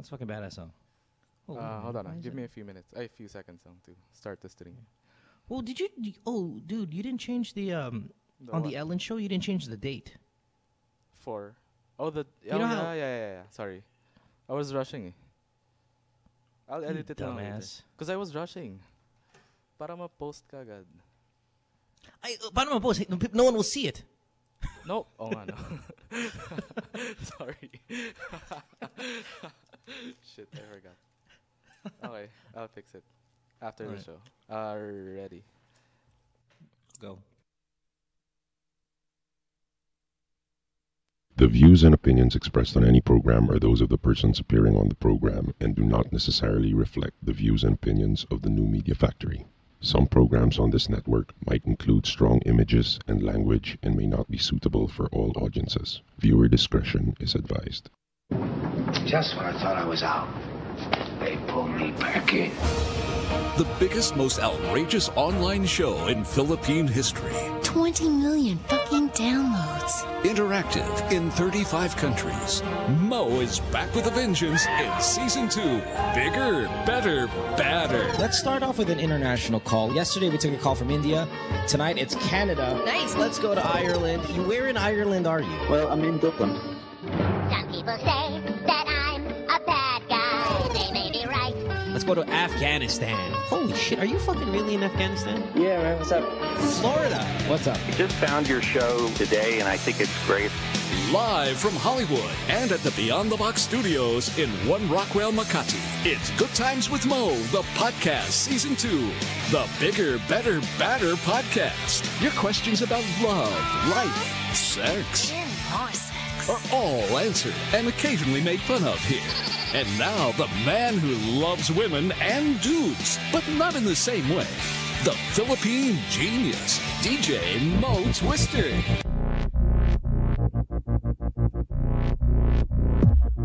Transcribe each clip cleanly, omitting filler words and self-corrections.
That's fucking badass song. Hold on. Give me a few minutes. A few seconds to start the stream. Well, did you... Oh, dude, you didn't change the... on the Ellen show, you didn't change the date. For... Oh, the... Oh, yeah. Sorry. I was rushing. I'll edit it out later. Because I was rushing. Para ma-post kagad. Para ma-post. No one will see it. Nope. Oh, no. Sorry. Shit, I forgot. Okay, I'll fix it after the show. Ready? Go. The views and opinions expressed on any program are those of the persons appearing on the program and do not necessarily reflect the views and opinions of the New Media Factory. Some programs on this network might include strong images and language and may not be suitable for all audiences. Viewer discretion is advised. Just when I thought I was out, they pull me back in. The biggest, most outrageous online show in Philippine history. 20 million fucking downloads. Interactive in 35 countries. Mo is back with a vengeance in season 2. Bigger, better, badder. Let's start off with an international call. Yesterday we took a call from India. Tonight it's Canada. Nice. Let's go to Ireland. Where in Ireland are you? Well, I'm in Dublin. Some people say that I'm a bad guy. They may be right. Let's go to Afghanistan. Holy shit, are you fucking really in Afghanistan? Yeah, man, what's up? Florida. What's up? I just found your show today, and I think it's great. Live from Hollywood and at the Beyond the Box studios in One Rockwell, Makati, it's Good Times with Mo, the podcast, Season 2. The bigger, better, badder podcast. Your questions about love, life, sex. Yeah, awesome. Are all answered and occasionally made fun of here. And now the man who loves women and dudes, but not in the same way. The Philippine genius, DJ Mo Twister.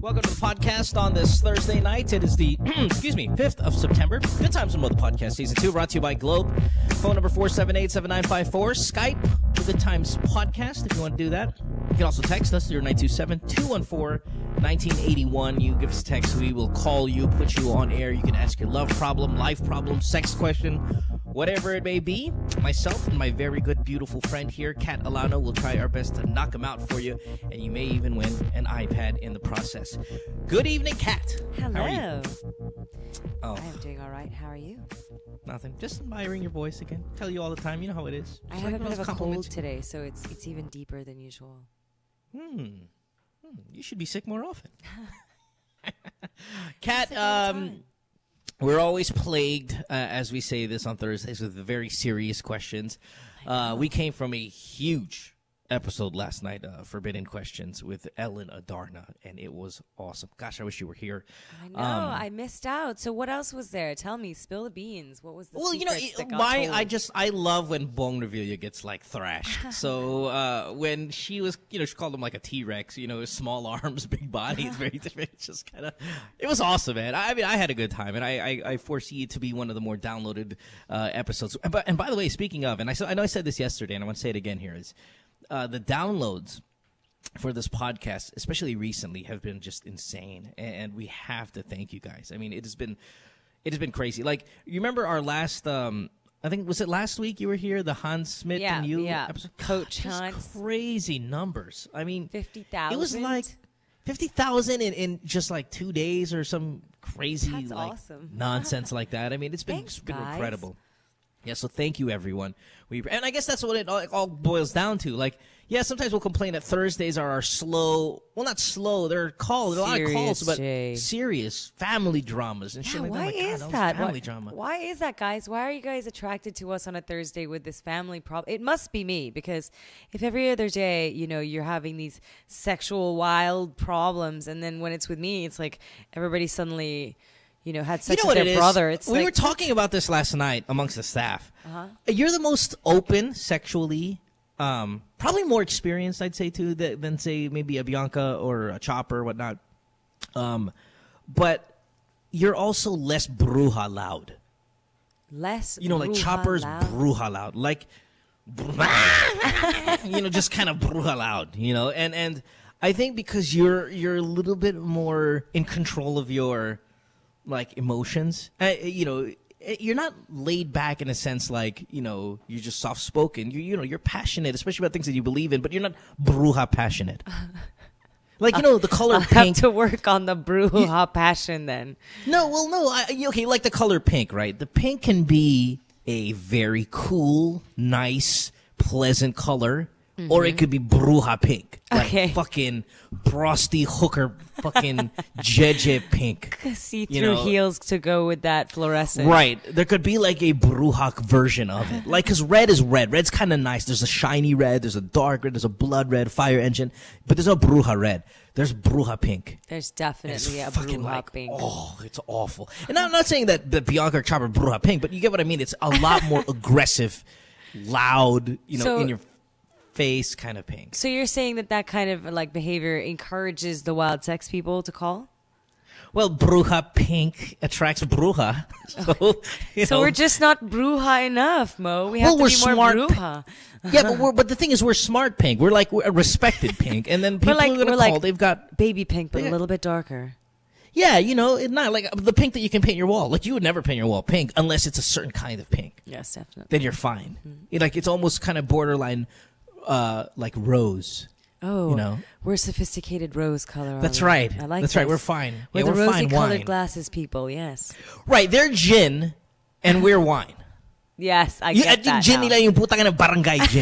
Welcome to the podcast on this Thursday night. It is the, 5th of September. Good Times with Mo, the podcast, Season 2, brought to you by Globe. Phone number 478-7954. Skype, the Good Times podcast, if you want to do that. You can also text us, 0927-214-1981. You give us a text, we will call you, put you on air. You can ask your love problem, life problem, sex question, whatever it may be. Myself and my very good, beautiful friend here, Kat Alano, will try our best to knock them out for you, and you may even win an iPad in the process. Good evening, Kat. Hello. How are you? Oh. I am doing all right. How are you? Nothing. Just admiring your voice again. Tell you all the time. You know how it is. I have a bit of a cold today, so it's even deeper than usual. You should be sick more often. Kat, we're always plagued, as we say this on Thursdays, with very serious questions. We came from a huge episode last night, Forbidden Questions, with Ellen Adarna, and it was awesome. Gosh, I wish you were here. I know. I missed out. So what else was there? Tell me. Spill the beans. What was the I love when Bongbonvilla gets, like, thrashed. So when she was, she called him like a T-Rex, small arms, big body. It's just kind of, it was awesome, man. I mean, I had a good time, and I foresee it to be one of the more downloaded episodes. And by the way, speaking of, and I know I said this yesterday, and I want to say it again here, is the downloads for this podcast, especially recently, have been just insane, and we have to thank you guys. I mean, it has been crazy. Like, you remember our last, I think, was it last week you were here, the Hans Smith and you episode? Coach Hans. Crazy numbers. I mean, 50,000. It was like 50,000 in just like 2 days or some crazy awesome nonsense like that. I mean, it's been incredible. Yeah, so thank you, everyone. And I guess that's what it all boils down to. Like, yeah, sometimes we'll complain that Thursdays are our slow, well, not slow, they're calls, serious, a lot of calls, but serious family dramas and shit like that. Why is that, guys? Why are you guys attracted to us on a Thursday with this family problem? It must be me, because if every other day, you're having these sexual wild problems, and then when it's with me, it's like everybody suddenly... had sex with their brother. We were talking about this last night amongst the staff. Uh-huh. You're the most open sexually, probably more experienced, I'd say, too, than, say, maybe a Bianca or a Chopper or whatnot. But you're also less bruja loud. Less bruja loud? Like Chopper's bruja loud. Like, just kind of bruja loud, And I think because you're a little bit more in control of your like emotions. You know, you're not laid back in a sense like, you know, you're just soft spoken. You know, you're passionate, especially about things that you believe in, but you're not bruja passionate. Like, you know, the color pink. I have to work on the bruja passion then. No, well, no. Okay, like the color pink, right? The pink can be a very cool, nice, pleasant color. Mm-hmm. Or it could be bruja pink. Like fucking frosty hooker fucking jeje pink. See-through, you know, heels to go with that fluorescent. Right. There could be like a bruja version of it. Like, because red is red. Red's kind of nice. There's a shiny red. There's a dark red. There's a blood red, fire engine. But there's no bruja red. There's bruja pink. There's definitely a bruja like, pink. Oh, it's awful. And I'm not saying that the Bianca or Chopper bruja pink, but you get what I mean. It's a lot more aggressive, loud, you know, so, in your face kind of pink. So you're saying that that kind of like behavior encourages the wild sex people to call? Well, bruja pink attracts bruja. So we're just not bruja enough, Mo. We have to be more bruja. Yeah, but the thing is, we're smart pink. We're like a respected pink, and then people are gonna call. They've got baby pink, but a little bit darker. Yeah, you know, it's not like the pink that you can paint your wall. Like, you would never paint your wall pink unless it's a certain kind of pink. Yes, definitely. Then you're fine. Mm-hmm. Like, it's almost kind of borderline. Like rose. Oh, you know, we're sophisticated rose color. That's right. I like that. That's right. We're fine. We're the rosy colored glasses people. Yes. Right. They're gin, and we're wine. Yes, I get that. Gin nila yung putang ina barangay gin.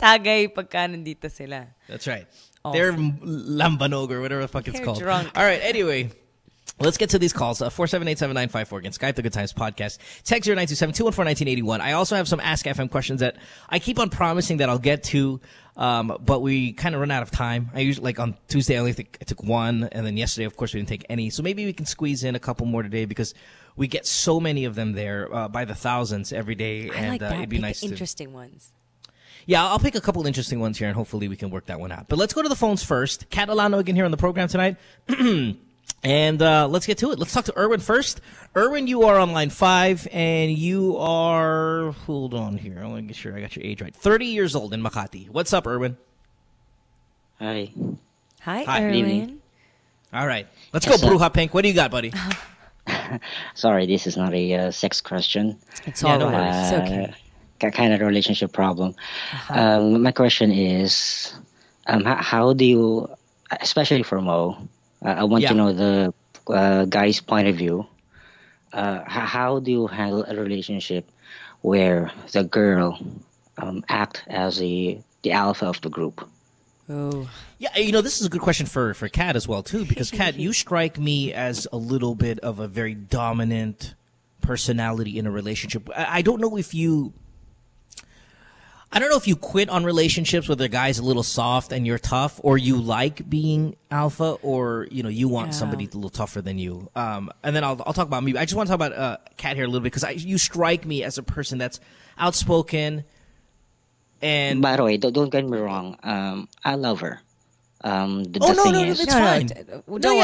Tagay pagka nandito sila. That's right. They're lambanog or whatever the fuck it's called. All right. Anyway. Let's get to these calls. 478-7954 again. Skype the Good Times Podcast. Text 0927-214-1981. I also have some Ask FM questions that I keep on promising that I'll get to, but we kind of run out of time. I usually, like on Tuesday, I only took one, and then yesterday, of course, we didn't take any. So maybe we can squeeze in a couple more today because we get so many of them there by the thousands every day, and it'd be nice to pick interesting ones. Yeah, I'll pick a couple interesting ones here, and hopefully we can work that one out. But let's go to the phones first. Kat Alano again here on the program tonight. And let's get to it. Let's talk to Erwin first. Erwin, you are on line 5, and you are, hold on here. I want to get sure I got your age right. 30 years old in Makati. What's up, Erwin? Hi. Hi, Erwin. All right. Let's go, bruja pink. What do you got, buddy? Sorry, this is not a sex question. It's all right. It's okay. Kind of relationship problem. My question is, how do you, especially for Mo, I want to know the guy's point of view. How do you handle a relationship where the girl acts as the alpha of the group? Oh, yeah. You know, this is a good question for Kat as well too, because Kat, you strike me as a little bit of a very dominant personality in a relationship. I don't know if you. I don't know if you quit on relationships where the guy's a little soft and you're tough, or you like being alpha, or you know you want somebody a little tougher than you. And then I'll talk about me. I just want to talk about Kat here a little bit because you strike me as a person that's outspoken. And by the way, don't get me wrong. I love her. The thing is, it's fine. No, don't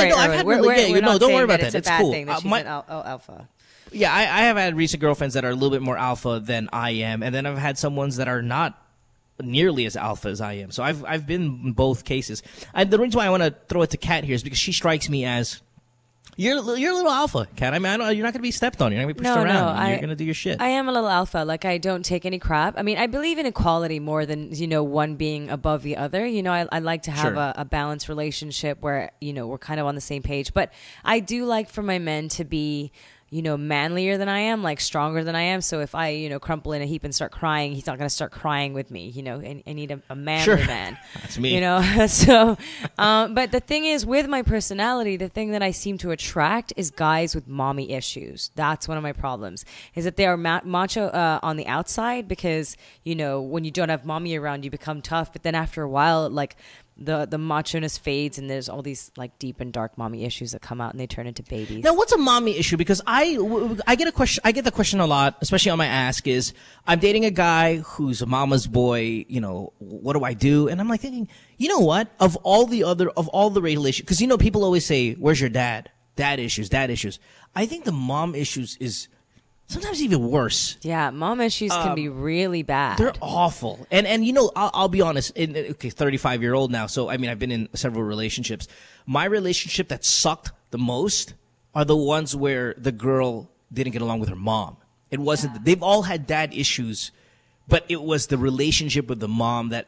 worry about that. It's cool. Thing that she's an alpha. Yeah, I have had recent girlfriends that are a little bit more alpha than I am, and then I've had some ones that are not nearly as alpha as I am. So I've been in both cases. And the reason why I want to throw it to Kat here is because she strikes me as you're a little alpha, Kat. I mean, you're not going to be stepped on. You're not going to be pushed around. You're going to do your shit. I am a little alpha. Like, I don't take any crap. I mean, I believe in equality more than, you know, one being above the other. You know, I like to have a balanced relationship where, you know, we're kind of on the same page. But I do like for my men to be, you know, manlier than I am, like stronger than I am. So if I, you know, crumple in a heap and start crying, he's not going to start crying with me. You know, I need a manly man. That's me. You know, so, but the thing is with my personality, the thing that I seem to attract is guys with mommy issues. That's one of my problems is that they are macho on the outside because, you know, when you don't have mommy around, you become tough. But then after a while, like, the macho-ness fades, and there's all these like deep and dark mommy issues that come out, and they turn into babies. Now, what's a mommy issue? Because I get a question. I get the question a lot, especially on my Ask. Is I'm dating a guy who's a mama's boy. You know, what do I do? And I'm like thinking, you know what? Of all the relationships, because you know people always say, "Where's your dad? Dad issues, dad issues." I think the mom issues is sometimes even worse. Yeah, mom issues can be really bad. They're awful. And you know, I'll be honest. Okay, 35-year-old now, so I mean, I've been in several relationships. My relationship that sucked the most are the ones where the girl didn't get along with her mom. It wasn't. Yeah. They've all had dad issues, but it was the relationship with the mom that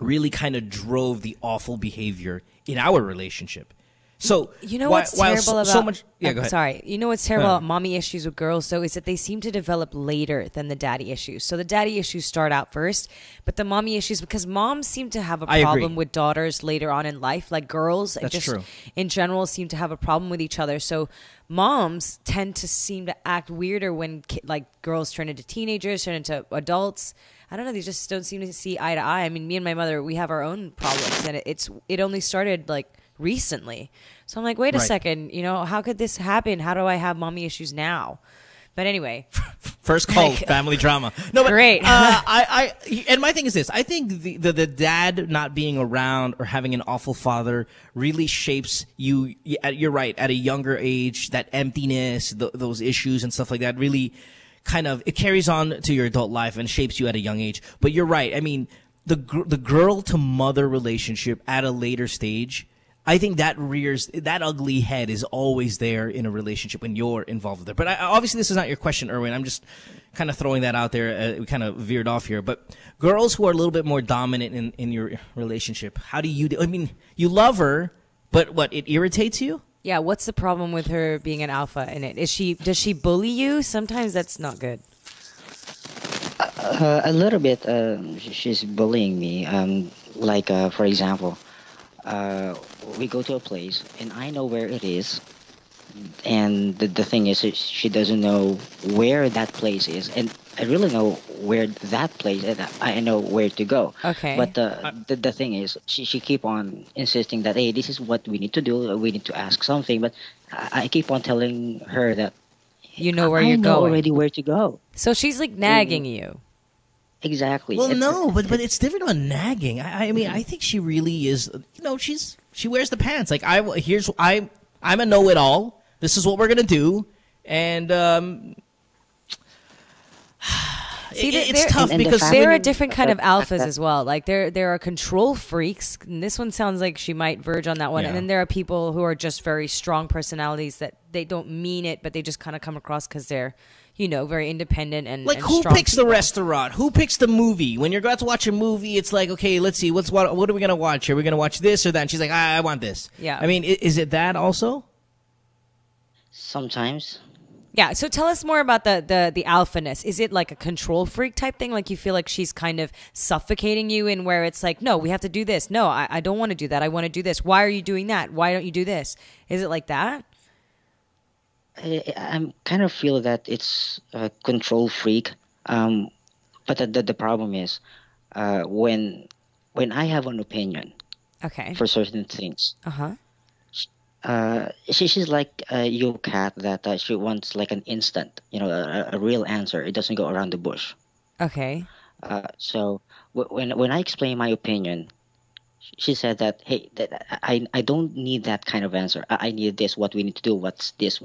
really kind of drove the awful behavior in our relationship. So you know what's terrible about so much, yeah, go ahead. Sorry. You know what's terrible about mommy issues with girls, though, is that they seem to develop later than the daddy issues. So the daddy issues start out first, but the mommy issues, because moms seem to have a problem with daughters later on in life, like girls That's just true. In general seem to have a problem with each other. So moms tend to seem to act weirder when like girls turn into teenagers, turn into adults. I don't know. They just don't seem to see eye to eye. I mean, me and my mother, we have our own problems, and it only started like recently. So I'm like, wait a second, you know, how could this happen? How do I have mommy issues now? But anyway, first call, family drama. No, but great. And my thing is this: I think the dad not being around or having an awful father really shapes you. You're right, at a younger age, that emptiness, those issues and stuff like that, really kind of it carries on to your adult life and shapes you at a young age. But you're right. I mean, the girl to mother relationship at a later stage, I think that ugly head is always there in a relationship when you're involved with it. But obviously this is not your question, Erwin. I'm just kind of throwing that out there. We kind of veered off here. But girls who are a little bit more dominant in your relationship, how do you I mean, you love her, but what, it irritates you? Yeah, what's the problem with her being an alpha in it? Does she bully you? Sometimes that's not good. A little bit. She's bullying me. Like, for example, we go to a place and I know where it is, and the thing is she doesn't know where that place is, and I really know where that place is, and I know where to go. Okay. But the thing is she keep on insisting that, hey, this is what we need to do, we need to ask something, but I keep on telling her that you know where you're going. I know already where to go. So she's like nagging you. Exactly. Well, no, but it's different on nagging. I mean, I think she really is. You know, she wears the pants. Like I'm a know-it-all. This is what we're gonna do, and see, it's tough because there are different kind of alphas as well. Like there are control freaks, and this one sounds like she might verge on that one. Yeah. And then there are people who are just very strong personalities that they don't mean it, but they just kind of come across because they're, you know, very independent and like, and who picks people. The restaurant? Who picks the movie? When you're about to watch a movie, it's like, okay, let's see, what are we gonna watch? Are we gonna watch this or that? And she's like, I want this. Yeah. I mean, is it that also? Sometimes. Yeah. So tell us more about the alphaness. Is it like a control freak type thing? Like you feel like she's kind of suffocating you in where it's like, no, we have to do this. No, I don't want to do that. I want to do this. Why are you doing that? Why don't you do this? Is it like that? I kind of feel that it's a control freak, but the problem is when I have an opinion, okay, for certain things, she's like you, Kat, that she wants like an instant, you know, a real answer. It doesn't go around the bush. Okay. So when I explain my opinion, she said that, hey, I don't need that kind of answer. I need this, what we need to do, what's this.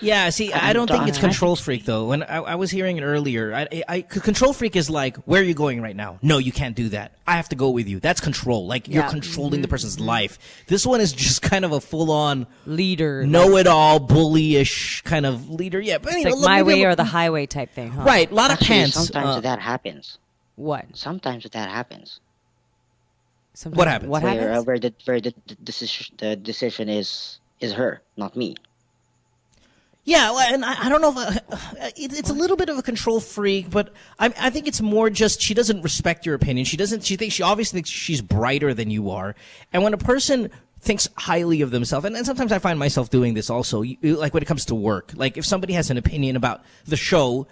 Yeah, see, I don't think it's control freak, though. When I was hearing it earlier, control freak is like, where are you going right now? No, you can't do that. I have to go with you. That's control. Like, you're controlling the person's life. This one is just kind of a full-on leader, know-it-all, bully-ish kind of leader. Yeah, but it's like my way or the highway type thing, huh? Right, a lot of pants. Sometimes that happens. What? Sometimes that happens. Sometimes what happens? Where the decision is her, not me. Yeah, well, and I don't know if it's a little bit of a control freak, but I think it's more just she doesn't respect your opinion. She obviously thinks she's brighter than you are, and when a person thinks highly of themselves, and sometimes I find myself doing this also, like when it comes to work. Like if somebody has an opinion about the show,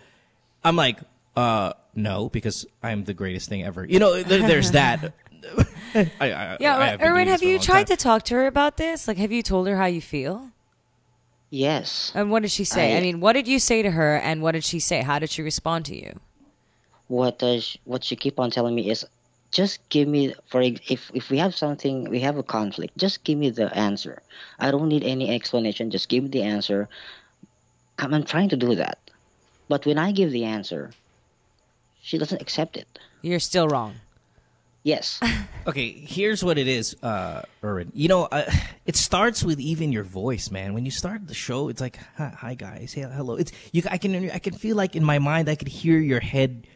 I'm like, no, because I'm the greatest thing ever. You know, there's that. Erwin, have you tried to talk to her about this? Like, have you told her how you feel? Yes. And what did she say? I mean, what did you say to her, and what did she say? How did she respond to you? What she keep on telling me is, just give me, if we have something, we have a conflict, just give me the answer. I don't need any explanation. Just give me the answer. I'm trying to do that. But when I give the answer, she doesn't accept it. You're still wrong. Yes. Okay, here's what it is, Erwin. You know, it starts with even your voice, man. When you start the show, it's like, hi guys, hey, hello. It's you. I can feel like in my mind, I could hear your head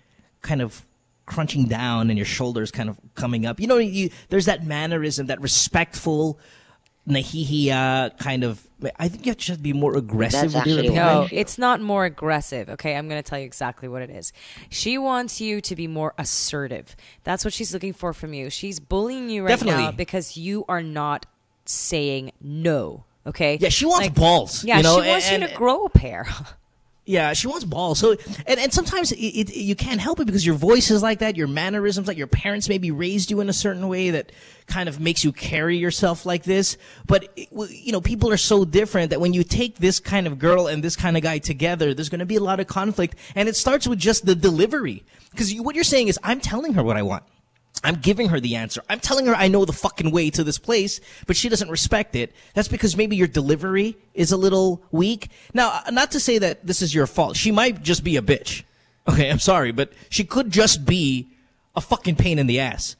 kind of crunching down and your shoulders kind of coming up. You know, there's that mannerism, that respectful, nahihiya kind kind of. I think you have to just be more aggressive. No, it's not more aggressive. Okay, I'm going to tell you exactly what it is. She wants you to be more assertive. That's what she's looking for from you. She's bullying you right now because you are not saying no. Okay. Yeah, she wants balls. Yeah, you know? She wants you to grow a pair. Yeah, she wants balls. So, and sometimes you can't help it because your voice is like that, your mannerisms, like your parents maybe raised you in a certain way that kind of makes you carry yourself like this. But, you know, people are so different that when you take this kind of girl and this kind of guy together, there's going to be a lot of conflict. And it starts with just the delivery. Because what you're saying is, I'm telling her what I want. I'm giving her the answer. I'm telling her I know the fucking way to this place, but she doesn't respect it. That's because maybe your delivery is a little weak. Now, not to say that this is your fault. She might just be a bitch. Okay, I'm sorry, but she could just be a fucking pain in the ass.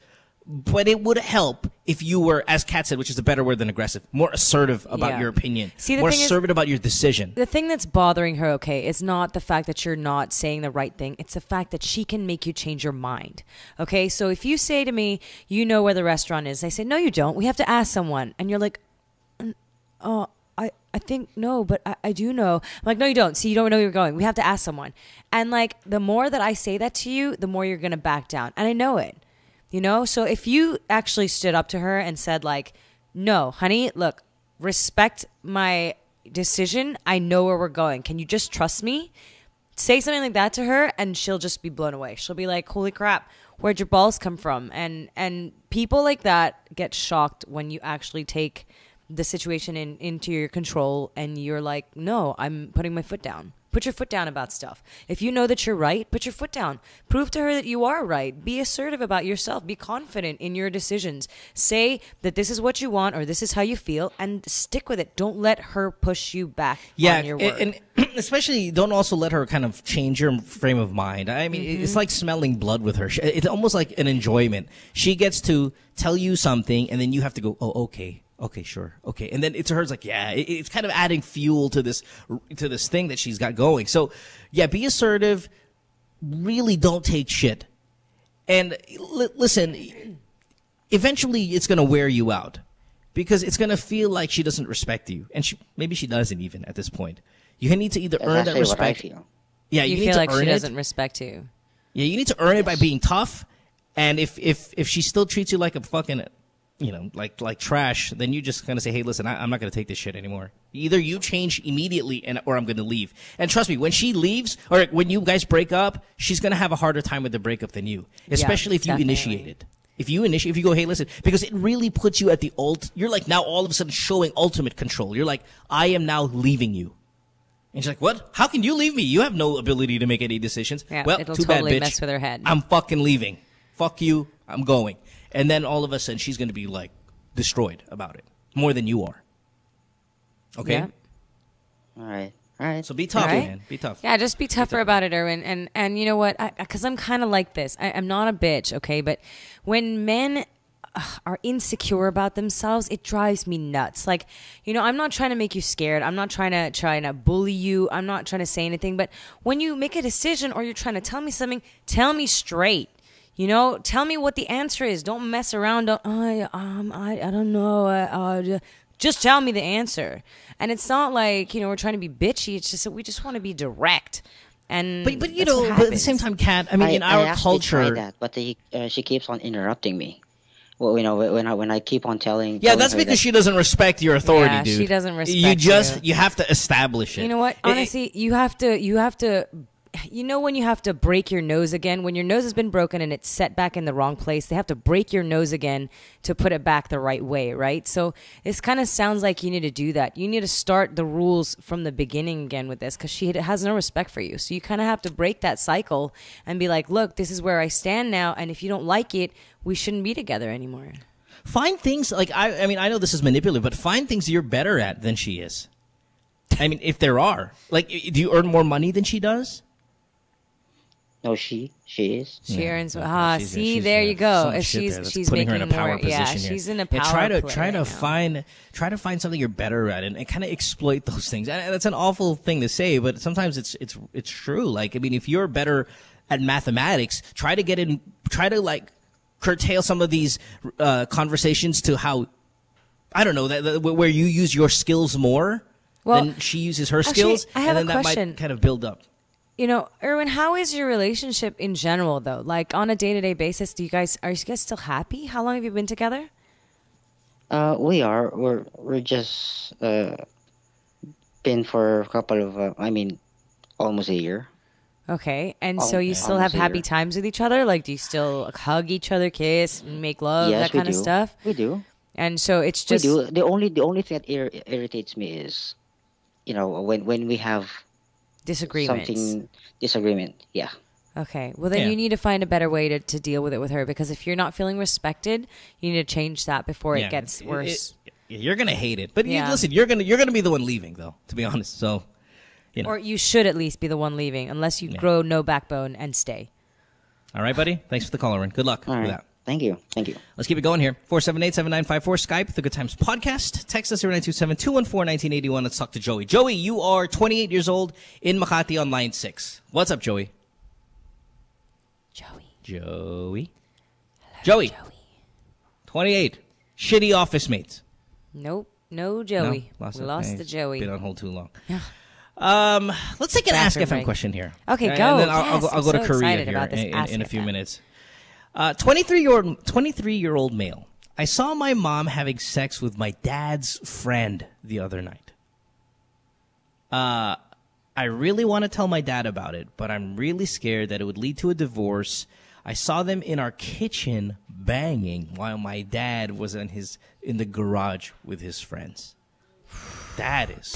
But it would help if you were, as Kat said, which is a better word than aggressive, more assertive about your opinion, more assertive about your decision. The thing that's bothering her, okay, is not the fact that you're not saying the right thing. It's the fact that she can make you change your mind, okay? So if you say to me, you know where the restaurant is, I say, no, you don't. We have to ask someone. And you're like, oh, I think no, but I do know. I'm like, no, you don't. See, you don't know where you're going. We have to ask someone. And like, the more that I say that to you, the more you're going to back down. And I know it. You know, so if you actually stood up to her and said like, no, honey, look, respect my decision. I know where we're going. Can you just trust me? Say something like that to her and she'll just be blown away. She'll be like, holy crap, where'd your balls come from? And people like that get shocked when you actually take the situation into your control and you're like, no, I'm putting my foot down. Put your foot down about stuff. If you know that you're right, put your foot down. Prove to her that you are right. Be assertive about yourself. Be confident in your decisions. Say that this is what you want or this is how you feel and stick with it. Don't let her push you back on your word. And especially don't also let her kind of change your frame of mind. I mean, it's like smelling blood with her. It's almost like an enjoyment. She gets to tell you something and then you have to go, oh, okay. Okay, sure. Okay. And then it's hers like, yeah, it's kind of adding fuel to this thing that she's got going. So, yeah, be assertive. Really don't take shit. And listen, eventually it's going to wear you out because it's going to feel like she doesn't respect you. And maybe she doesn't even at this point. You need to either earn that respect. Yeah, you feel like she doesn't respect you. Yeah, you need to earn it by being tough. And if she still treats you like a fucking... you know, like trash, then you just kind of say, hey, listen, I'm not going to take this shit anymore. Either you change immediately or I'm going to leave. And trust me, when she leaves or when you guys break up, she's going to have a harder time with the breakup than you, especially if you initiate it. If you go, hey, listen, because it really puts you at the you're like now all of a sudden showing ultimate control. You're like, I am now leaving you. And she's like, what? How can you leave me? You have no ability to make any decisions. Yeah, well, it'll totally mess with her head. I'm fucking leaving. Fuck you. I'm going. And then all of a sudden, she's going to be, like, destroyed about it. More than you are. Okay? Yeah. All right. So be tough, man. Be tough. Yeah, just be tougher about it, Erwin. And you know what? Because I'm kind of like this. I'm not a bitch, okay? But when men are insecure about themselves, it drives me nuts. Like, you know, I'm not trying to make you scared. I'm not trying to bully you. I'm not trying to say anything. But when you make a decision or you're trying to tell me something, tell me straight. You know, tell me what the answer is. Don't mess around. Don't, I don't know. Just tell me the answer. And it's not like, you know, we're trying to be bitchy. It's just that we just want to be direct. And but you know, but at the same time, Kat, I mean, in our culture, I tried that, but she keeps on interrupting me. Well, you know, when I keep on telling, yeah, that's because she doesn't respect your authority, dude. She doesn't respect you. You have to establish it. You know what? Honestly, you have to. You know when you have to break your nose again? When your nose has been broken and it's set back in the wrong place, they have to break your nose again to put it back the right way, right? So this kind of sounds like you need to do that. You need to start the rules from the beginning again with this because she has no respect for you. So you kind of have to break that cycle and be like, look, this is where I stand now, and if you don't like it, we shouldn't be together anymore. Find things like, I mean, I know this is manipulative, but find things you're better at than she is. I mean, if there are. Like, do you earn more money than she does? No, she is. She earns. See, there you go. If she's putting her in a power position. Yeah, she's in a power. Try to find something you're better at, and kind of exploit those things. And that's an awful thing to say, but sometimes it's true. Like, I mean, if you're better at mathematics, try to get in. Try to like curtail some of these conversations to how, I don't know, where you use your skills more than she uses her skills, and then that might kind of build up. You know, Erwin, how is your relationship in general, though? Like, on a day-to-day basis, are you guys still happy? How long have you been together? We are. We're just been for a couple of, almost a year. Okay, and so you still have happy times with each other? Like, do you still hug each other, kiss, make love, that kind of stuff? We do. And so it's just the only thing that irritates me is, you know, when we have disagreement. Yeah. Okay. Well, then you need to find a better way to deal with it with her, because if you're not feeling respected, you need to change that before it gets worse. You're gonna hate it, but listen, you're gonna be the one leaving, though. To be honest, so you know. Or you should at least be the one leaving, unless you grow no backbone and stay. All right, buddy. Thanks for the call, Aaron. Good luck with that. Thank you. Thank you. Let's keep it going here. 478-7954, Skype, The Good Times Podcast. Text us 0927-214-1981. Let's talk to Joey. Joey, you are 28 years old in Makati on line 6. What's up, Joey? Joey. Hello, Joey. 28. Shitty office mates. Nope. No Joey. No? We lost the Joey. Been on hold too long. Let's take an Ask FM question here. Okay, go. And then I'll go to Korea here in a few minutes. 23-year-old male. I saw my mom having sex with my dad's friend the other night. I really want to tell my dad about it, but I'm really scared that it would lead to a divorce. I saw them in our kitchen banging while my dad was in the garage with his friends. That's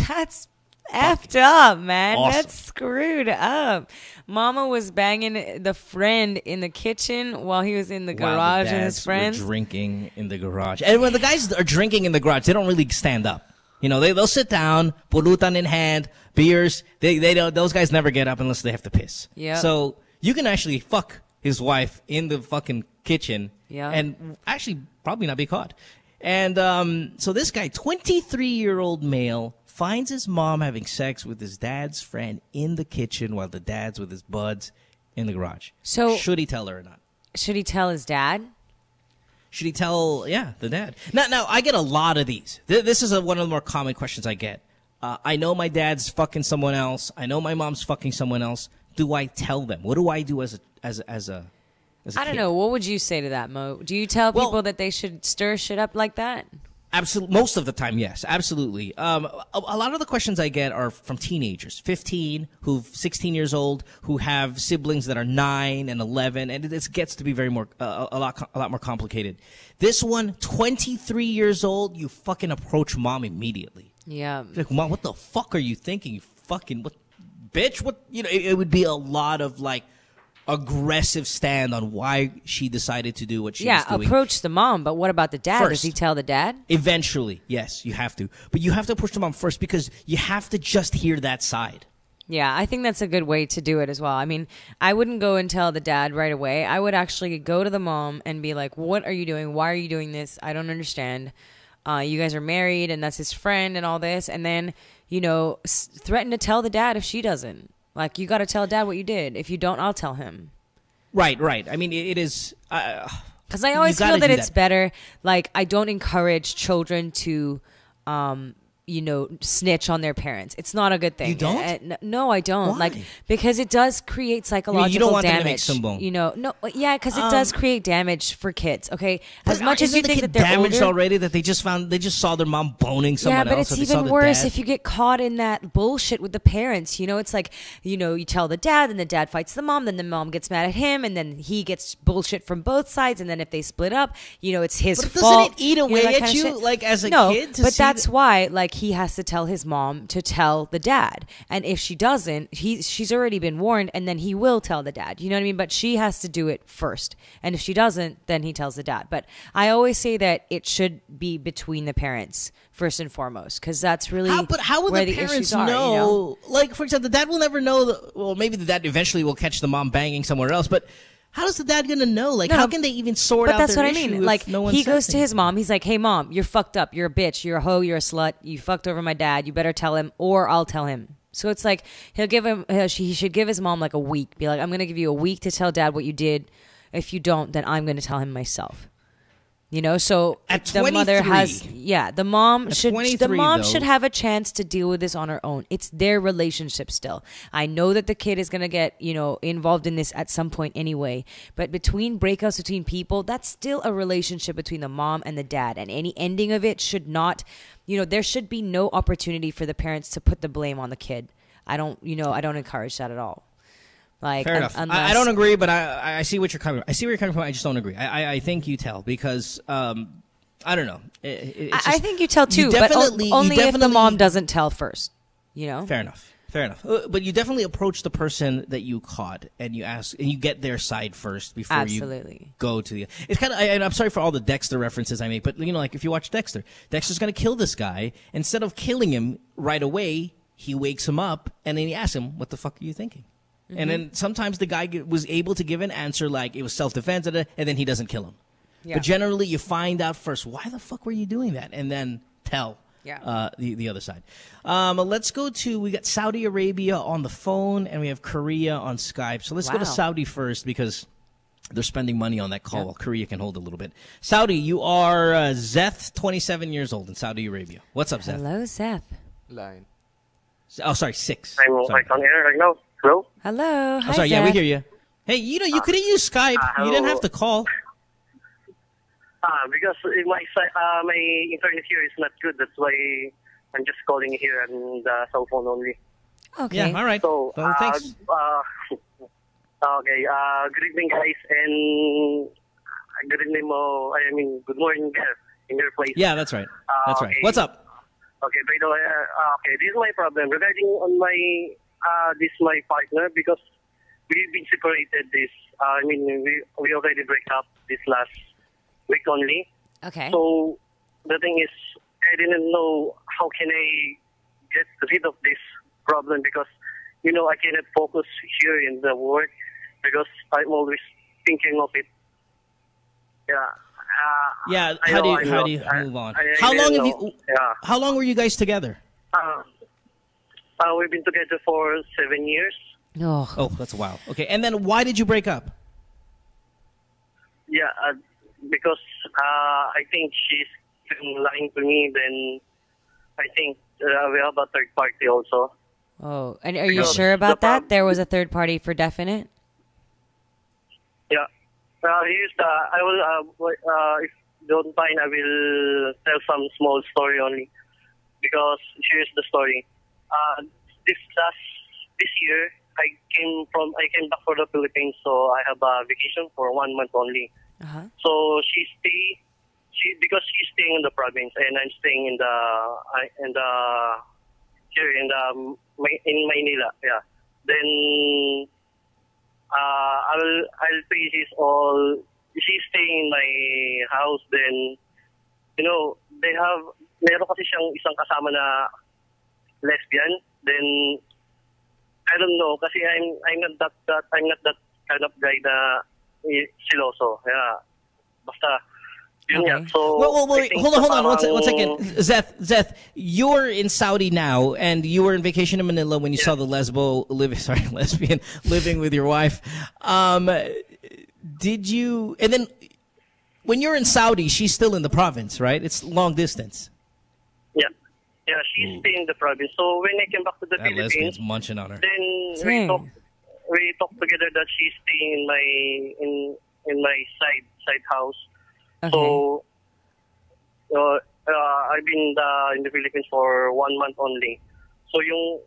effed up, man. Awesome. That's screwed up. Mama was banging the friend in the kitchen while he was in the garage with his friends. Were drinking in the garage. And when the guys are drinking in the garage, they don't really stand up. You know, they'll sit down, pulutan in hand, beers. They don't. Those guys never get up unless they have to piss. Yeah. So you can actually fuck his wife in the fucking kitchen. Yeah. And actually probably not be caught. And so this guy, 23-year-old male, finds his mom having sex with his dad's friend in the kitchen while the dad's with his buds in the garage. So should he tell her or not? Should he tell his dad? Should he tell, the dad? Now, I get a lot of these. This is one of the more common questions I get. I know my dad's fucking someone else. I know my mom's fucking someone else. Do I tell them? What do I do as a I don't know. What would you say to that, Mo? Do you tell people that they should stir shit up like that? Absolutely. Most of the time, yes, absolutely. A lot of the questions I get are from teenagers, 16 years old, who have siblings that are 9 and 11, and this gets to be a lot more complicated. This one, 23 years old, you fucking approach mom immediately. Yeah. Like, mom, what the fuck are you thinking? You fucking bitch? What? You know, it would be a lot of like aggressive stand on why she decided to do what she was doing. Yeah, approach the mom, but what about the dad? First, does he tell the dad? Eventually, yes, you have to. But you have to approach the mom first because you have to just hear that side. Yeah, I think that's a good way to do it as well. I mean, I wouldn't go and tell the dad right away. I would actually go to the mom and be like, what are you doing? Why are you doing this? I don't understand. You guys are married and that's his friend and all this. And then, you know, threaten to tell the dad if she doesn't. Like, you got to tell dad what you did. If you don't, I'll tell him. Right. I mean, it is... Because I always feel that it's better. Like, I don't encourage children to, snitch on their parents. It's not a good thing. You don't? No, I don't. Why? Like, because it does create psychological damage. You don't want them to make some bone. You know, no, yeah, because it does create damage for kids, okay? As much as you think that they're damaged older, already, that they just saw their mom boning someone else. Yeah, but it's even worse if you get caught in that bullshit with the parents. You know, it's like, you know, you tell the dad, and the dad fights the mom, then the mom gets mad at him, and then he gets bullshit from both sides, and then if they split up, you know, it's his fault. But doesn't it eat away at you, like, as a kid? No, but that's why, like, he has to tell his mom to tell the dad. And if she doesn't, she's already been warned, and then he will tell the dad. You know what I mean? But she has to do it first. And if she doesn't, then he tells the dad. But I always say that it should be between the parents first and foremost, because that's really how will the parents know? You know? Like, for example, the dad will never know. Well, maybe the dad eventually will catch the mom banging somewhere else, but how is the dad going to know? Like, no, how can they even sort out their issue? But that's what I mean. Like, no, he goes to his mom. He's like, hey, mom, you're fucked up. You're a bitch. You're a hoe. You're a slut. You fucked over my dad. You better tell him, or I'll tell him. So it's like he should give his mom like a week. Be like, I'm going to give you a week to tell dad what you did. If you don't, then I'm going to tell him myself. You know, so the mother has, yeah, the mom should have a chance to deal with this on her own. It's their relationship still. I know that the kid is going to get, you know, involved in this at some point anyway, but between breakups between people, that's still a relationship between the mom and the dad, and any ending of it should not, you know, there should be no opportunity for the parents to put the blame on the kid. I don't encourage that at all. Like, fair enough. I don't agree, but I see what you're coming from. I see where you're coming from. I just don't agree. I think you tell, because I don't know. I think you tell too, but only if the mom doesn't tell first. You know. Fair enough. Fair enough. But you definitely approach the person that you caught, and you ask, and you get their side first before you go to the. It's kind of. And I'm sorry for all the Dexter references I make, but you know, like if you watch Dexter, Dexter's going to kill this guy. Instead of killing him right away, he wakes him up, and then he asks him, "What the fuck are you thinking?" And then sometimes the guy was able to give an answer like it was self-defense, and then he doesn't kill him. Yeah. But generally, you find out first, why the fuck were you doing that? And then tell the other side. Let's go to, we got Saudi Arabia on the phone, and we have Korea on Skype. So let's go to Saudi first, because they're spending money on that call. Yeah. While Korea can hold a little bit. Saudi, you are Zeth, 27 years old in Saudi Arabia. What's up, Zeth? Hello, Zeth. Line. Oh, sorry, six. I'm sorry. On air right now. Hello? Hello. Hi, sorry, Zeth. Yeah, we hear you. Hey, you know, you couldn't use Skype. You didn't have to call. Because my internet here is not good. That's why I'm just calling here on the cell phone only. Okay. Yeah, all right. So, thanks. Okay. Good evening, guys. And good evening, I mean, good morning there in your place. Yeah, that's right. That's right. Okay. What's up? Okay, by the way, okay, this is my problem. Regarding on my... this is my partner, because we've been separated this. I mean, we already break up this last week only. Okay. So the thing is, I didn't know how can I get rid of this problem, because, you know, I cannot focus here in the work because I'm always thinking of it. Yeah. Yeah. How do you move on? How long were you guys together? We've been together for 7 years. Oh, that's wow. Okay, and then why did you break up? Yeah, because I think she's lying to me. Then I think we have a third party also. Oh, and are you sure about that? There was a third party for definite? Yeah. Here's the, I will, if you don't mind, I will tell some small story only. Because here's the story. This year, I came back for the Philippines, so I have a vacation for 1 month only. Uh-huh. So because she's staying in the province and I'm staying in Maynila. Yeah. Then I'll pay his all. She's staying in my house. Then you know they have meron kasi siyang isang kasama na lesbian. Then I don't know, kasi I'm not that kind of guy na siloso. Yeah, basta. Okay. Yeah. So wait, hold on, one second. Zeth, you're in Saudi now, and you were in vacation in Manila when you saw the lesbian living with your wife. Did you? And then when you're in Saudi, she's still in the province, right? It's long distance. Yeah. Yeah, she's staying in the province. So when I came back to the Philippines, lesbian's munching on her. Then we talked together that she's staying in my side house. Okay. So I've been in the Philippines for 1 month only. So yung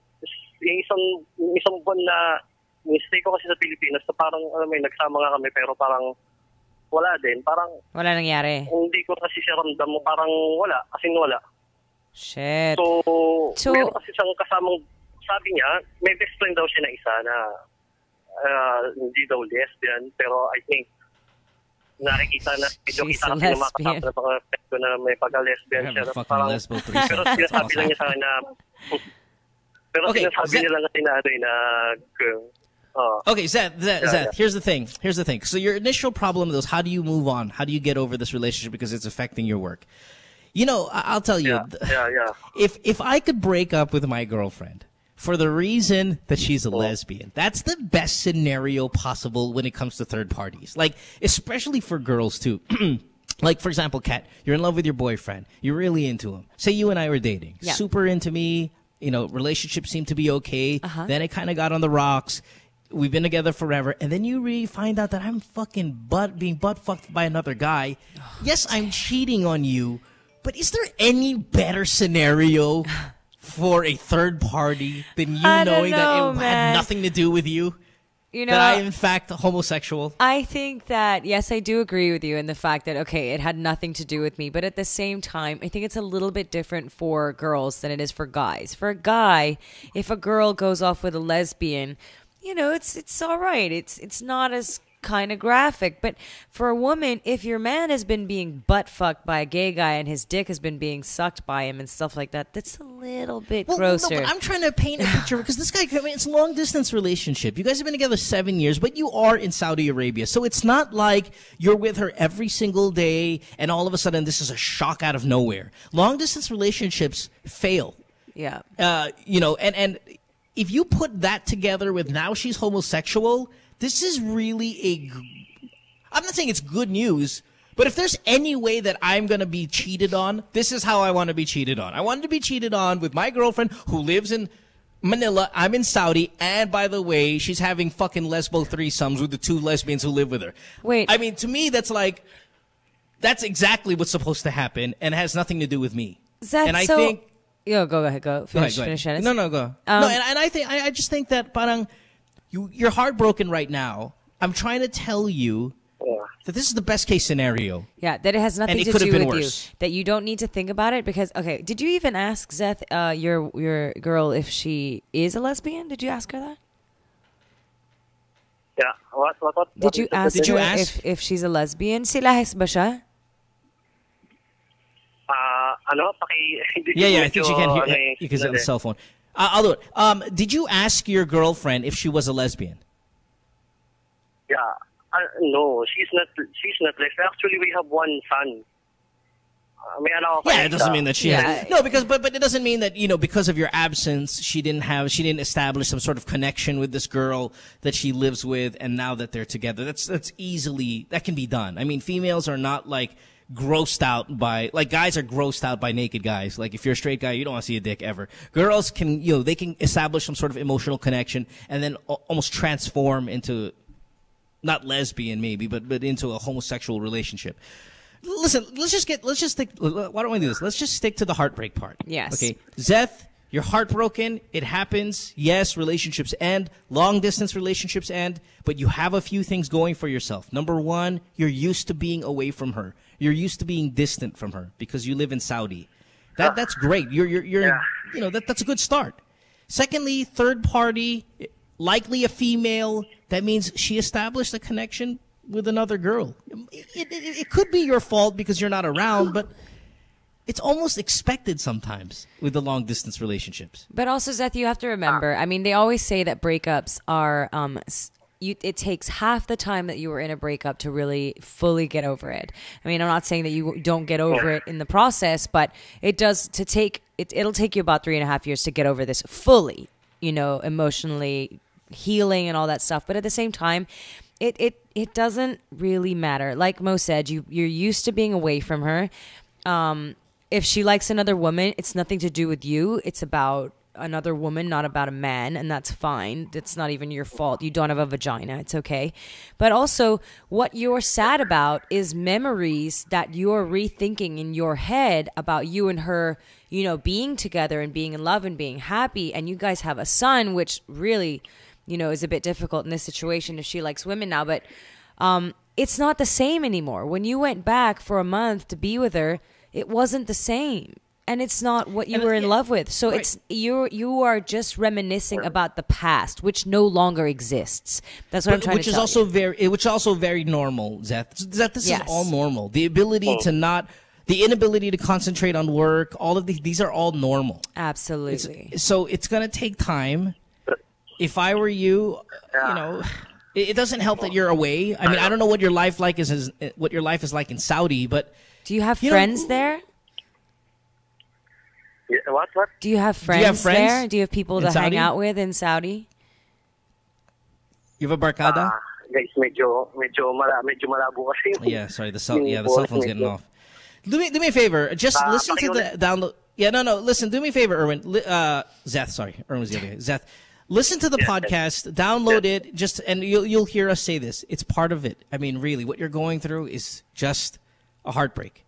isang buwan na mistake ko kasi sa Pilipinas, so parang alam mo nagsama nga kami pero parang wala din, parang wala nangyari. Hindi ko kasi siya ramdam, parang wala, kasi wala. Shit. So meron kasi siyang kasamang, sabi niya, may best friend daw siya na isa na hindi daw lesbian, pero I think nakikita na video kita kasi lumakasap na mga friend ko na may pagka-lesbian siya. Parang, pero sinasabi lang niya sa akin na, pero okay, sinasabi niya lang kasi na ano na girl. Okay, Zeth, here's the thing. So your initial problem was, how do you move on? How do you get over this relationship because it's affecting your work? You know, I'll tell you, if I could break up with my girlfriend for the reason that she's a lesbian, that's the best scenario possible when it comes to third parties. Like, especially for girls, too. Like, for example, Kat, you're in love with your boyfriend. You're really into him. Say you and I were dating. Yeah. Super into me. You know, relationship seemed to be okay. Then it kind of got on the rocks. We've been together forever, and then you really find out that I'm fucking being butt fucked by another guy. Oh, yes, I'm cheating on you, but is there any better scenario for a third party than you knowing that it had nothing to do with you? You know, that I am in fact homosexual. I think that, yes, I do agree with you in the fact that, okay, it had nothing to do with me. But at the same time, I think it's a little bit different for girls than it is for guys. For a guy, if a girl goes off with a lesbian, you know, it's all right. It's not as kind of graphic. But for a woman, if your man has been being butt fucked by a gay guy and his dick has been being sucked by him and stuff like that, that's a little bit grosser. No, but I'm trying to paint a picture because this guy, I mean, it's a long distance relationship. You guys have been together 7 years, but you are in Saudi Arabia. So it's not like you're with her every single day and all of a sudden this is a shock out of nowhere. Long distance relationships fail. Yeah. You know, and if you put that together with now she's homosexual, this is really a – I'm not saying it's good news, but if there's any way that I'm going to be cheated on, this is how I want to be cheated on. I wanted to be cheated on with my girlfriend who lives in Manila. I'm in Saudi, and by the way, she's having fucking lesbo threesomes with the two lesbians who live with her. Wait. I mean, to me, that's like – that's exactly what's supposed to happen and has nothing to do with me. And I think – Yo, go ahead. Finish. No, go. And I think I just think that parang you're heartbroken right now. I'm trying to tell you that this is the best case scenario. Yeah, that it has nothing to do with worse. You. That you don't need to think about it because okay, did you even ask Zeth your girl if she is a lesbian? Did you ask her that? Yeah. Did you ask her if she's a lesbian? Sila hes ba siya? I think she can hear because it's on the cell phone. I'll do it. Did you ask your girlfriend if she was a lesbian? Yeah. No, she's not. She's not lesbian. Actually, we have one son. Yeah, it doesn't mean that she has. No, because but it doesn't mean that because of your absence she didn't establish some sort of connection with this girl that she lives with, and now that they're together, that can be done. I mean, females are not like. Grossed out by guys are grossed out by naked guys. Like if you're a straight guy, you don't want to see a dick ever. Girls can they can establish some sort of emotional connection and then almost transform into not lesbian maybe, but into a homosexual relationship. Listen, let's just stick. Why don't we do this? Let's just stick to the heartbreak part. Yes. Okay, Zeth, you're heartbroken. It happens. Yes, relationships end. Long distance relationships end. But you have a few things going for yourself. Number one, you're used to being away from her. You're used to being distant from her because you live in Saudi. That's great. That's a good start. Secondly, third party, likely a female. That means she established a connection with another girl. It could be your fault because you're not around, but it's almost expected sometimes with the long distance relationships. But also, Zeth, you have to remember. I mean, they always say that breakups are. It takes half the time that you were in a breakup to really fully get over it. I mean, I'm not saying that you don't get over it in the process, but it does it'll take you about 3.5 years to get over this fully, emotionally healing and all that stuff. But at the same time, it doesn't really matter. Like Mo said, you're used to being away from her. If she likes another woman, it's nothing to do with you. It's about another woman, not about a man, and that's fine. It's not even your fault. You don't have a vagina. It's okay. But also, what you're sad about is memories that you're rethinking in your head about you and her, being together and being in love and being happy. And you guys have a son, which really, is a bit difficult in this situation if she likes women now. But it's not the same anymore. When you went back for a month to be with her, it wasn't the same. And it's not what you were in love with. So right. It's you are just reminiscing about the past, which no longer exists. That's what I'm trying to tell you. Which is also very normal, Zeth. Zeth, this is all normal. The ability to not... The inability to concentrate on work, all of these are all normal. Absolutely. So it's going to take time. If I were you, you know... It doesn't help that you're away. I mean, I don't know what your life like is what your life is like in Saudi, but do you have friends there? Yeah, what? Do you have friends there? Do you have people to hang out with in Saudi? You have a barkada? Yeah, sorry, the cell phone's getting off. Do me a favor. Just listen to the download. Yeah, no. Listen, do me a favor, Erwin. Zeth, sorry, Erwin was the other guy. Zeth. Listen to the podcast, download it, just and you'll hear us say this. It's part of it. I mean, really, what you're going through is just a heartbreak.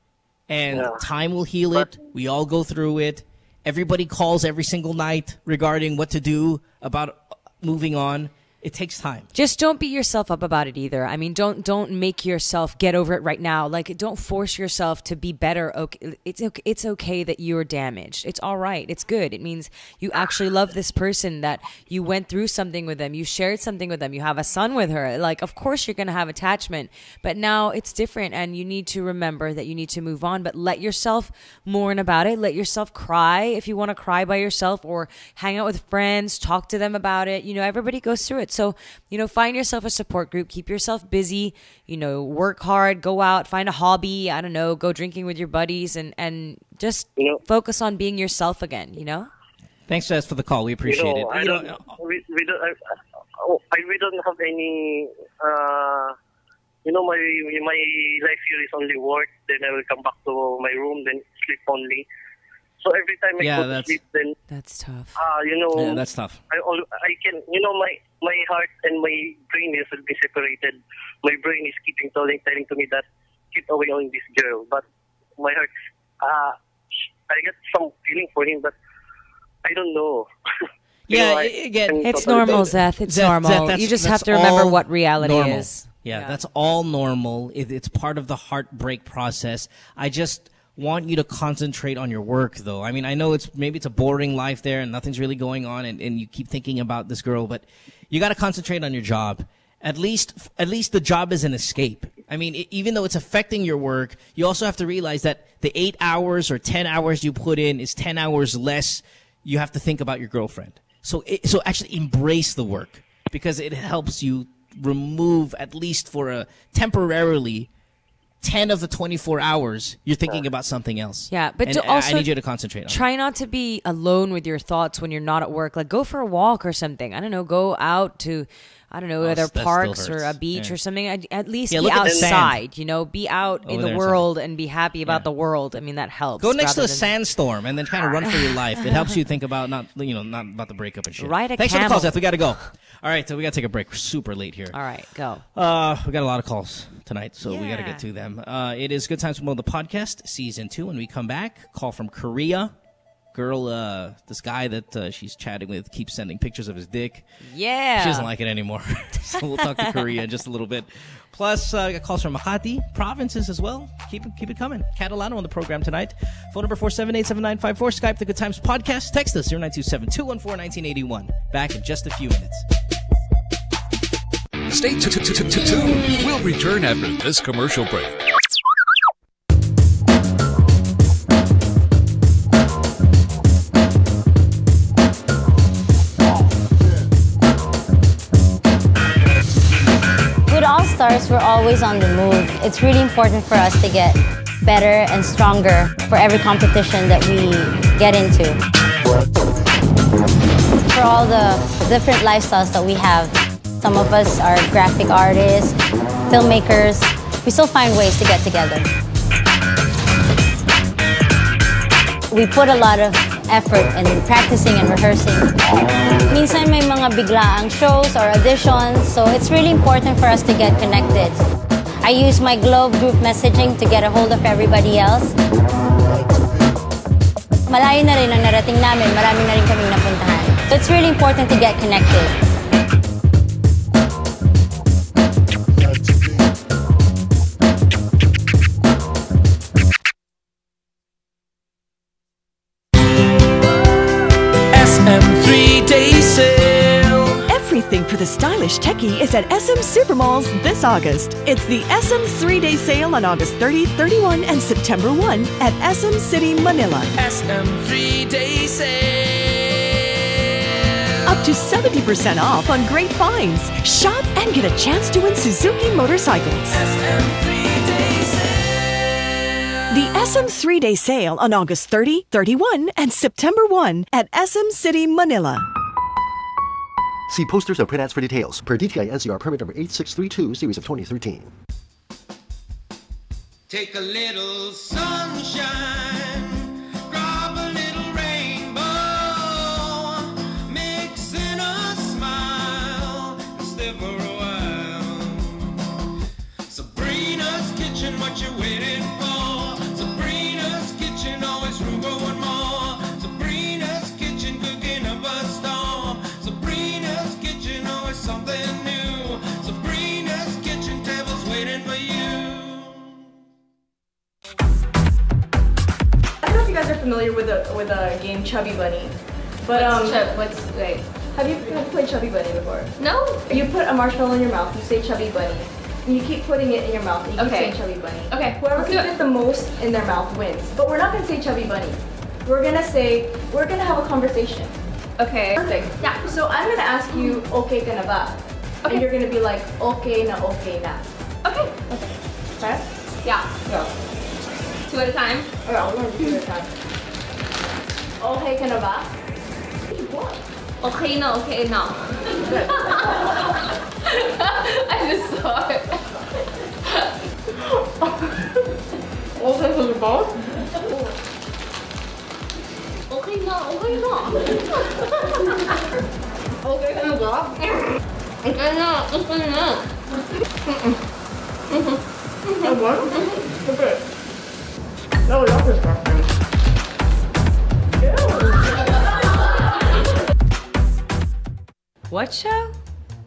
And time will heal it. We all go through it. Everybody calls every single night regarding what to do about moving on. It takes time. Just don't beat yourself up about it either. I mean, don't make yourself get over it right now. Like, don't force yourself to be better. Okay, it's okay that you're damaged. It's all right. It's good. It means you actually love this person, that you went through something with them. You shared something with them. You have a son with her. Like, of course you're going to have attachment. But now it's different, and you need to remember that you need to move on. But let yourself mourn about it. Let yourself cry if you want to cry by yourself, or hang out with friends, talk to them about it. You know, everybody goes through it. So, you know, find yourself a support group, keep yourself busy, you know, work hard, go out, find a hobby, I don't know, go drinking with your buddies, and just focus on being yourself again, you know? Thanks, Jess, for the call. We appreciate it. We don't have any, my life here is only work, then I will come back to my room, then sleep only. So every time I go to sleep, then that's tough. Yeah, that's tough. I can, my heart and my brain is will be separated. My brain is keeping telling to me that keep away on this girl, but my heart, I get some feeling for him, but I don't know. Again, it's normal, Zeth. It's normal. You just have to remember what reality is. Yeah, that's all normal. It's part of the heartbreak process. I just want you to concentrate on your work, though. I mean, I know maybe it's a boring life there and nothing's really going on, and you keep thinking about this girl, but you got to concentrate on your job. At least the job is an escape. I mean, even though it's affecting your work, you also have to realize that the 8 hours or 10 hours you put in is 10 hours less you have to think about your girlfriend. So actually embrace the work, because it helps you remove, at least for a temporarily, 10 of the 24 hours, you're thinking about something else. Yeah, but also, I need you to concentrate on try not to be alone with your thoughts when you're not at work. Like, go for a walk or something. I don't know, go out to, I don't know, either parks or a beach or something. At least be outside, be out in the world and be happy about the world. I mean, that helps. Go next to a sandstorm and then kind of run for your life. It helps you think about not about the breakup and shit. Thanks for the call, Seth. We got to go. All right, so we got to take a break. We're super late here. All right, go. We got a lot of calls tonight, so we got to get to them. It is Good Times with Mo, the podcast, Season 2. When we come back, call from Korea. Girl, this guy that she's chatting with keeps sending pictures of his dick. Yeah. She doesn't like it anymore. So we'll talk to Korea in just a little bit. Plus, we got calls from Makati, provinces as well. Keep it coming. Kat Alano on the program tonight. Phone number 478-7954. Skype, The Good Times Podcast. Text us, 0927-214-1981. Back in just a few minutes. Stay tuned. We'll return after this commercial break. Stars, we're always on the move. It's really important for us to get better and stronger for every competition that we get into. For all the different lifestyles that we have, some of us are graphic artists, filmmakers. We still find ways to get together. We put a lot of effort in practicing and rehearsing. Minsan may mga biglaang shows or auditions, so it's really important for us to get connected. I use my Globe group messaging to get a hold of everybody else. Malayo na rin ang narating namin, marami na rin kaming napuntahan. So it's really important to get connected. Everything for the stylish techie is at SM Supermalls this August. It's the SM 3-day sale on August 30, 31, and September 1 at SM City, Manila. SM 3-day sale. Up to 70% off on great finds. Shop and get a chance to win Suzuki motorcycles. SM 3-day sale. The SM 3-day sale on August 30, 31, and September 1 at SM City, Manila. See posters and print ads for details. Per DTI NCR permit number 8632, series of 2013. Take a little sunshine, grab a little rainbow, mix in a smile, and stay for a while. Sabrina's Kitchen, what you waiting for? Sabrina's Kitchen, always room for one more. Sabrina's Kitchen, cooking up a storm. Sabrina's Kitchen, always something new. Sabrina's Kitchen, tables waiting for you. I don't know if you guys are familiar with a game Chubby Bunny, but have you played Chubby Bunny before? No. You put a marshmallow in your mouth. You say Chubby Bunny. And you keep putting it in your mouth. And you keep saying Chubby Bunny. Okay. Whoever can fit the most in their mouth wins. But we're not gonna say Chubby Bunny. We're gonna have a conversation. Okay. Perfect. Yeah. So I'm gonna ask you, okay, kana ba? Okay. And you're gonna be like, okay na, okay na. Okay. Okay. Okay? Yeah. Go. Two at a time? Alright, we're gonna do two at a time. Okay kana ba? Okay na, okay na. I just saw it. Okay kana ba? Okay na, okay na. Okay kana ba? Okay na, okay na. That one? Okay. That was awesome. What show?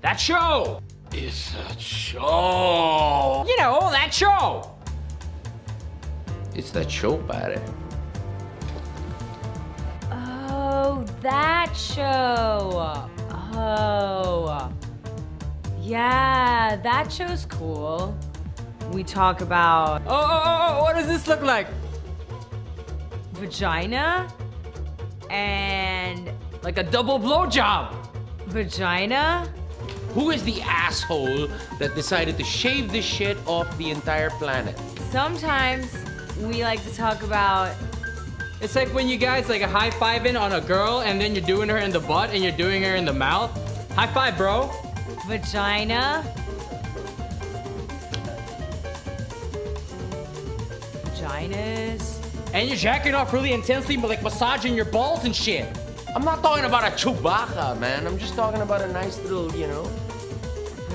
That show! It's that show! You know, that show! It's that show, buddy. Oh, that show! Oh. Yeah, that show's cool. We talk about... Oh, what does this look like? Vagina? And... like a double blowjob! Vagina? Who is the asshole that decided to shave this shit off the entire planet? Sometimes we like to talk about... It's like when you guys like high-fiving on a girl and then you're doing her in the butt and you're doing her in the mouth. High five, bro. Vagina. Vaginas. And you're jacking off really intensely, but like massaging your balls and shit. I'm not talking about a Chewbacca, man. I'm just talking about a nice little, you know...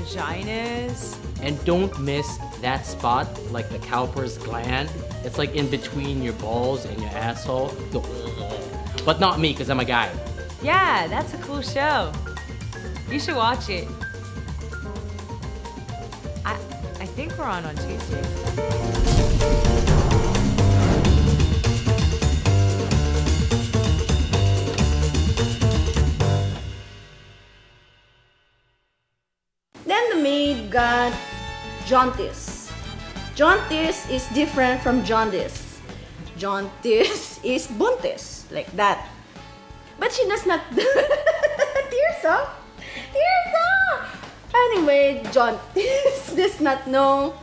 Vaginas. And don't miss that spot, like the Cowper's gland. It's like in between your balls and your asshole. But not me, because I'm a guy. Yeah, that's a cool show. You should watch it. I think we're on Tuesdays. Got jaundice. Jaundice is different from jaundice. Jaundice is buntis, like that. But she does not. Anyway, jaundice does not know.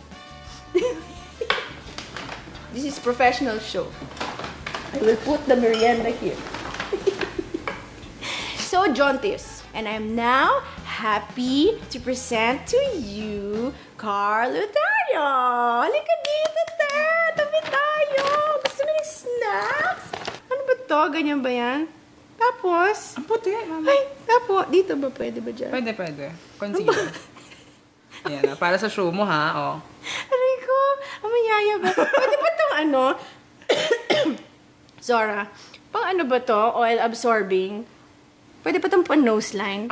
This is professional show. I will put the merienda here. So jaundice, and I'm now happy to present to you Carl Otario! Halika dito, te! Tabi tayo! Gusto na yung snacks! Ano ba to? Ganyan ba yan? Tapos... Ang puti, mama. Ay, tapos. Dito ba? Pwede ba dyan? Pwede, pwede. Concealer. Ayan, para sa show mo, ha? Oh. Aray ko! Amayaya ba? Pwede ba itong ano? Zora, pang ano ba to? Oil absorbing? Pwede ba itong pan-nose line?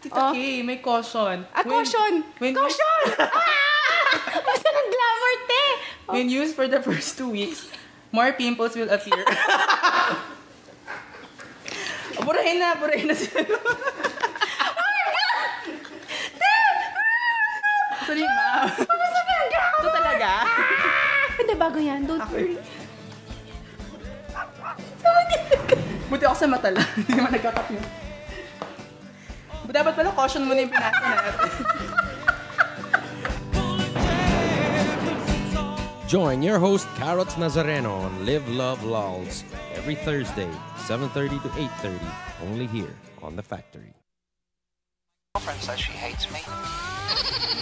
Tita Kay, may caution. Ah, caution! Caution! Ah! Basta ng glamour, te! Oh. When used for the first 2 weeks, more pimples will appear. Burahin na sila. Oh my God! Pabasa ka ang gamot! Ito talaga? Hindi, bago yan. Don't worry. Buti ako sa mata lang. Hindi naman nagkakap yun. Dapat pala caution mo na yung pinasa natin. Join your host, Carrots Nazareno, on Live Love Lols every Thursday, 7:30 to 8:30, only here on The Factory. My girlfriend says she hates me.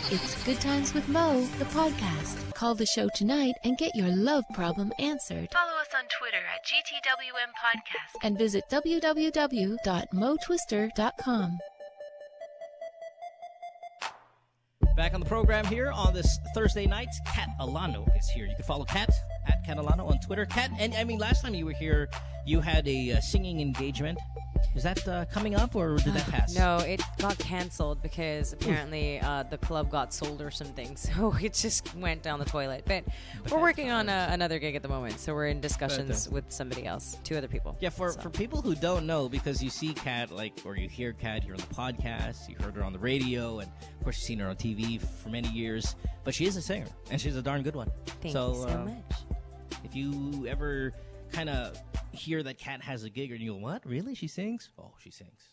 It's Good Times with Mo, the podcast. Call the show tonight and get your love problem answered. Follow us on Twitter at GTWM Podcast and visit www.motwister.com. Back on the program here on this Thursday night, Kat Alano is here. You can follow Kat at Kat Alano on Twitter. Kat, and I mean, last time you were here, you had a singing engagement. Is that coming up, or did that pass? No, it got canceled because apparently the club got sold or something, so it just went down the toilet. But we're working on another gig at the moment, so we're in discussions with somebody else, two other people. Yeah, for people who don't know, because you see Kat, or you hear Kat here on the podcast, you heard her on the radio, and of course you've seen her on TV for many years, but she is a singer, and she's a darn good one. Thank you so much. If you ever kind of hear that Kat has a gig, and you go, what? Really? She sings? Oh, she sings.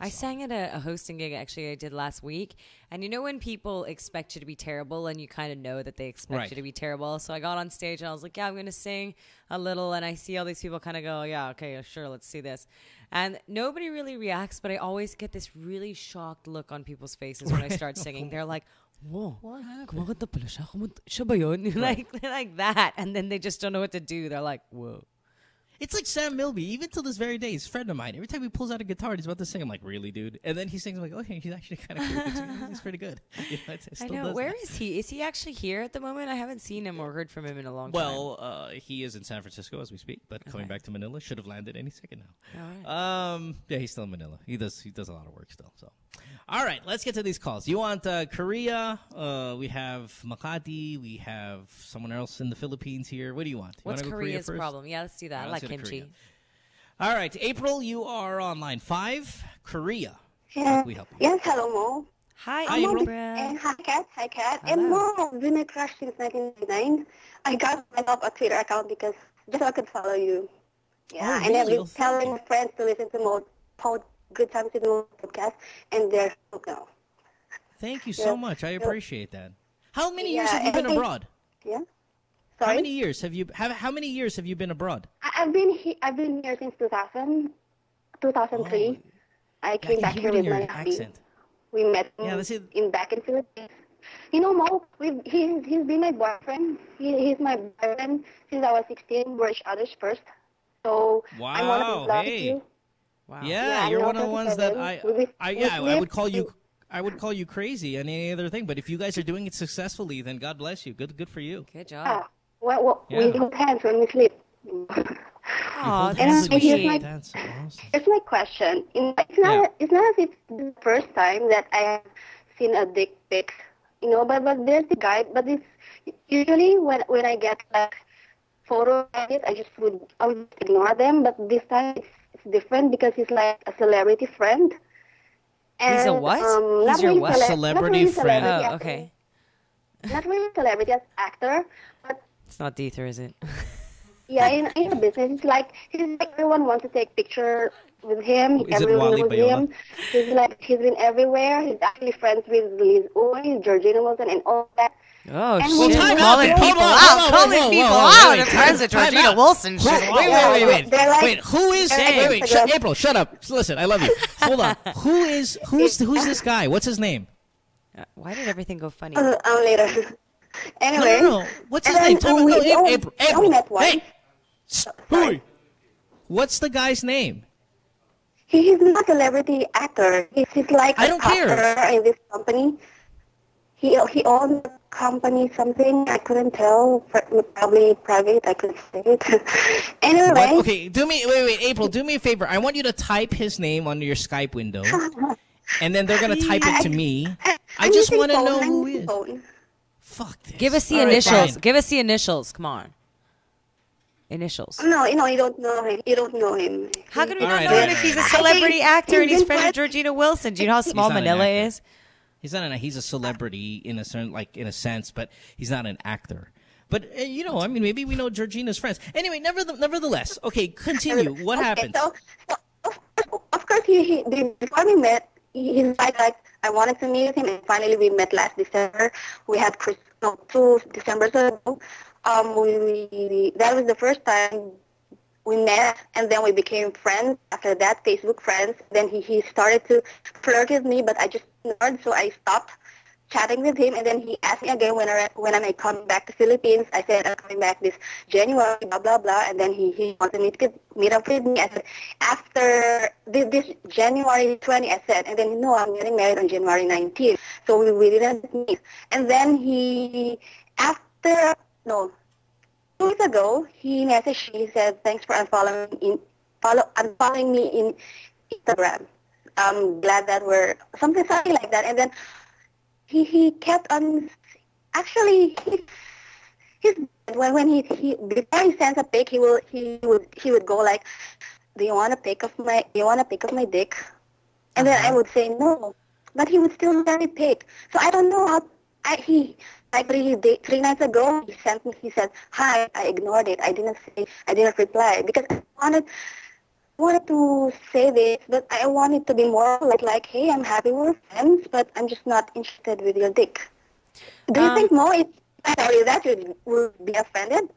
I sang at a hosting gig, actually, I did last week. And you know when people expect you to be terrible and you kind of know that they expect you to be terrible? So I got on stage and I was like, yeah, I'm going to sing a little. And I see all these people kind of go, yeah, okay, sure, let's see this. And nobody really reacts, but I always get this really shocked look on people's faces when I start singing. They're like, whoa, like that. And then they just don't know what to do. They're like, whoa. It's like Sam Milby, even till this very day, he's a friend of mine. Every time he pulls out a guitar and he's about to sing, I'm like, really, dude? And then he sings, I'm like, okay, he's actually kind of good. He's pretty good. You know, I know. Where is he? Is he actually here at the moment? I haven't seen him or heard from him in a long time. Well, he is in San Francisco as we speak, but coming back to Manila, should have landed any second now. All right. Yeah, he's still in Manila. He does a lot of work still. So, all right, let's get to these calls. You want Korea? We have Makati. We have someone else in the Philippines here. What do you want? What's Korea's problem? Yeah, let's do that. Like kimchi. All right, April, you are on line 5, Korea. Yeah. We help you. Yes, hello, Mo. Hi, April. And hi, Kat. Hi, Kat. Hello. And Mo, been a crush since 1999. I got myself a Twitter account because just so I could follow you. Yeah, oh, and I've been telling friends to listen to Mo Good Times with Mo podcast, and they're hooked now. Thank you so much. I appreciate that. How many years have you been abroad? Yeah. Sorry? How many years have you been abroad? I've been here since 2003. Oh. I came back here with my accent. We met back in Philippines. You know, Mo, he's been my boyfriend. He's my boyfriend since I was 16. We're each other's first. So I'm one of his love. Wow. Yeah, you're one of the ones that I would call you. I would call you crazy and any other thing, but if you guys are doing it successfully, then God bless you. Good for you. Good job. We hold hands when we sleep. Oh, that's sweet. Here's my question. It's not as if the first time that I have seen a dick pic, you know. But there's the guy. But it's usually when I get like photo edit, I would ignore them. But this time it's different because he's like a celebrity friend. And, he's a what? He's your what? Celebrity friend. Oh, okay. Not really celebrity as actor, but it's not Deether, is it? Yeah, in a business, he's like everyone wants to take picture with him. Is everyone with him. He's been everywhere. He's actually friends with Liz Uy, Georgina Wilson, and all that. Oh, she's calling people out. Calling people out in terms of Georgina Wilson. Wait, who is... Wait, April, shut up. Listen, I love you. Hold on. Who's this guy? What's his name? Why did everything go funny? Later. Anyway. No. What's his name? April. Hey. Who? What's the guy's name? He's not a celebrity actor. He's like a partner in this company. He owns the company, something I couldn't tell. Probably private. I couldn't say it. Anyway. What? Okay. Wait, April. Do me a favor. I want you to type his name on your Skype window, and then they're gonna type it to me. I just want to know who he is. Fuck this. Give us the initials. Fine. Give us the initials. Come on. Initials. No, you don't know him. You don't know him. How can we not know him if he's a celebrity actor and he's friends with Georgina Wilson? Do you know how small Manila is? He's not an. He's a celebrity in a certain, like, in a sense, but he's not an actor. But you know, I mean, maybe we know Georgina's friends. Anyway, nevertheless, okay, continue. What happened? So of course, before we met, he's like, I wanted to meet him, and finally we met last December. We had Christmas, no, 2 Decembers ago. That was the first time we met, and then we became friends. After that, Facebook friends. Then he started to flirt with me, but I just ignored, so I stopped chatting with him. And then he asked me again when am I coming back to Philippines. I said, I'm coming back this January, blah, blah, blah. And then he wanted me to meet up with me. I said, after this January 20, I said. And then, no, I'm getting married on January 19. So we didn't meet. And then no, 2 weeks ago, he messaged me. He said, thanks for unfollowing me in Instagram. I'm glad that we're something like that. And then he kept on. Actually, he's when he before he sends a pic, he would go like, do you want a pic of my dick? And then I would say no, but he would still send me pic. So I don't know how he. Like 3 nights ago, he sent me. He said, "Hi." I ignored it. I didn't reply because I wanted to say this, but I wanted to be more like, "Hey, I'm happy we're friends, but I'm just not interested with your dick." Do you think Mo, if I tell you that, you would be offended?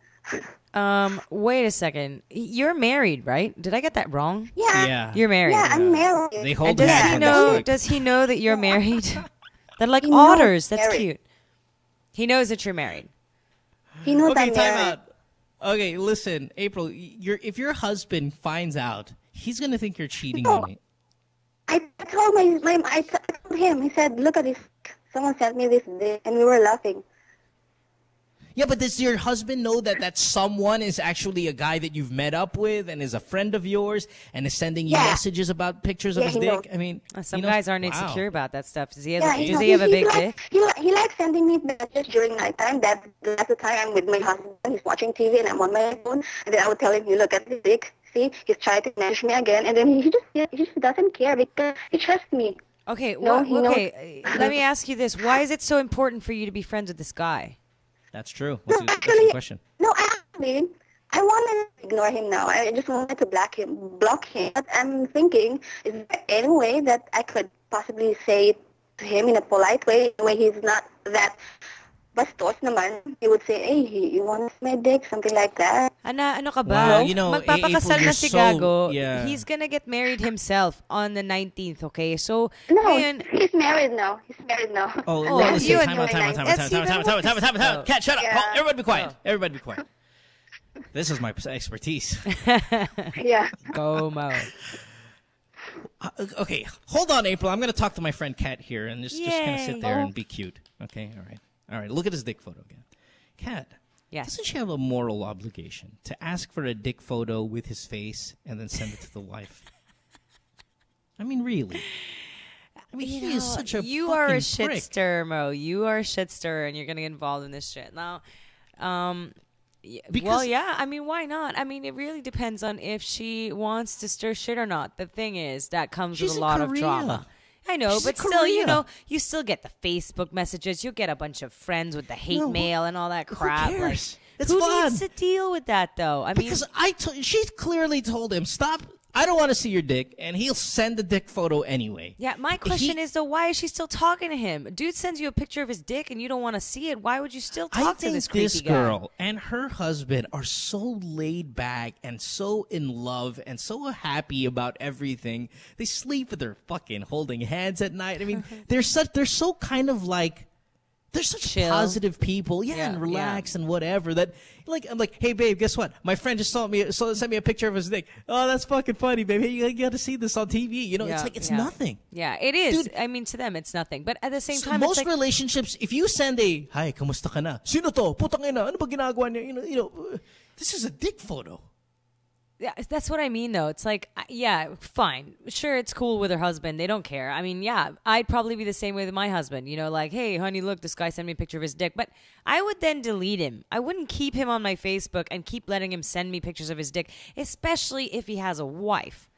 Wait a second. You're married, right? Did I get that wrong? Yeah. You're married. Yeah, I'm married. They hold hands. Does he know that you're married? They're like otters. That's cute. He knows that you're married. He knows I'm married. Okay, time out. Okay, listen, April, if your husband finds out, he's going to think you're cheating on me. I told him. He said, look at this. Someone sent me this, and we were laughing. Yeah, but does your husband know that someone is actually a guy that you've met up with and is a friend of yours and is sending you messages about pictures of his dick? Knows. I mean, some guys aren't insecure about that stuff. Does he have, a big dick? He likes sending me messages during nighttime. That's the time I'm with my husband. He's watching TV and I'm on my phone. And then I would tell him, you look at his dick. See, he's trying to message me again. And then he just doesn't care because he trusts me. Okay, let me ask you this. Why is it so important for you to be friends with this guy? That's true. That's the question. No, actually, I want to ignore him now. I just wanted to block him. But I'm thinking, is there any way that I could possibly say it to him in a polite way, where he's not that bastos naman? He would say, hey, you want my dick? Something like that. Ano ka ba? Wow, you know, magpapakasal na si Gago. He's gonna get married himself on the 19th, okay? So, he's married now. Oh, listen, time out. Kat, shut up. Everybody be quiet. This is my expertise. Yeah. Go, Mo. Okay, hold on, April. I'm gonna talk to my friend Kat here and just kind of sit there and be cute. Okay, all right. All right, look at his dick photo again. Kat, doesn't she have a moral obligation to ask for a dick photo with his face and then send it to the wife? I mean, really. I mean, he is such a fucking prick. You are a shitster, Mo. You are a shitster, and you're going to get involved in this shit. Now, I mean, why not? I mean, it really depends on if she wants to stir shit or not. The thing is, that comes with a lot of drama. I know, but still, you know, you still get the Facebook messages. You get a bunch of friends with the hate mail and all that crap. Who cares? It's fun. Who needs to deal with that, though? I mean, because she clearly told him, stop. I don't want to see your dick, and he'll send the dick photo anyway. Yeah, my question is, though, why is she still talking to him? Dude sends you a picture of his dick, and you don't want to see it. Why would you still talk to this creepy guy? I think this girl and her husband are so laid back and so in love and so happy about everything. They sleep with their fucking holding hands at night. I mean, they're so kind of like... They're such positive people, and relaxed and whatever. That, like, I'm like, hey, babe, guess what? My friend just sent me a picture of his dick. Oh, that's fucking funny, babe. Hey, you got to see this on TV. You know, it's like it's nothing. Yeah, it is. Dude, I mean, to them, it's nothing. But at the same time, most it's like, relationships, if you send a hi, kamusta ka na? Sino to? Putang ina. Ano ba ginagawa niya? You know, this is a dick photo. Yeah, that's what I mean, though. It's like, yeah, fine. Sure, it's cool with her husband. They don't care. I mean, yeah, I'd probably be the same way with my husband. You know, like, hey, honey, look, this guy sent me a picture of his dick. But I would then delete him. I wouldn't keep him on my Facebook and keep letting him send me pictures of his dick, especially if he has a wife.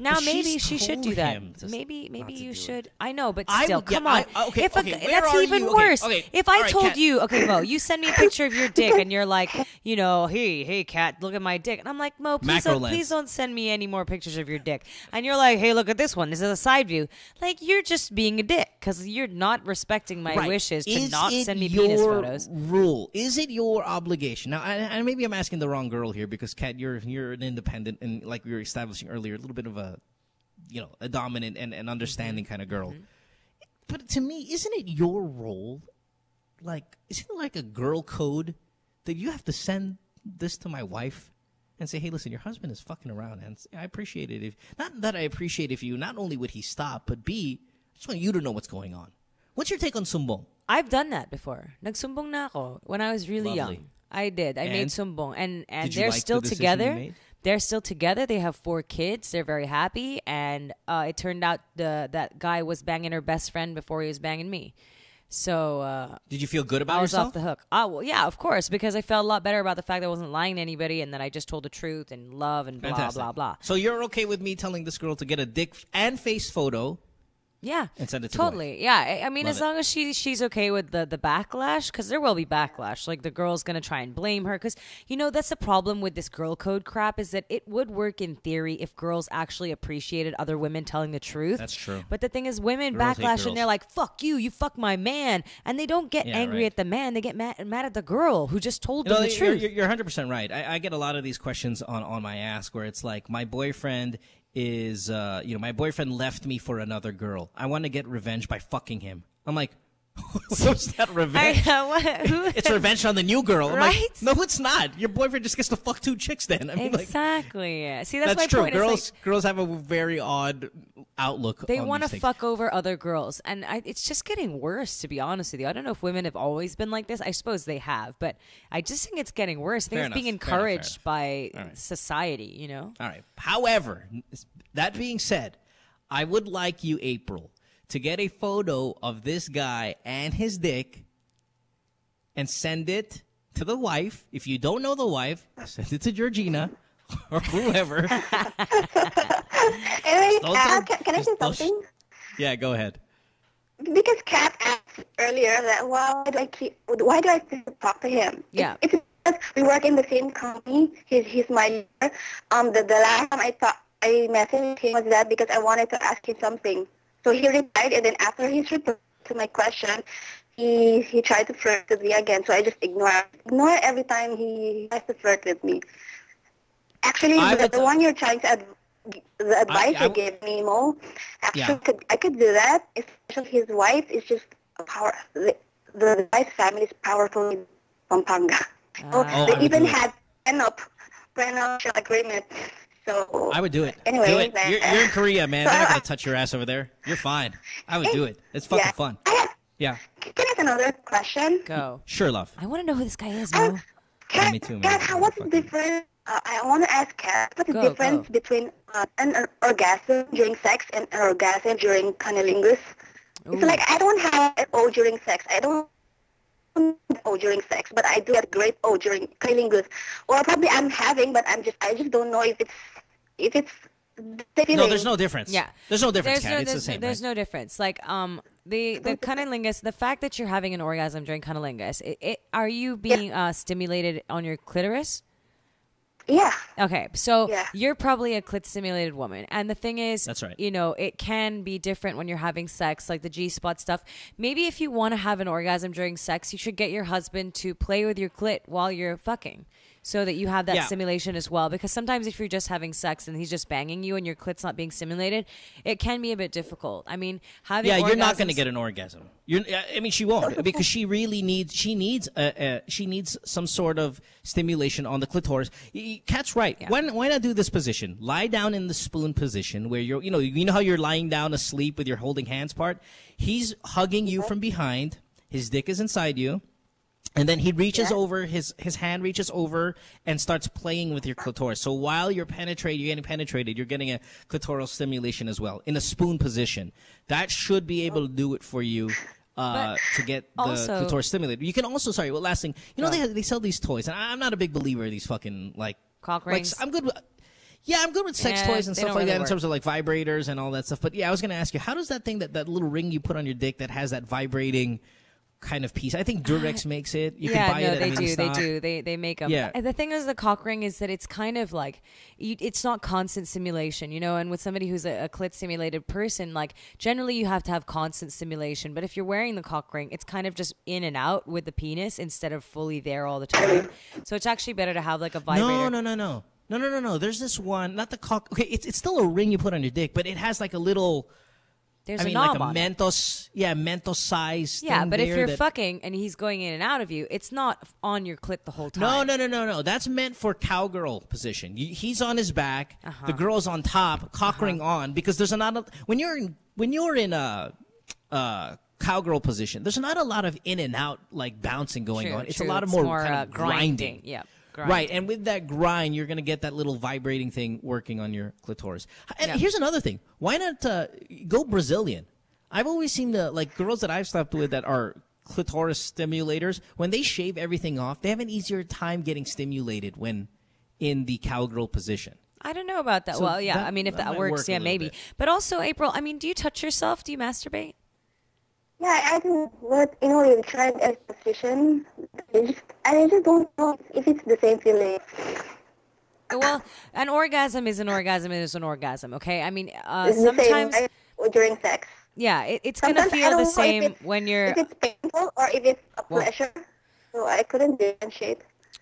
Now maybe she should do that. Maybe you should. It. I know, but still, come on. That's even worse. If I told you, okay, Mo, you send me a picture of your dick, and you're like, you know, hey, Kat, look at my dick, and I'm like, Mo, please don't send me any more pictures of your dick, and you're like, hey, look at this one. This is a side view. Like, you're just being a dick because you're not respecting my wishes to not send me penis photos. Rule? Is it your obligation? Now, and maybe I'm asking the wrong girl here because Kat, you're an independent, and like we were establishing earlier, a little bit of a, you know, a dominant and understanding kind of girl. Mm-hmm. But to me, isn't it your role? Like, isn't it like a girl code that you have to send this to my wife and say, hey, listen, your husband is fucking around, and I appreciate it. Not only would he stop, but B, I just want you to know what's going on. What's your take on sumbong? I've done that before. Nagsumbong na ako when I was really young. I did. I made sumbong. And they're still together. They're still together. They have 4 kids. They're very happy. And it turned out that guy was banging her best friend before he was banging me. So did you feel good about yourself? I was off the hook. Oh, well, yeah, of course, because I felt a lot better about the fact that I wasn't lying to anybody and that I just told the truth and love and blah, blah, blah. So you're okay with me telling this girl to get a dick and face photo? Yeah, and send it to totally. Yeah, I mean, as long as she's okay with the backlash, because there will be backlash. Like, the girl's gonna try and blame her, because you know that's the problem with this girl code crap is that it would work in theory if girls actually appreciated other women telling the truth. That's true. But the thing is, women backlash and they're like, "Fuck you, you fuck my man," and they don't get angry at the man; they get mad at the girl who just told them the truth. You're 100% right. I get a lot of these questions on my ask where it's like, my boyfriend is, you know, my boyfriend left me for another girl. I want to get revenge by fucking him. I'm like, what's that revenge? It's revenge on the new girl. Right? I'm like, no, it's not. Your boyfriend just gets to fuck 2 chicks then. I mean, exactly. Like, see, that's my point. Girls, like, girls have a very odd outlook. They want to fuck over other girls. And it's just getting worse, to be honest with you. I don't know if women have always been like this. I suppose they have. But I just think it's getting worse. I think it's being encouraged by society, you know? All right. However, that being said, I would like you, April, to get a photo of this guy and his dick and send it to the wife. If you don't know the wife, send it to Georgina or whoever. Can I say something? Yeah, go ahead. Because Kat asked earlier that why do I talk to him? Yeah. It's because we work in the same company. He's my leader. The last time I messaged him was that because I wanted to ask him something. So he replied, and then after his reply to my question, he tried to flirt with me again. So I just ignore every time he tries to flirt with me. Actually, the one you're trying to advise you gave me, Mo, actually I could do that. Especially his wife is just a power. The wife's family is powerful in Pampanga. They even had prenuptial agreement. So, I would do it. Anyway, do it. You're in Korea, man. They're not going to touch your ass over there. You're fine. I would do it. It's fucking fun. Can I ask another question? Go. Sure, love. I want to know who this guy is, Mo. Yeah, me too, man. Kat, what's the difference? I want to ask Kat, what's the difference between an orgasm during sex and an orgasm during cunnilingus? Ooh. It's like I don't have an O during sex. I don't get O during sex, but I do get great O during cunnilingus. Or probably I'm having, but I just don't know if it's no, there's no difference. Yeah. There's no difference, Kat. It's the same. There's no difference. Like, the cunnilingus, the fact that you're having an orgasm during cunnilingus, are you being stimulated on your clitoris? Yeah. Okay. So you're probably a clit-stimulated woman. And the thing is, that's right. You know, it can be different when you're having sex, like the G-spot stuff. Maybe if you want to have an orgasm during sex, you should get your husband to play with your clit while you're fucking, so that you have that stimulation as well. Because sometimes if you're just having sex and he's just banging you and your clit's not being stimulated, it can be a bit difficult. I mean, having orgasms, you're not going to get an orgasm. I mean, she won't, because she really needs she needs some sort of stimulation on the clitoris. Kat's right. Yeah. Why not do this position? Lie down in the spoon position where you're you know how you're lying down asleep with your holding hands part. He's hugging you from behind. His dick is inside you. And then he reaches over, his hand reaches over and starts playing with your clitoris. So while you're getting penetrated, you're getting a clitoral stimulation as well in a spoon position. That should be able to do it for you to get the clitoris stimulated. You can also, last thing, you know, they sell these toys, and I'm not a big believer of these fucking, like, cock rings. Like, I'm good with, Yeah, I'm good with sex toys and stuff like that in terms of like vibrators and all that stuff. But yeah, I was going to ask you, how does that thing, that little ring you put on your dick that has that vibrating kind of piece? I think Durex makes it. You can buy it at Mini Stock. They make them. Yeah. The thing is, the cock ring is that it's kind of like, it's not constant stimulation, you know, and with somebody who's a clit stimulated person, like generally you have to have constant stimulation. But if you're wearing the cock ring, it's kind of just in and out with the penis instead of fully there all the time. So it's actually better to have like a vibrator. No. There's this one, not the cock. Okay, it's still a ring you put on your dick, but it has like a little... There's a knob, like a Mentos size. Yeah, but if you're fucking and he's going in and out of you, it's not on your clit the whole time. No. That's meant for cowgirl position. He's on his back, the girl's on top, cock ring on, because there's not when you're in a cowgirl position, there's not a lot of in and out like bouncing going on. It's a lot of more kind of grinding. Yeah. Grind. Right, and with that grind, you're going to get that little vibrating thing working on your clitoris. And here's another thing. Why not go Brazilian? I've always seen the girls that I've slept with that are clitoris stimulators, when they shave everything off, they have an easier time getting stimulated when in the cowgirl position. I don't know about that. So that, I mean, if that works, maybe. But also, April, I mean, do you touch yourself? Do you masturbate? Yeah, I think what Emily tried as position, I just don't know if it's the same feeling. Well, an orgasm is an orgasm is an orgasm, okay? I mean, it's sometimes... the same, right? During sex. Yeah, it's going to feel the same when you're... If it's painful or if it's a pleasure, so I couldn't differentiate.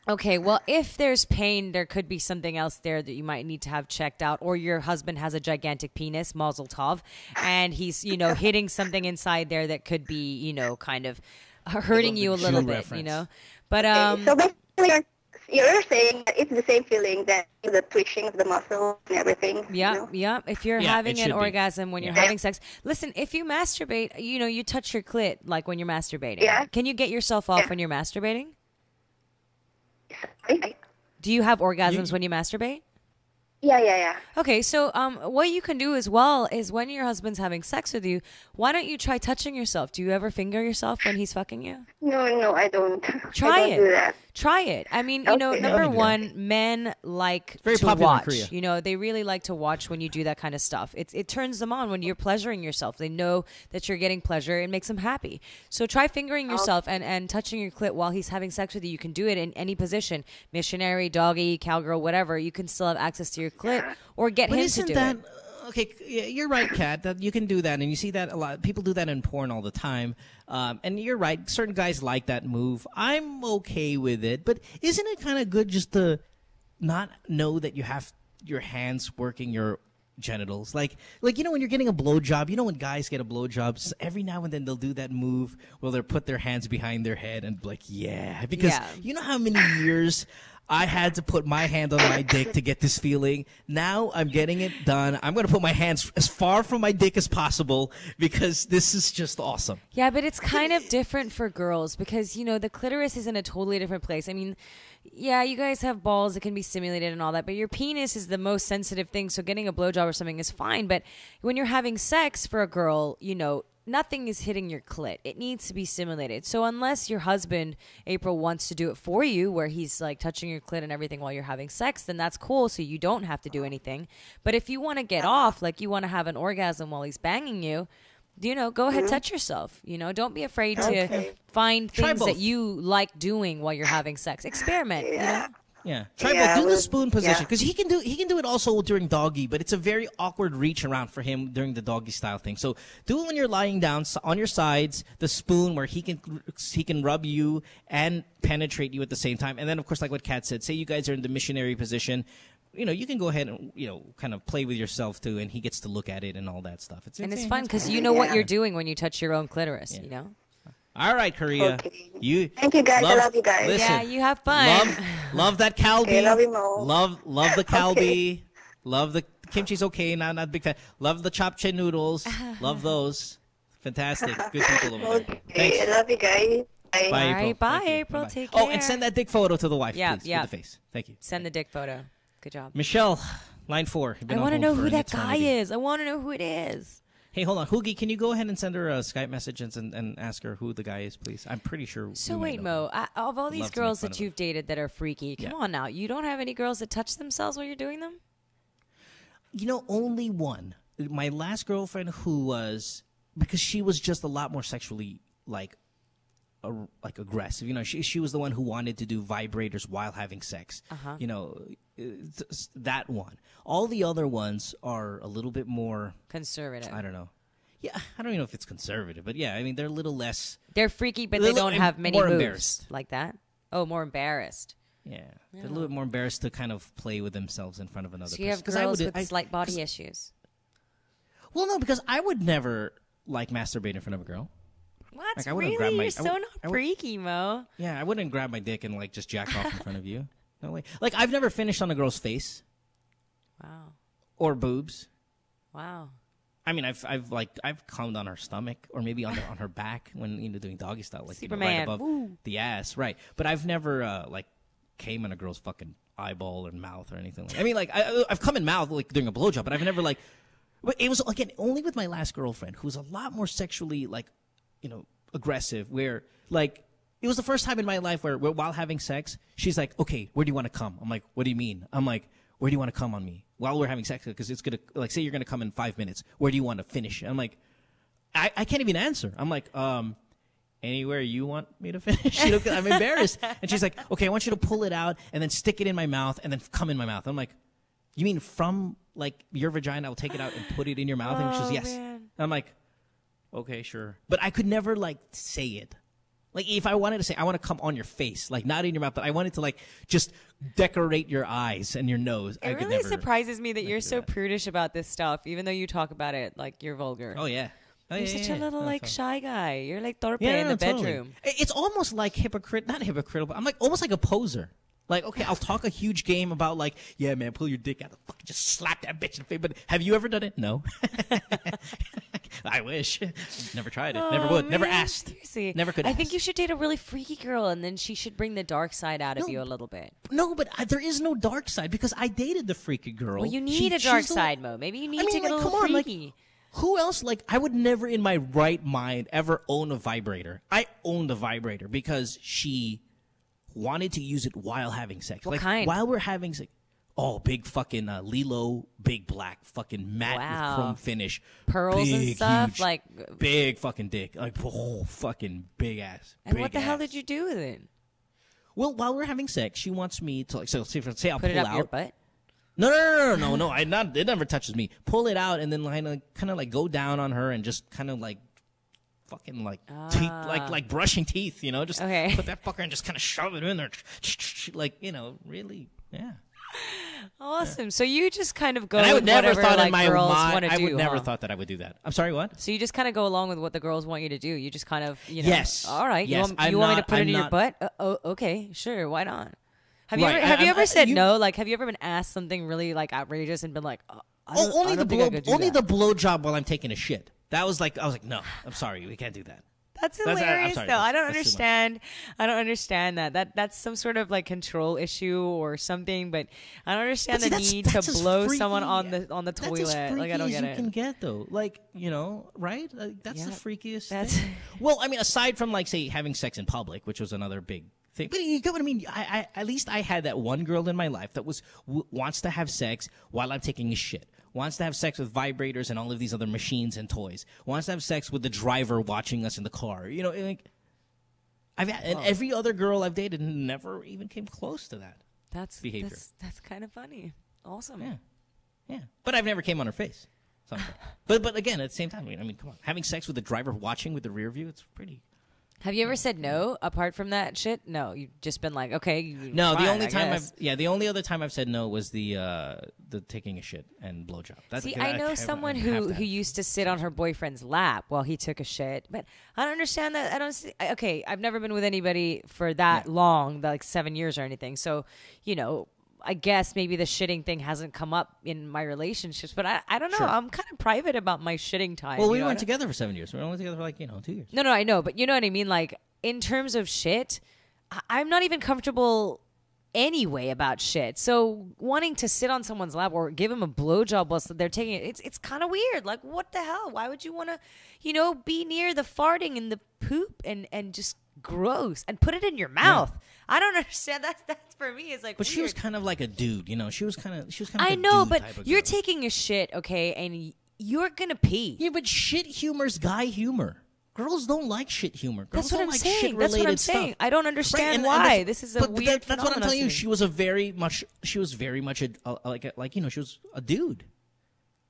Okay, well, if there's pain, there could be something else there that you might need to have checked out. Or your husband has a gigantic penis, Mazel Tov, and he's, you know, hitting something inside there that could be, you know, kind of hurting you a little bit, you know. But so basically, you're saying that it's the same feeling, that the twitching of the muscle and everything. Yeah, you know? Yeah. If you're having an orgasm when you're having sex. Listen, if you masturbate, you know, you touch your clit like when you're masturbating. Yeah. Can you get yourself off when you're masturbating? Do you have orgasms when you masturbate? Yeah. Okay, so what you can do as well is when your husband's having sex with you, why don't you try touching yourself? Do you ever finger yourself when he's fucking you? No, I don't. Try it. I mean, you know, number one, men like to watch. You know, they really like to watch when you do that kind of stuff. It turns them on when you're pleasuring yourself. They know that you're getting pleasure. It makes them happy. So try fingering yourself and touching your clit while he's having sex with you. You can do it in any position, missionary, doggy, cowgirl, whatever. You can still have access to your clit or get him to do it. Okay, you're right, Kat, that you can do that, and you see that a lot. People do that in porn all the time, and you're right. Certain guys like that move. I'm okay with it, but isn't it kind of good just to not know that you have your hands working your genitals? Like you know, when you're getting a blowjob, you know when guys get a blowjob, every now and then they'll do that move where they'll put their hands behind their head and be like, you know how many years I had to put my hand on my dick to get this feeling. Now I'm getting it done. I'm going to put my hands as far from my dick as possible because this is just awesome. Yeah, but it's kind of different for girls because, you know, the clitoris is in a totally different place. I mean, yeah, you guys have balls that can be stimulated and all that, but your penis is the most sensitive thing, so getting a blowjob or something is fine. But when you're having sex for a girl, you know, nothing is hitting your clit. It needs to be stimulated. So unless your husband, April, wants to do it for you where he's like touching your clit and everything while you're having sex, then that's cool. So you don't have to do anything. But if you want to get off, like you want to have an orgasm while he's banging you, you know, go ahead, touch yourself. You know, don't be afraid to find things that you like doing while you're having sex. Experiment, you know? Yeah, do the spoon position because he can do it also during doggy, but it's a very awkward reach around for him during the doggy style thing. So do it when you're lying down on your sides, the spoon where he can rub you and penetrate you at the same time. And then of course, like what Kat said, say you guys are in the missionary position, you know, you can go ahead and, you know, kind of play with yourself too, and he gets to look at it and all that stuff. It's fun because you know what you're doing when you touch your own clitoris, you know. All right, Korea. Okay. Thank you, guys. I love you guys. Listen, yeah, you have fun. Love that Calbee. Love the Calbee. Okay. Love the kimchi's okay. Not a big fan. Love the chopped chin noodles. Love those. Fantastic. Good people over there. Thanks. I love you guys. Bye. Bye, April. Bye, April. Take care. Oh, and send that dick photo to the wife, please. Yeah. With the face. Thank you. Send the dick photo. Good job. Michelle, line 4. I want to know who that guy is. I want to know who it is. Hey, hold on. Hoogie, can you go ahead and send her a Skype message and ask her who the guy is, please? I'm pretty sure. So wait, Mo, of all these girls that you've dated that are freaky, come on now. You don't have any girls that touch themselves while you're doing them? You know, only one. My last girlfriend who was, because she was just a lot more sexually, like aggressive. You know, she was the one who wanted to do vibrators while having sex. Uh-huh. You know, that one. All the other ones are a little bit more conservative. I don't know. Yeah, I don't even know if it's conservative, but yeah, I mean, they're a little less. They're freaky, but they don't have many moves like that. Oh, more embarrassed. Yeah, they're a little bit more embarrassed to kind of play with themselves in front of another person. So you have girls with slight body issues. Well, no, because I would never like masturbate in front of a girl. What? Like, really? You're so not freaky, Mo. Yeah, I wouldn't grab my dick and like just jack off in front of you. No way. Like, I've never finished on a girl's face. Wow. Or boobs. Wow. I mean, I've cummed on her stomach or maybe on her back when, you know, doing doggy style, like, you know, right above the ass, right? But I've never like came in a girl's fucking eyeball or mouth or anything. Like that. I mean, like I've come in mouth like during a blowjob, but I've never like. But it was, again, only with my last girlfriend, who was a lot more sexually, like, you know, aggressive, where, like, it was the first time in my life where while having sex, she's like, okay, where do you want to come? I'm like, what do you mean? I'm like, where do you want to come on me? While we're having sex, because it's going to, like, say you're going to come in 5 minutes. Where do you want to finish? I'm like, I can't even answer. I'm like, anywhere you want me to finish? You know, 'cause I'm embarrassed. And she's like, okay, I want you to pull it out and then stick it in my mouth and then come in my mouth. I'm like, you mean from, like, your vagina, I'll take it out and put it in your mouth? And she's, yes. Man. I'm like, okay, sure. But I could never, like, say it. Like, if I wanted to say, I want to come on your face, like, not in your mouth, but I wanted to, like, just decorate your eyes and your nose. It really surprises me that you're so prudish about this stuff, even though you talk about it like you're vulgar. Oh, yeah. You're such a little, like, shy guy. You're like Torpe in the bedroom. It's almost like not hypocritical, but I'm, like, almost like a poser. Like, okay, I'll talk a huge game about, like, yeah, man, pull your dick out and fucking just slap that bitch in the face. But have you ever done it? No. I wish. Never tried it. Never would. Man, never asked. Seriously. Never could ask. I think you should date a really freaky girl, and then she should bring the dark side out of you a little bit. No, but there is no dark side because I dated the freaky girl. Well, you need a dark side, Mo. Maybe you need to get a little freaky. Like, who else? Like, I would never in my right mind ever own a vibrator. I owned a vibrator because she wanted to use it while having sex. What kind? While we're having sex. Oh, big fucking Lilo, big black fucking matte with chrome finish. Pearls and stuff. Huge, like, big fucking dick. Like, oh, fucking big ass. And what the hell did you do with it? Well, while we're having sex, she wants me to, like, so say I'll pull it out. Put it up your butt? No. It never touches me. Pull it out and then kind of like go down on her and just kind of like fucking like teeth, like brushing teeth, you know, just put that fucker and just kind of shove it in there, like, you know, really, yeah. Awesome. Yeah. So you just kind of go. And I would never thought in my mind. I would never thought that I would do that. I'm sorry, what? So you just kind of go along with what the girls want you to do. You just kind of, you know. Yes. All right. Yes. You want me to put it in your butt? Okay. Sure. Why not? Have you ever said no? Like, have you ever been asked something really like outrageous and been like, only the blowjob while I'm taking a shit. That was like, I was like, no, I'm sorry, we can't do that. That's hilarious, though. I don't understand that. That's some sort of like control issue or something. But I don't understand the need to blow someone on the toilet. Like, I don't get it. That's as freaky as you can get, though. Like, you know, right? Like, that's the freakiest thing. Well, I mean, aside from like, say, having sex in public, which was another big thing. But you get what I mean. At least I had that one girl in my life that wants to have sex while I'm taking a shit. Wants to have sex with vibrators and all of these other machines and toys. Wants to have sex with the driver watching us in the car. You know, like, and every other girl I've dated never even came close to that. That's behavior. That's kind of funny. Awesome. Yeah, yeah. But I've never came on her face. But again, at the same time, I mean, come on, having sex with the driver watching with the rear view, it's pretty. Have you ever said no apart from that shit? No, you've just been like, okay. The only other time I've said no was the taking a shit and blowjob. See, I know someone who used to sit on her boyfriend's lap while he took a shit, but I don't understand that. Okay, I've never been with anybody for that long, like 7 years or anything. So, you know, I guess maybe the shitting thing hasn't come up in my relationships, but I don't know. Sure. I'm kind of private about my shitting time. Well, we weren't together for 7 years. We were only together for, like, you know, 2 years. No, I know. But you know what I mean? Like, in terms of shit, I'm not even comfortable anyway about shit. So wanting to sit on someone's lap or give them a blowjob while they're taking it, it's kind of weird. Like, what the hell? Why would you want to, you know, be near the farting and the poop and just gross, and put it in your mouth. Yeah. I don't understand. That's for me is like. But weird. She was kind of like a dude, you know. She was kind of. I like know, a dude but type of you're girl. Taking a shit, okay, and you're gonna pee. Yeah, but shit humor's guy humor. Girls don't like shit humor. Girls don't like shit related stuff. That's what I'm saying. I don't understand why this is a weird phenomenon. That's what I'm telling you. She was very much like she was a dude.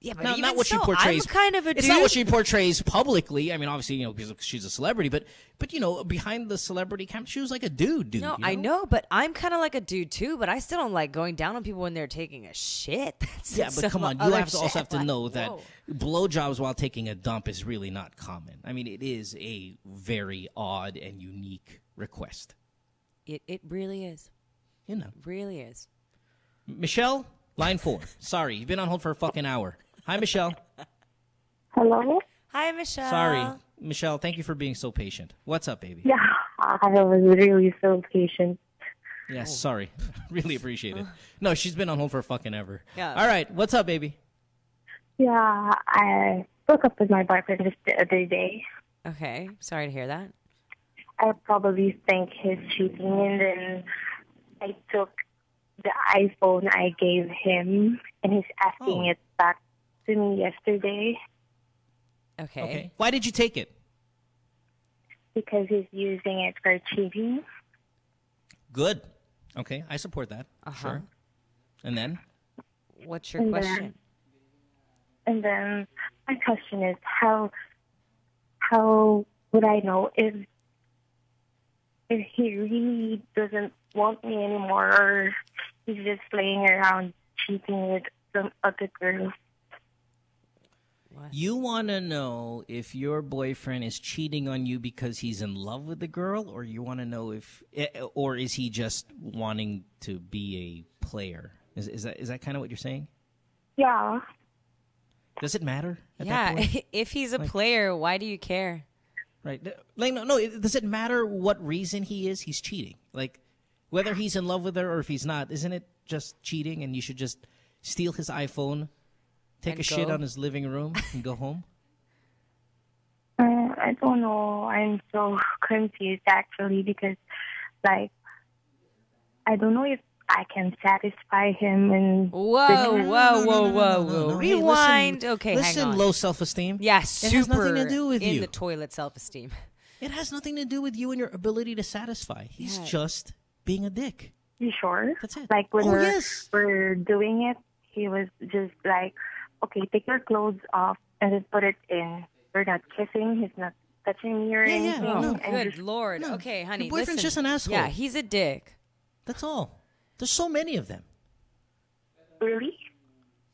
Yeah, but not what she portrays. I'm kind of a dude. It's not what she portrays publicly. I mean, obviously, you know, because she's a celebrity, but you know, behind the celebrity camp, she was like a dude. No, you know? I know, but I'm kind of like a dude too. But I still don't like going down on people when they're taking a shit. That's yeah, but come on, you have to also have to know that blowjobs while taking a dump is really not common. I mean, it is a very odd and unique request. It really is. You know, it really is. Michelle, line 4. Sorry, you've been on hold for a fucking hour. Hi, Michelle. Hello? Hi, Michelle. Sorry, Michelle. Thank you for being so patient. What's up, baby? Yeah, I was literally so patient. Yeah, sorry. Really appreciate it. No, she's been on hold for a fucking ever. Yeah. All right, what's up, baby? Yeah, I broke up with my boyfriend just the other day. Okay, sorry to hear that. I probably think his cheating, and then I took the iPhone I gave him, and he's asking it back to me yesterday. Okay. Why did you take it? Because he's using it for cheating. Good. Okay, I support that. Sure. And then? What's your question? And then my question is, how would I know if he really doesn't want me anymore, or he's just playing around cheating with some other girl? What? You want to know if your boyfriend is cheating on you because he's in love with the girl, or you want to know if, or is he just wanting to be a player? Is that kind of what you're saying? Yeah. Does it matter at that point? If he's a player, why do you care? Right. Like, no, does it matter what reason he is? He's cheating. Like, whether he's in love with her or if he's not, isn't it just cheating, and you should just steal his iPhone, take a shit on his living room, and go home? I don't know. I'm so confused, actually, because, like, I don't know if I can satisfy him. And whoa. Rewind. Hey, listen, hang on. Low self-esteem. Yes, yeah, super. It has nothing to do with you. In the toilet self-esteem. It has nothing to do with you and your ability to satisfy. He's just being a dick. You sure? That's it. Like, when we're doing it, he was just like, okay, take your clothes off and just put it in. We're not kissing. He's not touching me or anything. Yeah, no. And good Lord. No. Okay, honey, your boyfriend's just an asshole. Yeah, he's a dick. That's all. There's so many of them. Really?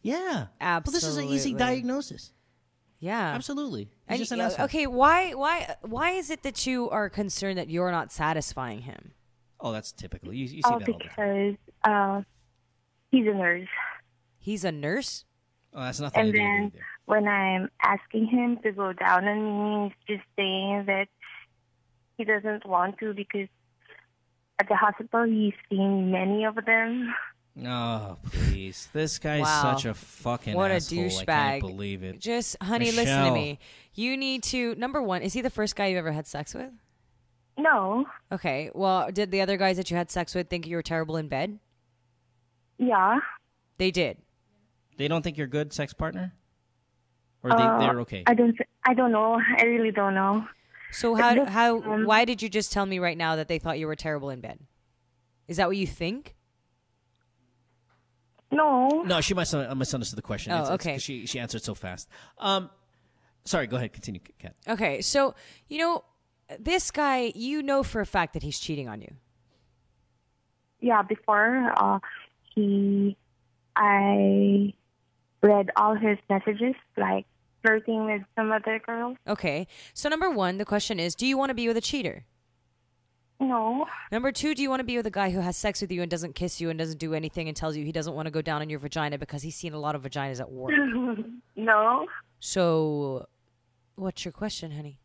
Yeah. Absolutely. Well, this is an easy diagnosis. Yeah. Absolutely. He's just an asshole. Okay, why is it that you are concerned that you're not satisfying him? Oh, that's typical. You see that all the time. Because he's a nurse. He's a nurse? Oh, that's nothing to do with you either. When I'm asking him to go down on me, he's just saying that he doesn't want to because at the hospital he's seen many of them. Oh, please. This guy's such a fucking asshole. What a douchebag. I can't believe it. Just, honey, Michelle, listen to me. You need to, number one, is he the first guy you ever had sex with? No. Okay. Well, did the other guys that you had sex with think you were terrible in bed? Yeah. They did. They don't think you're a good sex partner? Or they're okay? I don't know. I really don't know. So why did you just tell me right now that they thought you were terrible in bed? Is that what you think? No. No, she must have misunderstood the question. Oh, okay. She answered so fast. Sorry, go ahead. Continue, Kat. Okay. So, you know, this guy, you know for a fact that he's cheating on you. Yeah, before I read all his messages, like flirting with some other girl. Okay. So number one, the question is, do you want to be with a cheater? No. Number two, do you want to be with a guy who has sex with you and doesn't kiss you and doesn't do anything and tells you he doesn't want to go down on your vagina because he's seen a lot of vaginas at work? No. So what's your question, honey?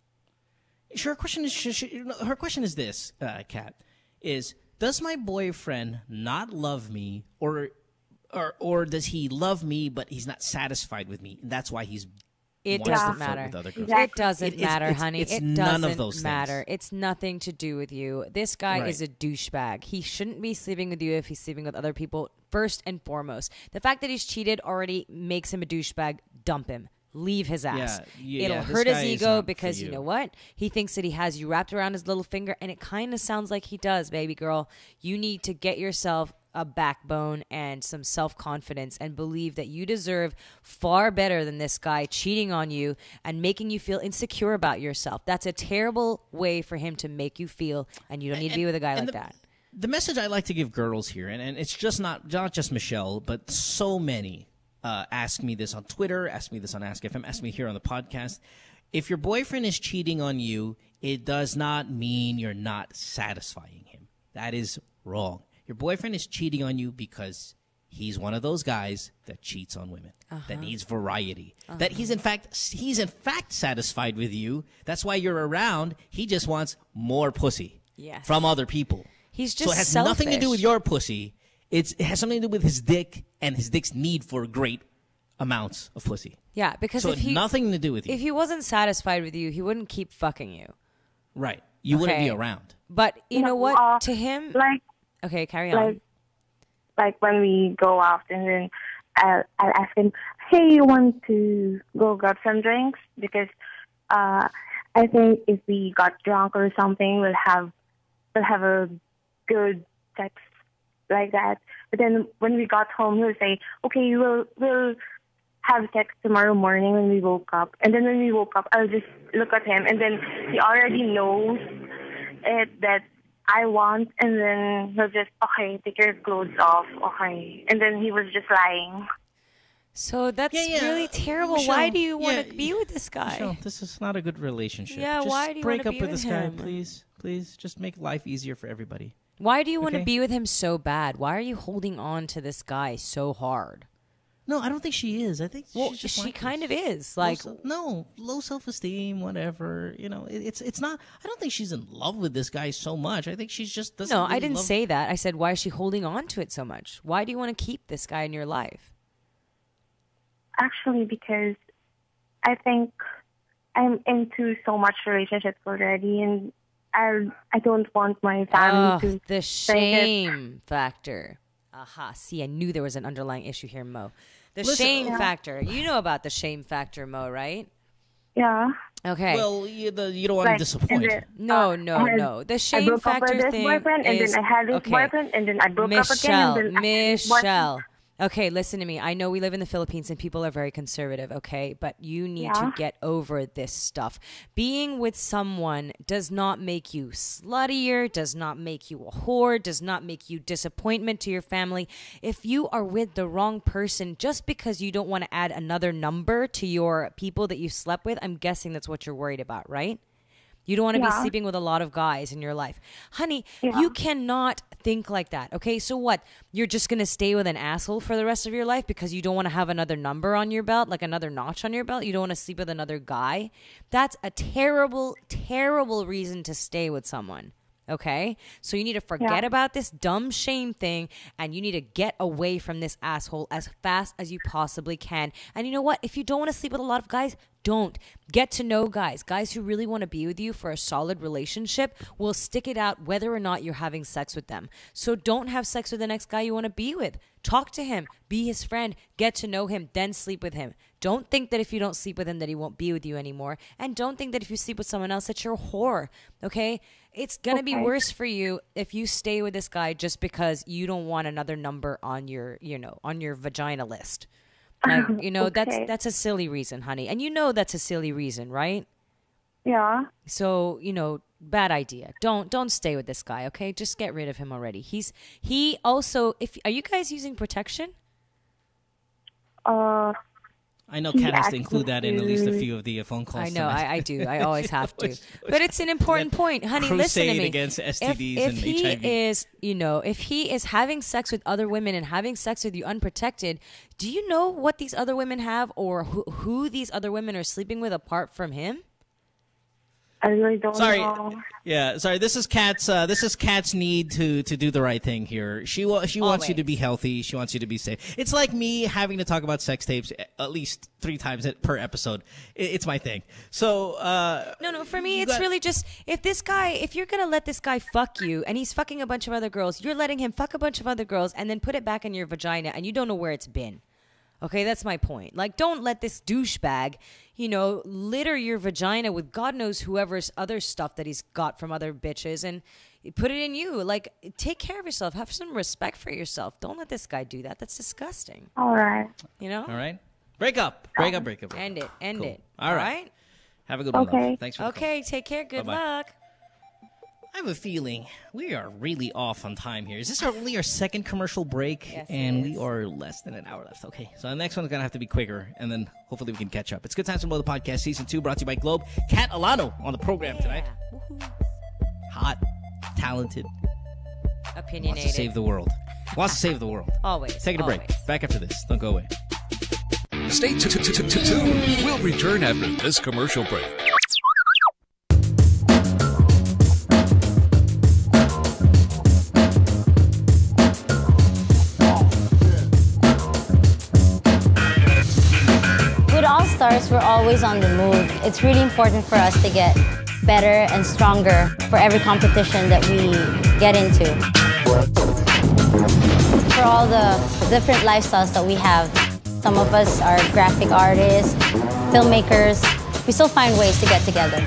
Her question is this, Kat, is, does my boyfriend not love me, or does he love me but he's not satisfied with me, and that's why he's It doesn't matter. It doesn't matter, honey. It doesn't matter. It's nothing to do with you. This guy is a douchebag. He shouldn't be sleeping with you if he's sleeping with other people, first and foremost. The fact that he's cheated already makes him a douchebag. Dump him. Leave his ass. Yeah, it'll hurt his ego because you know what? He thinks that he has you wrapped around his little finger, and it kind of sounds like he does, baby girl. You need to get yourself a backbone and some self-confidence and believe that you deserve far better than this guy cheating on you and making you feel insecure about yourself. That's a terrible way for him to make you feel, and you don't need to be with a guy like that. The message I like to give girls here, and it's just not just Michelle, but so many ask me this on Twitter, ask me this on Ask FM, ask me here on the podcast. If your boyfriend is cheating on you, it does not mean you're not satisfying him. That is wrong. Your boyfriend is cheating on you because he's one of those guys that cheats on women, that needs variety, that he's in fact satisfied with you. That's why you're around. He just wants more pussy from other people. He's just selfish. Nothing to do with your pussy. It has something to do with his dick and his dick's need for great amounts of pussy. Yeah, because so nothing to do with you. If he wasn't satisfied with you, he wouldn't keep fucking you. Right. You wouldn't be around. But you know what? To him, okay, carry on. Like when we go out and then I'll ask him, hey, you want to go grab some drinks? Because I think if we got drunk or something, we'll have a good sex like that. But then when we got home, he'll say, okay, we'll have sex tomorrow morning when we woke up. And then when we woke up, I'll just look at him. And then he already knows it that I want, and then he'll just, okay, take your clothes off, okay. And then he was just lying. So that's really terrible. Michelle, why do you want to be with this guy? Michelle, this is not a good relationship. Yeah, just why do you break up with this guy, please? Please, just make life easier for everybody. Why do you want to be with him so bad? Why are you holding on to this guy so hard? No, I don't think she is. I think she's just she kind of is. Like low self-esteem, whatever. You know, it's not. I don't think she's in love with this guy so much. I think she's just doesn't. No, really I didn't say that. I said, why is she holding on to it so much? Why do you want to keep this guy in your life? Actually, because I think I'm into so much relationships already, and I don't want my family to the shame factor. Aha, see, I knew there was an underlying issue here, Mo. The shame factor. You know about the shame factor, Mo, right? Yeah. Okay. Well, you don't want to disappoint. No. The shame factor thing is... And then I had this boyfriend, and then I broke up again. Michelle. Okay, listen to me. I know we live in the Philippines and people are very conservative, okay? But you need to get over this stuff. Being with someone does not make you sluttier, does not make you a whore, does not make you disappointment to your family. If you are with the wrong person just because you don't want to add another number to your people that you slept with, I'm guessing that's what you're worried about, right? You don't want to be sleeping with a lot of guys in your life. Honey, you cannot think like that. Okay, so what? You're just going to stay with an asshole for the rest of your life because you don't want to have another number on your belt, like another notch on your belt? You don't want to sleep with another guy? That's a terrible, terrible reason to stay with someone. Okay, so you need to forget about this dumb shame thing, and you need to get away from this asshole as fast as you possibly can. And you know what? If you don't want to sleep with a lot of guys, don't. Get to know guys. Guys who really want to be with you for a solid relationship will stick it out whether or not you're having sex with them. So don't have sex with the next guy you want to be with. Talk to him. Be his friend. Get to know him. Then sleep with him. Don't think that if you don't sleep with him that he won't be with you anymore. And don't think that if you sleep with someone else that you're a whore. Okay? It's going to be worse for you if you stay with this guy just because you don't want another number on your, on your vagina list. Like, that's a silly reason, honey. And you know that's a silly reason, right? Yeah. So, bad idea. Don't stay with this guy, okay? Just get rid of him already. He also, are you guys using protection? I know Kat has to include that in at least a few of the phone calls. I know, I do. I always have to. But it's an important point. Honey, listen to me. Against STDs if and HIV. If he is having sex with other women and having sex with you unprotected, do you know what these other women have or who these other women are sleeping with apart from him? I really don't know. Yeah, sorry. This is Kat's need to do the right thing here. She wants you to be healthy. She wants you to be safe. It's like me having to talk about sex tapes at least 3 times per episode. It's my thing. So no. For me, it's really just if you're gonna let this guy fuck you, and he's fucking a bunch of other girls, you're letting him fuck a bunch of other girls, and then put it back in your vagina, and you don't know where it's been. Okay, that's my point. Like, don't let this douchebag, you know, litter your vagina with God knows whoever's other stuff that he's got from other bitches and put it in you. Like, take care of yourself. Have some respect for yourself. Don't let this guy do that. That's disgusting. All right. You know? All right. Break up. Break up, break up. Break up. End it. End it. All right. Have a good one. Okay. Thanks for the call. Take care. Good luck. I have a feeling we are really off on time here. Is this really our second commercial break? Yes, and we are less than an hour left. Okay, so the next one's going to have to be quicker, and then hopefully we can catch up. It's Good Times with Mo, the podcast, Season 2, brought to you by Globe. Kat Alano on the program tonight. Hot, talented, opinionated. Wants to save the world. Wants to save the world. Always. Taking a break. Back after this. Don't go away. Stay tuned. We'll return after this commercial break. Stars, we're always on the move. It's really important for us to get better and stronger for every competition that we get into. For all the different lifestyles that we have, some of us are graphic artists, filmmakers. We still find ways to get together.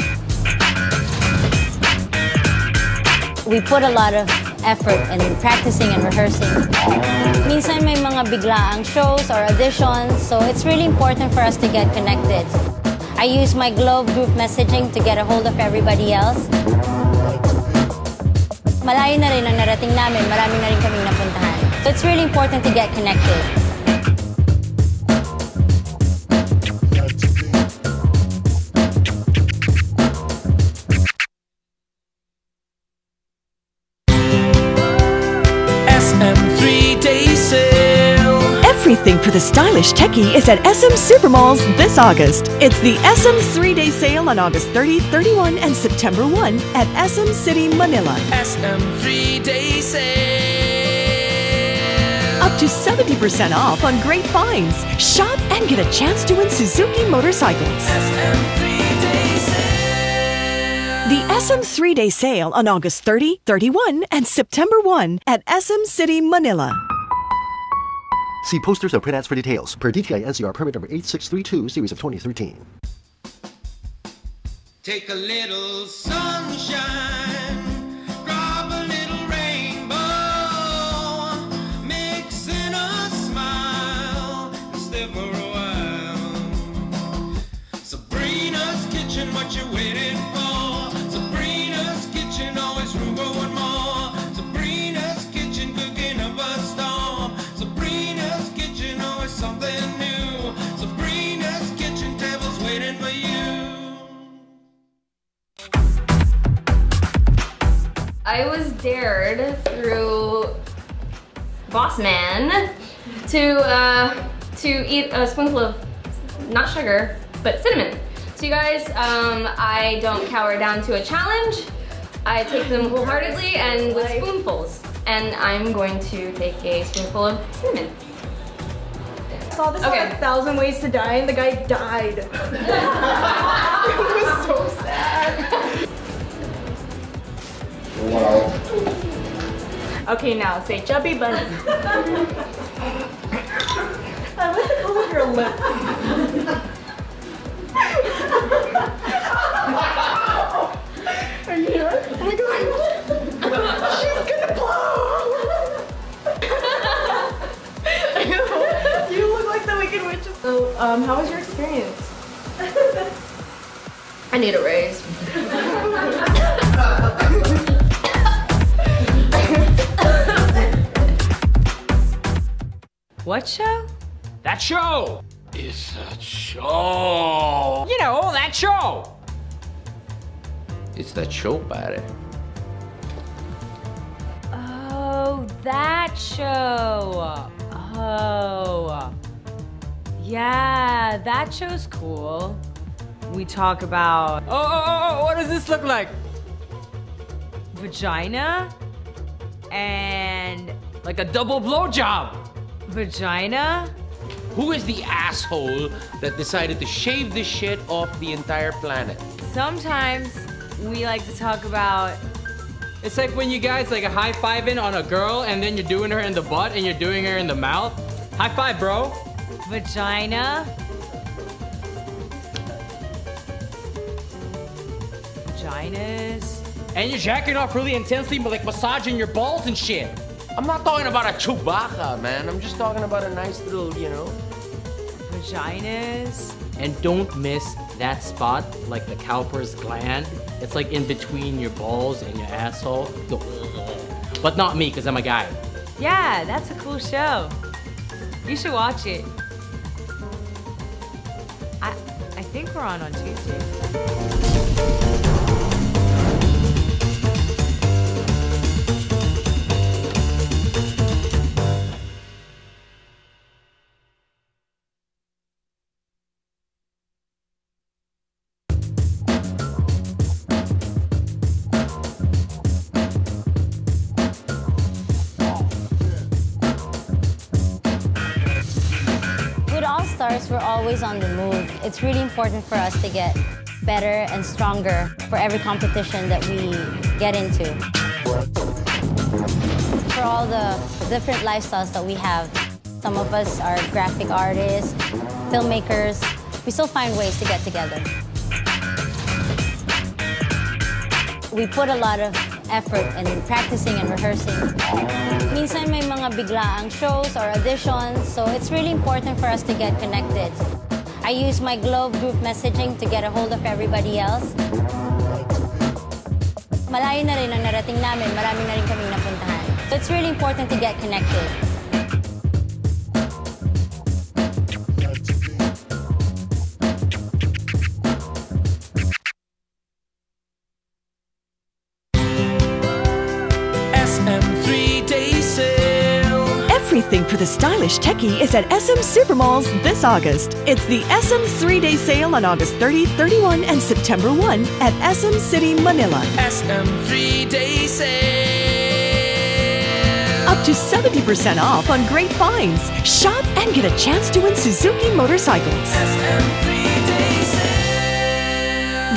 We put a lot of effort in practicing and rehearsing. Minsan may mga biglaang shows or auditions, so it's really important for us to get connected. I use my Globe group messaging to get a hold of everybody else. Malayo na rin ang narating namin, marami na rin kaming napuntahan. So it's really important to get connected. Everything for the stylish techie is at SM Supermalls this August. It's the SM 3-day sale on August 30, 31, and September 1 at SM City, Manila. SM 3-day sale. Up to 70% off on great finds. Shop and get a chance to win Suzuki motorcycles. SM 3-day sale. The SM 3-day sale on August 30, 31, and September 1 at SM City, Manila. See posters and print ads for details. Per DTI NCR permit number 8632, series of 2013. Take a little sunshine, drop a little rainbow, mix in a smile, and stay for a while. Sabrina's Kitchen, what you waiting for? Sabrina's Kitchen, always room for one more. Sabrina's Kitchen, cooking up a storm. Sabrina's Kitchen, always something new. Sabrina's Kitchen, devil's waiting for you. I was dared through Boss Man to eat a spoonful of, not sugar, but cinnamon. So you guys, I don't cower down to a challenge. I take them wholeheartedly and with spoonfuls. And I'm going to take a spoonful of cinnamon. I saw this on A Thousand Ways to Die, and the guy died. It was so sad. Wow. Okay, now say chubby bunny. I want to pull your lip. Are you here? Oh my god. She's gonna blow! You look like the Wicked Witch. So, how was your experience? I need a raise. What show? That show! It's a show! You know, that show! It's that show, buddy. Oh, that show. Oh. Yeah, that show's cool. We talk about, oh, what does this look like? Vagina and like a double blowjob. Vagina. Who is the asshole that decided to shave this shit off the entire planet? Sometimes we like to talk about... It's like when you guys like a high-fiving on a girl and then you're doing her in the butt and you're doing her in the mouth. High five, bro. Vagina. Vaginas. And you're jacking off really intensely, but like massaging your balls and shit. I'm not talking about a Chewbacca, man. I'm just talking about a nice little, you know. Vaginas. And don't miss that spot, like the Cowper's gland. It's like in between your balls and your asshole. But not me, because I'm a guy. Yeah, that's a cool show. You should watch it. I think we're on Tuesdays. We're always on the move. It's really important for us to get better and stronger for every competition that we get into. For all the different lifestyles that we have, some of us are graphic artists, filmmakers. We still find ways to get together. We put a lot of effort in practicing and rehearsing. Minsan may mga biglaang shows or auditions, so it's really important for us to get connected. I use my Globe group messaging to get a hold of everybody else. Malayo na rin ang narating namin, marami na rin kami napuntahan. So it's really important to get connected. Everything for the stylish techie is at SM Supermalls this August. It's the SM 3-Day Sale on August 30, 31, and September 1 at SM City, Manila. SM 3-Day Sale! Up to 70% off on great finds. Shop and get a chance to win Suzuki motorcycles. SM 3-Day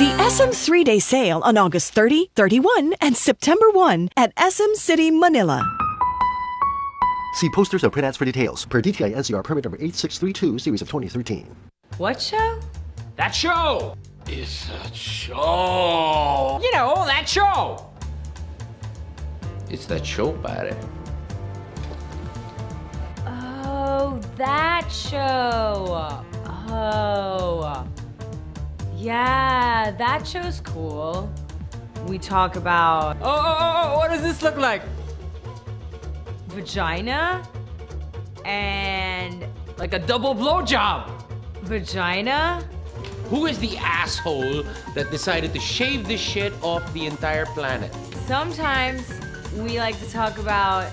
Sale! The SM 3-Day Sale on August 30, 31, and September 1 at SM City, Manila. See posters or print ads for details. Per DTI NCR permit number 8632, series of 2013. What show? That show! It's a show! You know, that show! It's that show, buddy. Oh, that show! Oh. Yeah, that show's cool. We talk about... Oh, what does this look like? Vagina and like a double blowjob. Vagina. Who is the asshole that decided to shave this shit off the entire planet? Sometimes we like to talk about.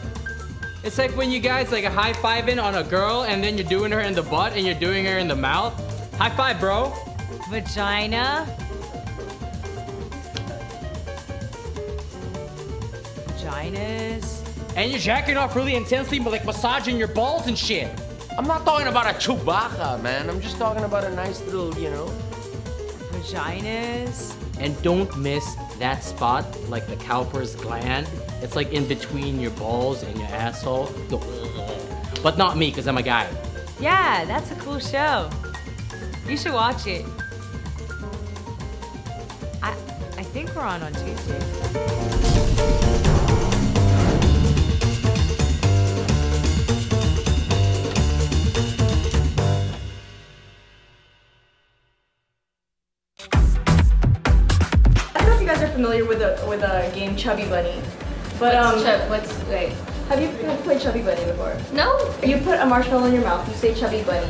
It's like when you guys like a high-fiving on a girl and then you're doing her in the butt and you're doing her in the mouth. High five, bro. Vagina. Vaginas. And you're jacking off really intensely, but like massaging your balls and shit. I'm not talking about a Chewbacca, man. I'm just talking about a nice little, you know. Vaginas. And don't miss that spot, like the Cowper's gland. It's like in between your balls and your asshole. But not me, because I'm a guy. Yeah, that's a cool show. You should watch it. I think we're on Tuesdays. Familiar with a game Chubby Bunny, but wait, have you played Chubby Bunny before? No. You put a marshmallow in your mouth. You say Chubby Bunny,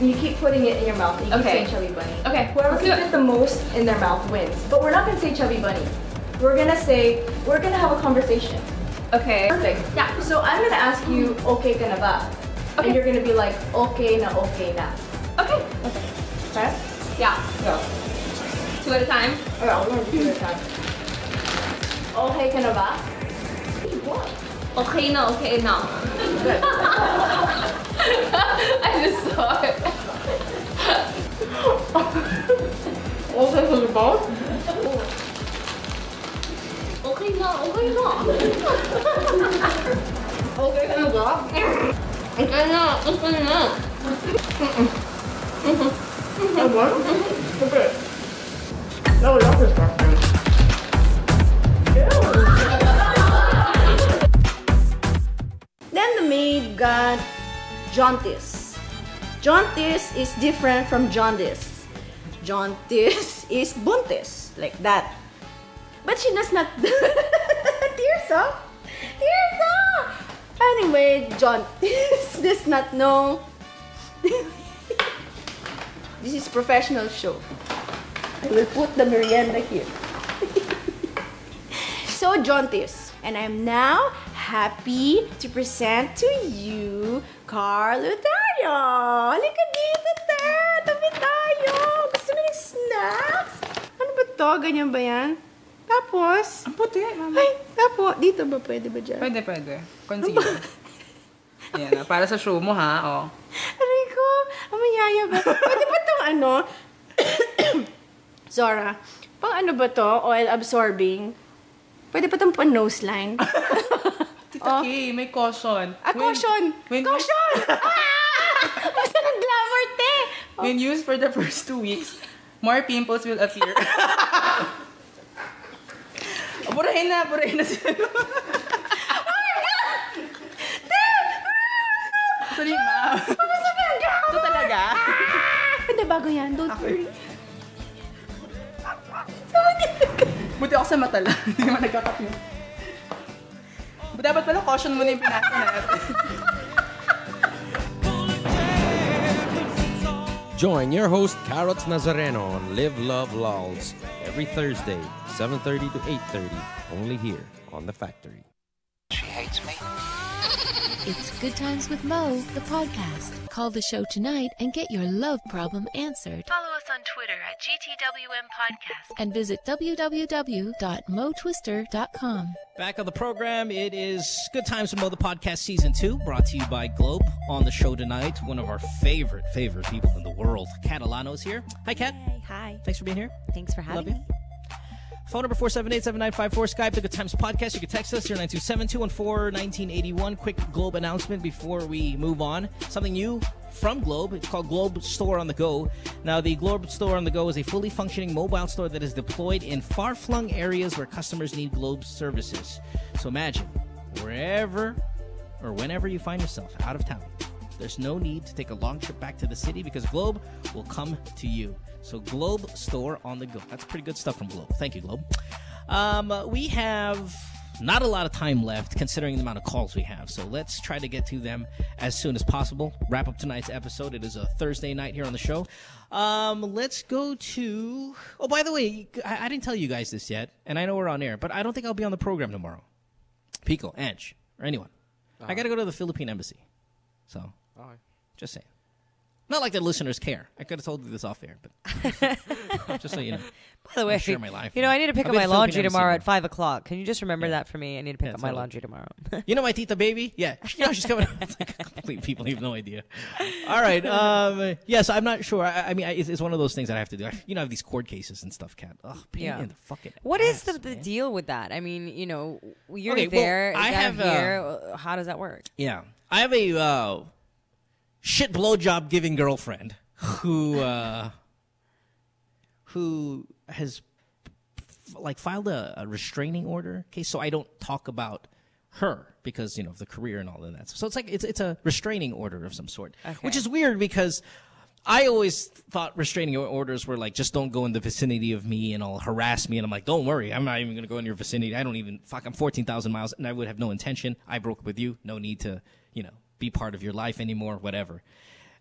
and you keep putting it in your mouth. And you keep saying Chubby Bunny. Okay. Whoever can fit the most in their mouth wins. But we're not gonna say Chubby Bunny. We're gonna have a conversation. Okay. Perfect. Yeah. So I'm gonna ask you okay kana ba, and you're gonna be like okay na. Okay. Okay. Okay. Yeah. Go. Two at a time? Alright, I'm gonna do two at a time. Okay ka na ba? What? Okay na. I just saw it. Okay ka na ba? Okay na. Okay ka na ba? Okay na. That one? Okay. No, that's disgusting. Ew. Then the maid got jaundice. Jaundice is different from jaundice. Jaundice is buntis, like that. But she does not. Tears up. Anyway, jaundice does not know. This is professional show. I will put the merienda here. So jaundice. And I'm now happy to present to you Carl Otario. Halika dito, te! Tabi tayo! Gusto mo ng snacks? Ano ba to? Ganyan ba yan? Tapos... Ang puti, mama. Ay, tapos. Dito ba? Pwede ba dyan? Pwede. Consider. Ayan, para sa show mo, ha? Oh. Aray ko! Ang mayaya ba? Pwede ba itong ano? Zora, pang ano ba to? Oil absorbing? Pwede pa itong pan-nose line? Tita Kay, may caution. Caution! Basta ng glamour, te! Oh. When used for the first 2 weeks, more pimples will appear. Burahin na sila. Oh my God! Te! Sorry, ma'am. Basta ng glamour! Ito talaga? Hindi, bago yan. Don't worry. Buti ako sa mata lang. Hindi naman nagkakat mo. Dapat pala caution muna yung pinasa natin. Join your host, Carrots Nazareno on Live Love Lols every Thursday, 7:30 to 8:30, only here on The Factory. She hates me. It's Good Times with Mo, the podcast. Call the show tonight and get your love problem answered. Follow us on Twitter at GTWM Podcast and visit www.motwister.com. Back on the program, it is Good Times with Mo, the podcast season 2, brought to you by Globe. On the show tonight, one of our favorite people in the world, Kat Alano is here. Hi, Kat. Hey, hi. Thanks for being here. Thanks for having me. Phone number 478-7954, Skype, The Good Times Podcast. You can text us, 0927-214-1981. Quick Globe announcement before we move on. Something new from Globe. It's called Globe Store on the Go. Now, the Globe Store on the Go is a fully functioning mobile store that is deployed in far-flung areas where customers need Globe services. So imagine, wherever or whenever you find yourself out of town, there's no need to take a long trip back to the city because Globe will come to you. So Globe Store on the Go. That's pretty good stuff from Globe. Thank you, Globe. We have not a lot of time left considering the amount of calls we have. So let's try to get to them as soon as possible. Wrap up tonight's episode. It is a Thursday night here on the show. Let's go to... Oh, by the way, I didn't tell you guys this yet, and I know we're on air, but I don't think I'll be on the program tomorrow. Pico, Ange, or anyone. I got to go to the Philippine Embassy. So... All right. Just saying. Not like the listeners care. I could have told you this off air, but just so you know. By the way, share my life. You know, I need to pick up my laundry tomorrow at 5 o'clock. Can you just remember that for me? I need to pick up my laundry tomorrow. You know my tita baby? Yeah. You know, she's coming up. It's like, complete people have no idea. All right. So I'm not sure. I mean, it's one of those things that I have to do. I have these court cases and stuff, Kat. Oh, pain in the fucking ass. What is the deal with that? I mean, you know, you're there. Well, I have here. How does that work? Yeah. I have a... shit blowjob giving girlfriend who has like filed a restraining order. Okay, so I don't talk about her because of the career and all of that. So it's like it's a restraining order of some sort, which is weird because I always thought restraining orders were like just don't go in the vicinity of me and I'll harass me. And I'm like, don't worry, I'm not even gonna go in your vicinity. I don't even I'm 14,000 miles and I would have no intention. I broke up with you. No need to be part of your life anymore, whatever.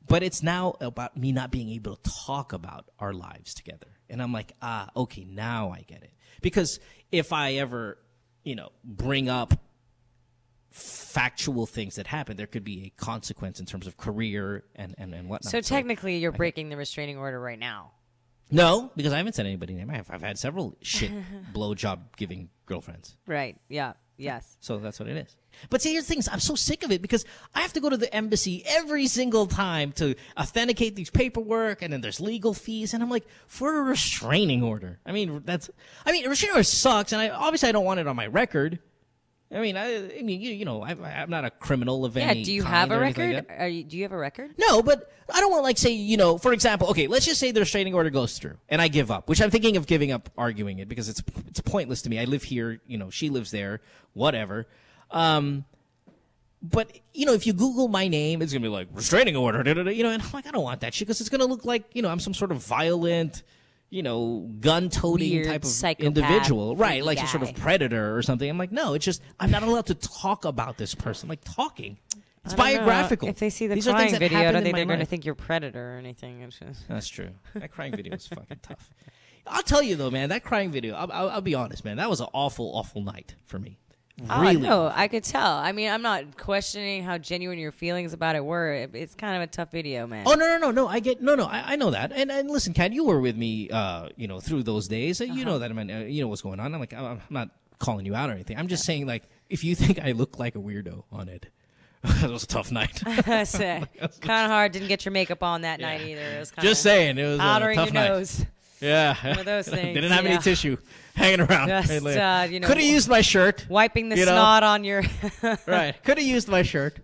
But it's now about me not being able to talk about our lives together. And I'm like, okay, now I get it. Because if I ever, bring up factual things that happen, there could be a consequence in terms of career and whatnot. So technically you're breaking the restraining order right now. No, because I haven't said anybody's name. I've had several shit blowjob giving girlfriends. Right. Yeah. Yes. So that's what it is. But see, here's the thing. I'm so sick of it because I have to go to the embassy every single time to authenticate these paperwork, and then there's legal fees. And I'm like, for a restraining order. I mean, a restraining order sucks, and obviously I don't want it on my record. I mean, I'm not a criminal of any kind. Yeah, do you have a record? Like do you have a record? No, but I don't want, like, say, for example, okay, let's just say the restraining order goes through and I give up, which I'm thinking of giving up arguing it because it's pointless to me. I live here, she lives there, whatever. But, if you Google my name, it's going to be like, restraining order, and I'm like, I don't want that shit because it's going to look like, I'm some sort of violent... gun-toting type of individual. Right, like some sort of predator or something. I'm like, no, it's just I'm not allowed to talk about this person. Like talking. It's biographical. If they see the crying video, I don't think they're going to think you're a predator or anything. It's just... That's true. That crying video was fucking tough. I'll tell you, though, man, that crying video, I'll be honest, man, that was an awful, awful night for me. Really. Oh, no, I could tell. I mean, I'm not questioning how genuine your feelings about it were. It's kind of a tough video, man. Oh, no. I know that. And listen, Kat, you were with me, through those days. You know that, man. You know what's going on. I'm like, I'm not calling you out or anything. I'm just saying, like, if you think I look like a weirdo on it, that was a tough night. Kind of hard. Didn't get your makeup on that night either. It was kinda just saying, it was powdering a tough night. Nose. Yeah. One of those things. They didn't have any tissue hanging around. Just, could have used my shirt. Wiping the snot on your... Right. Could have used my shirt.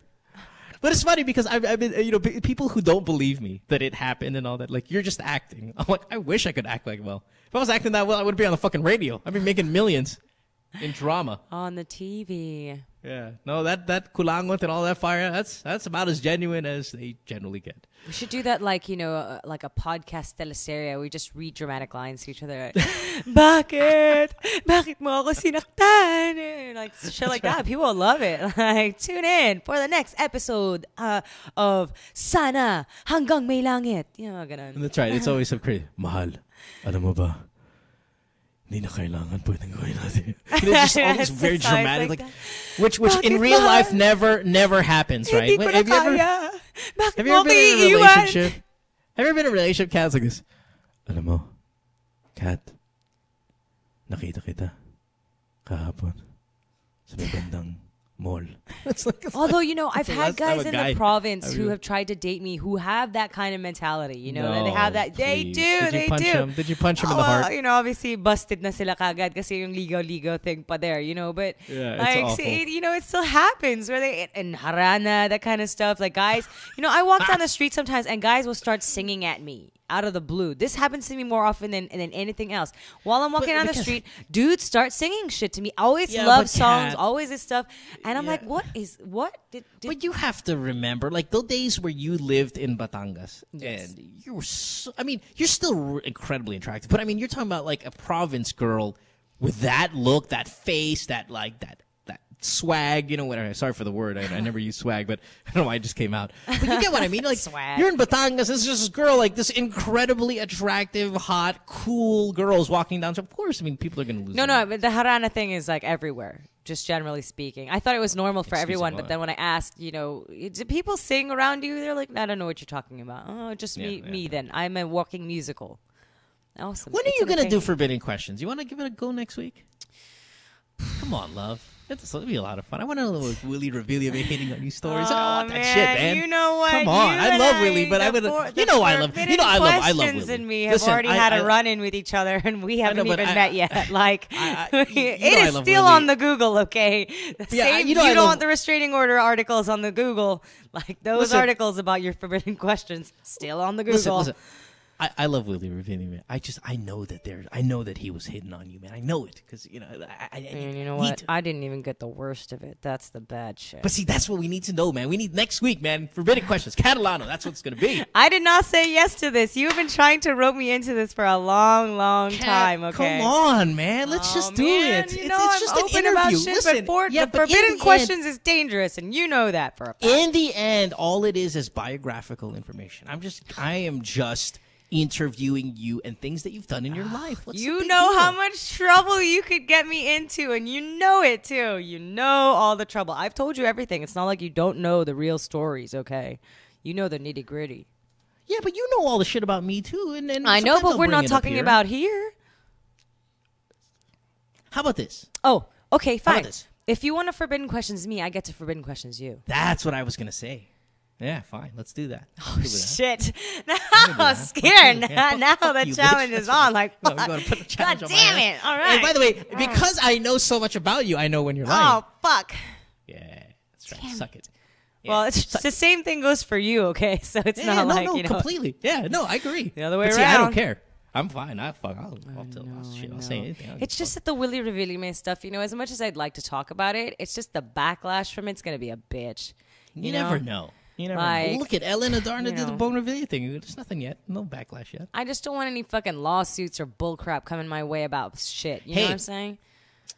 But it's funny because I've been, people who don't believe me that it happened and all that, like, you're just acting. I'm like, I wish I could act like well. If I was acting that well, I wouldn't be on the fucking radio. I'd be making millions in drama. On the TV. Yeah. No, that kulangot and all that fire, that's about as genuine as they generally get. We should do that like, like a podcast teleserye. We just read dramatic lines to each other. Bakit mo ako sinaktan? Like, shit like that. People will love it. Like, tune in for the next episode of Sana Hanggang May Langit. Ganun. That's right. It's always so crazy. Mahal, alam mo ba? Hindi na kailangan pwedeng gawin natin. It's just always very dramatic. Like which in real life never happens, right? Have you ever been in a relationship, Kat, like this? Alam mo, Kat, nakita kita kahapon sa may bandang mall. Although, I've had guys in the province who have tried to date me who have that kind of mentality, No, they have that. Please. They do. Did you punch him in the heart? Well, obviously busted na sila kagad kasi yung ligaw-ligaw thing pa there, But, yeah, like, see, it still happens where they, in harana, that kind of stuff. Like, guys, I walk down the street sometimes and guys will start singing at me. Out of the blue. This happens to me more often than anything else. While I'm walking down the street, dudes start singing shit to me. Always love songs, always this stuff. And I'm like, But you have to remember, like, those days where you lived in Batangas. Yes. And you were so... I mean, you're still incredibly attractive. But, I mean, you're talking about, like, a province girl with that look, that face, that, like, that swag, whatever. Sorry for the word. I never use swag, but I don't know why it just came out. But you get what I mean? Like, swag. You're in Batangas. This is just this girl, like this incredibly attractive, hot, cool girls walking down. So, of course, I mean, people are going to lose. No, but the harana thing is like everywhere. Just generally speaking, I thought it was normal for everyone. But then when I asked, do people sing around you? They're like, I don't know what you're talking about. Oh, just me. Then I'm a walking musical. Awesome. When are you going to do Forbidden Questions? You want to give it a go next week? Come on, love. It'll be a lot of fun. I want to know what Willie Revillame hitting on you stories. Oh, I want that shit, man. You know what? Come on. I love Willie, but I would. I love Willie. And me have Listen, already I, had I, a run-in with each other, and we haven't even met yet. Like, it is still Willie. On the Google, okay? You don't want the restraining order articles on the Google. Like, those articles about your forbidden questions, still on the Google. Listen. I love Willie Revillame. I know that he was hitting on you, man. I know it because I didn't even get the worst of it. That's the bad shit. But see, that's what we need to know, man. We need next week, man. Forbidden Questions, Kat Alano. That's what it's gonna be. I did not say yes to this. You've been trying to rope me into this for a long, long time. Okay, come on, man. Let's just do it. It's just an interview. Listen, but Forbidden Questions is dangerous, and you know that for a fact. In the end, all it is biographical information. I am just interviewing you and things that you've done in your life. How much trouble you could get me into, and you know it too. You know all the trouble. I've told you everything. It's not like you don't know the real stories, okay? You know the nitty-gritty. Yeah, but you know all the shit about me too. And I know, but we're not talking about here. How about this? Oh, okay, fine. How about this? If you want to Forbidden Questions me, I get to Forbidden Questions you. That's what I was going to say. Yeah, fine. Let's do that. Oh, shit. Now I'm scared. Now the challenge is on. Like, no, we're going to put the challenge on. God damn it. All right. And by the way, because I know so much about you, I know when you're lying. Oh, fuck. Yeah, that's right. Damn. Suck it. Yeah. Well, it's the same thing goes for you, okay? So it's not like, you know. Completely. Yeah, no, I agree. The other way around. See, I don't care. I'm fine. I'll say anything. It's just that the Willie Revillame stuff, you know, as much as I'd like to talk about it, it's just the backlash from it's going to be a bitch. You never know. You never know. Look at Ellen Adarna did the Bongbonvilla thing. There's nothing yet. No backlash yet. I just don't want any fucking lawsuits or bullcrap coming my way about shit. You know what I'm saying?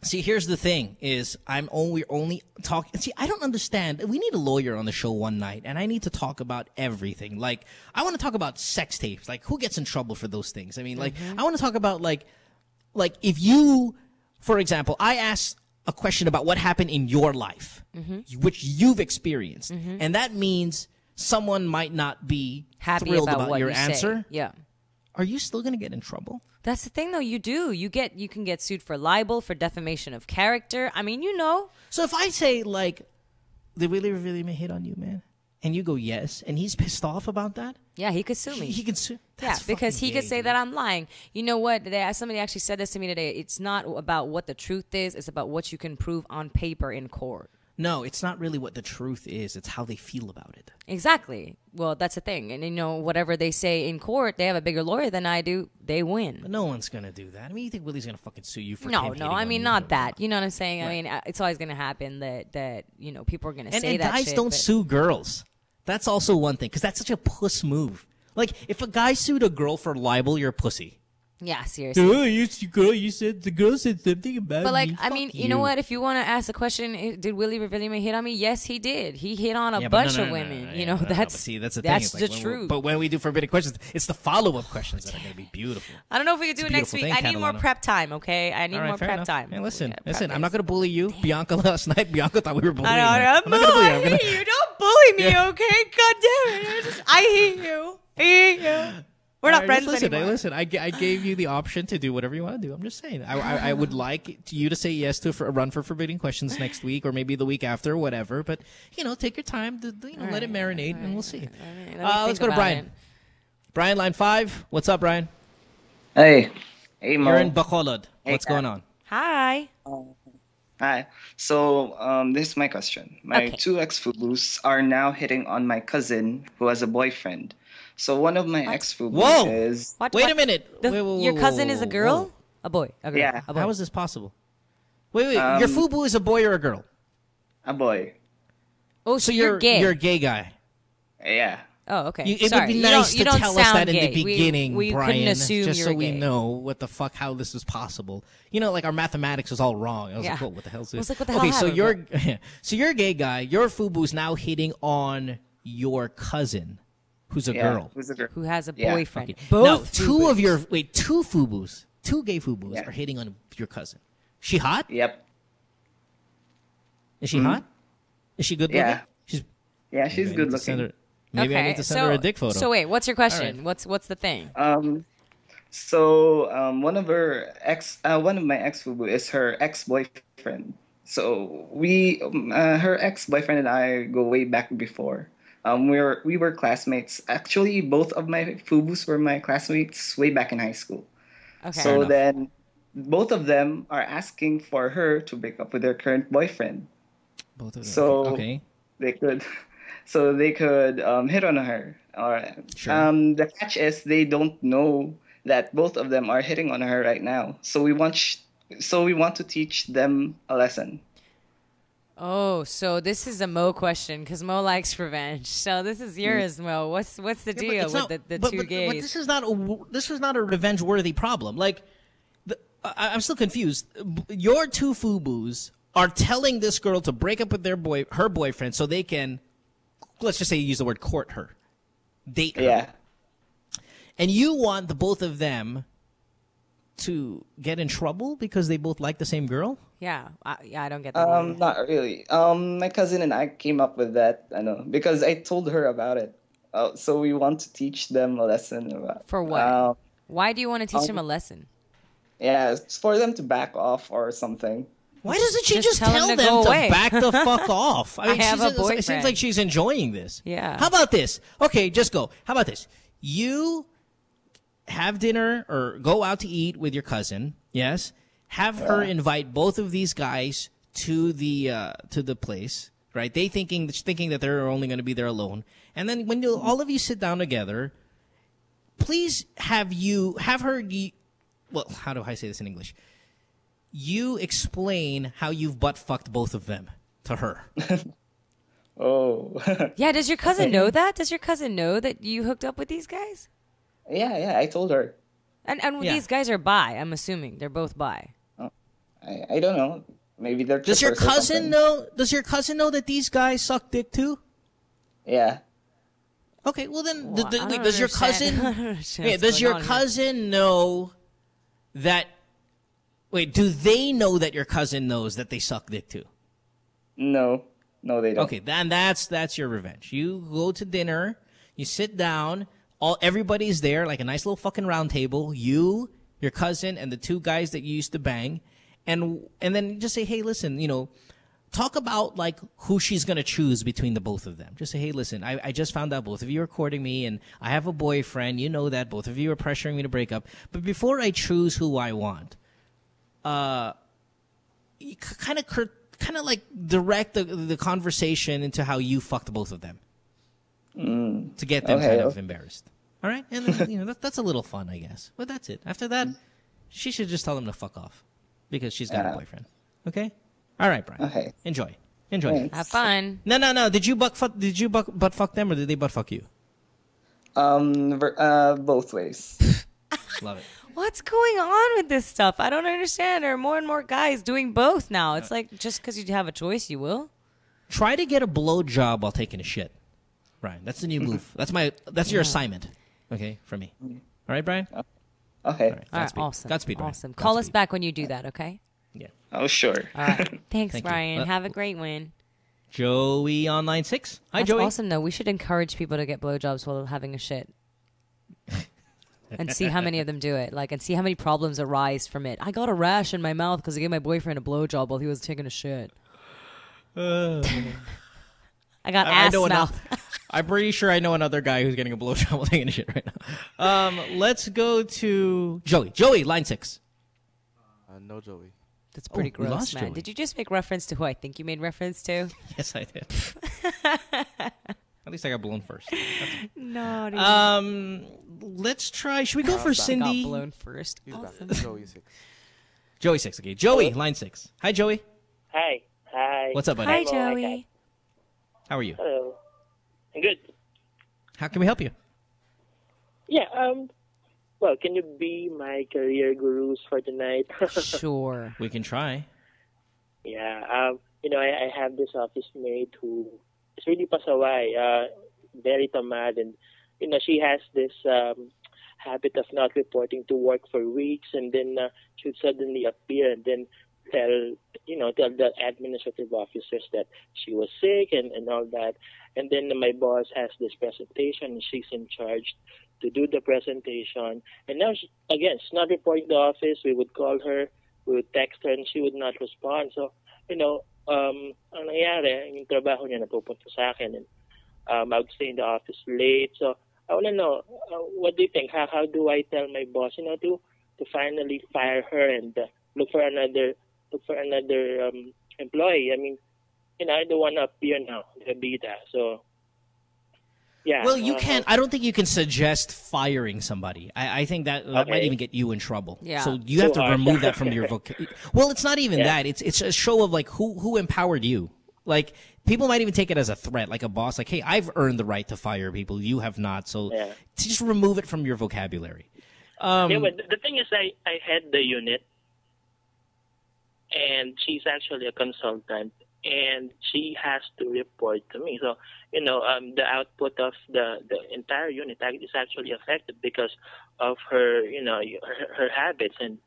See, here's the thing is we're only talking. See, I don't understand. We need a lawyer on the show one night, and I need to talk about everything. Like, I want to talk about sex tapes. Like, who gets in trouble for those things? I mean, like, I want to talk about, like if you, for example, I asked a question about what happened in your life, which you've experienced. And that means someone might not be happy thrilled about your answer. Yeah. Are you still going to get in trouble? That's the thing, though. You do. You can get sued for libel, for defamation of character. I mean, you know. So if I say, like, they really may hit on you, man, and you go, yes, and he's pissed off about that? Yeah, he could sue me. He could sue. That's because he could say that I'm lying. You know what? Somebody actually said this to me today. It's not about what the truth is. It's about what you can prove on paper in court. No, it's not really what the truth is. It's how they feel about it. Exactly. Well, that's the thing. And, you know, whatever they say in court, they have a bigger lawyer than I do. They win. But no one's going to do that. I mean, you think Willie's going to fucking sue you for him hitting on you? No, I mean, not that. You know what I'm saying? Right. I mean, it's always going to happen that, you know, people are going to say that shit. And guys don't sue girls. That's also one thing, because that's such a puss move. Like, if a guy sued a girl for libel, you're a pussy. Yeah, seriously. The girl said something about But, like, me. I Fuck mean, you know what? If you want to ask the question, did Willie Revillame hit on me? Yes, he did. He hit on a bunch of women. You know, that's the thing. That's the truth. But when we do Forbidden Questions, it's the follow-up questions that are going to be beautiful. I don't know if we can do it next week. I need more prep time, okay? I need more prep time. Hey, listen, I'm not going to bully you. Damn. Bianca last night, Bianca thought we were bullying her. I'm not going to bully you. Don't bully me, okay? God damn it. I hate you. I hate you. We're not friends anymore. Listen, I gave you the option to do whatever you want to do. I'm just saying. I would like you to say yes to a run for Forbidden Questions next week or maybe the week after, whatever. But, you know, take your time to let it marinate, and we'll see. Let's go to Brian. Brian, line 5. What's up, Brian? Hey. Hey, Mo. You're in Bacolod. Hey, what's going on? Hi. Hi. So, this is my question. My two ex-Fulus are now hitting on my cousin who has a boyfriend. So one of my ex-Fulus is... Wait a minute. Your cousin is a girl? Whoa. A boy. A girl. Yeah. A boy. How is this possible? Wait. Your Fubu is a boy or a girl? A boy. Oh, so you're gay. You're a gay guy. Yeah. Oh, okay. Sorry. It would be nice to tell us that in the beginning, Brian, just so we know what the fuck, how this was possible. You know, like our mathematics was all wrong. I was like, what the hell is this? Okay, so you're a gay guy. Your Fubu is now hitting on your cousin. Who's a girl? Who's a girl? Who has a boyfriend? Okay. Both two Fubus, two gay Fubus are hitting on your cousin. She hot? Yep. Is she hot? Is she good looking? Yeah. She's good looking. I need to send her a dick photo. So wait, what's your question? Right. What's the thing? One of my ex Fubu is her ex boyfriend. So her ex boyfriend and I go way back before. We were classmates. Actually, both of my Fubus were my classmates way back in high school. Okay. So then both of them are asking for her to break up with their current boyfriend. Both of them. So they could hit on her. All right. Sure. The catch is they don't know that both of them are hitting on her right now. So we want to teach them a lesson. Oh, so this is a Mo question because Mo likes revenge. So this is yours, Mo. What's the deal with the two gays? But this is not a revenge worthy problem. Like, I'm still confused. Your two Fubus are telling this girl to break up with her boyfriend so they can, let's just say you use the word court her, date her. Yeah. And you want the both of them to get in trouble because they both like the same girl? Yeah, I don't get that. Not really. My cousin and I came up with that. I know because I told her about it. So we want to teach them a lesson about. For what? Why do you want to teach them a lesson? Yeah, it's for them to back off or something. Why doesn't she just tell them to back the fuck off? I mean, it seems like she's enjoying this. Yeah. How about this? Okay, just go. How about this? You have dinner or go out to eat with your cousin. Yes. Have her invite both of these guys to the place. Right? They thinking that they're only going to be there alone. And then when all of you sit down together, please have her. Well, how do I say this in English? You explain how you've butt-fucked both of them to her. Yeah, does your cousin know that? Does your cousin know that you hooked up with these guys? Yeah, I told her. And these guys are bi, I'm assuming. They're both bi. Oh, I don't know. Maybe they're trippers. Does your cousin know that these guys suck dick too? Yeah. Okay, well then, does your cousin know that... Wait, do they know that your cousin knows that they suck dick too? No, they don't. Okay, then that's your revenge. You go to dinner, you sit down, everybody's there, like a nice little fucking round table. You, your cousin, and the two guys that you used to bang, and then just say, hey, listen, talk about like who she's gonna choose between the both of them. Just say, hey, listen, I just found out both of you are courting me, and I have a boyfriend. You know that both of you are pressuring me to break up. But before I choose who I want. Kind of like direct the conversation into how you fucked both of them to get them kind of embarrassed. All right, and then, that's a little fun, I guess. But that's it. After that, she should just tell them to fuck off because she's got a boyfriend. Okay. All right, Brian. Okay. Enjoy. Have fun. No. Did you butt fuck them or did they butt fuck you? Both ways. Love it. What's going on with this stuff? I don't understand. There are more and more guys doing both now. It's like just because you have a choice, you will. Try to get a blowjob while taking a shit, Brian. That's the new move. That's your assignment, okay, for me. All right, Brian? Okay. All right, awesome. Godspeed, Brian. Awesome. Call us back when you do that, okay? Yeah. Oh, sure. All right. Thanks, Brian. Have a great win. Joey on line 6. Hi, Joey. That's awesome, though. We should encourage people to get blowjobs while having a shit. And see how many of them do it, and see how many problems arise from it. I got a rash in my mouth because I gave my boyfriend a blowjob while he was taking a shit. I got ass mouth. I'm pretty sure I know another guy who's getting a blowjob while taking a shit right now. Let's go to Joey. Joey, line 6. No, Joey. That's pretty gross, man. Joey. Did you just make reference to who I think you made reference to? Yes, I did. At least I got blown first. No. Dude. Let's try. Should we go for Cindy? I got blown first. Awesome. Joey 6. Okay. Joey, line 6. Hi, Joey. Hi. What's up, buddy? Hi, Joey. Hi. How are you? Hello. I'm good. How can we help you? Yeah. Well, can you be my career gurus for tonight? Sure. We can try. Yeah. I have this office mate who. It's really pasaway, very tamad, and she has this habit of not reporting to work for weeks, and then she would suddenly appear and then tell the administrative officers that she was sick and all that, and then my boss has this presentation, and she's in charge to do the presentation, and now she's not reporting to the office. We would call her, we would text her, and she would not respond. So ang nangyari, yung trabaho niya napupunta sa akin, and I would stay in the office late. So I want to know, what do you think? How do I tell my boss, to finally fire her and look for another employee? I mean, I don't want to appear now, the bida. So yeah. Well, you can't. I don't think you can suggest firing somebody. I think that might even get you in trouble. Yeah. So you have to remove that from your vocabulary. Well, it's not even that. It's a show of who empowered you. Like people might even take it as a threat, like a boss. Like, hey, I've earned the right to fire people. You have not. So just remove it from your vocabulary. But the thing is, I head the unit, and she's actually a consultant. And she has to report to me. So, the output of the entire unit is actually affected because of her, her habits. And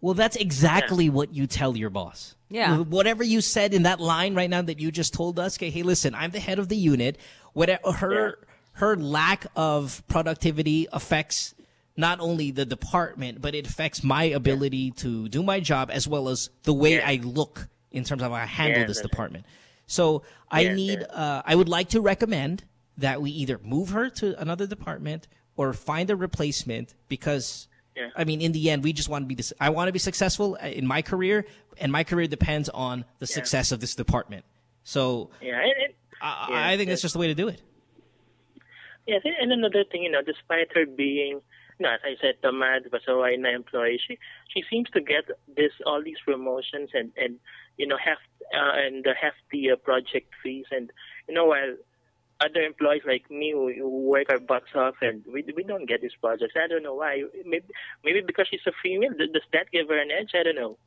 well, that's exactly what you tell your boss. Yeah. Whatever you said in that line right now that you just told us, okay, hey, listen, I'm the head of the unit. Whatever her her lack of productivity affects not only the department, but it affects my ability to do my job as well as the way I look in terms of how I handle this department. So I would like to recommend that we either move her to another department or find a replacement because, I mean, in the end, we just want to be this. I want to be successful in my career, and my career depends on the success of this department. So I think that's just the way to do it. Yes, and another thing, you know, despite her being, you know, as I said, tamad, pasaway na employee, she seems to get all these promotions and you know, hefty project fees, and you know, while other employees like me who work our butts off and we don't get these projects. I don't know why. Maybe because she's a female. Does that give her an edge? I don't know.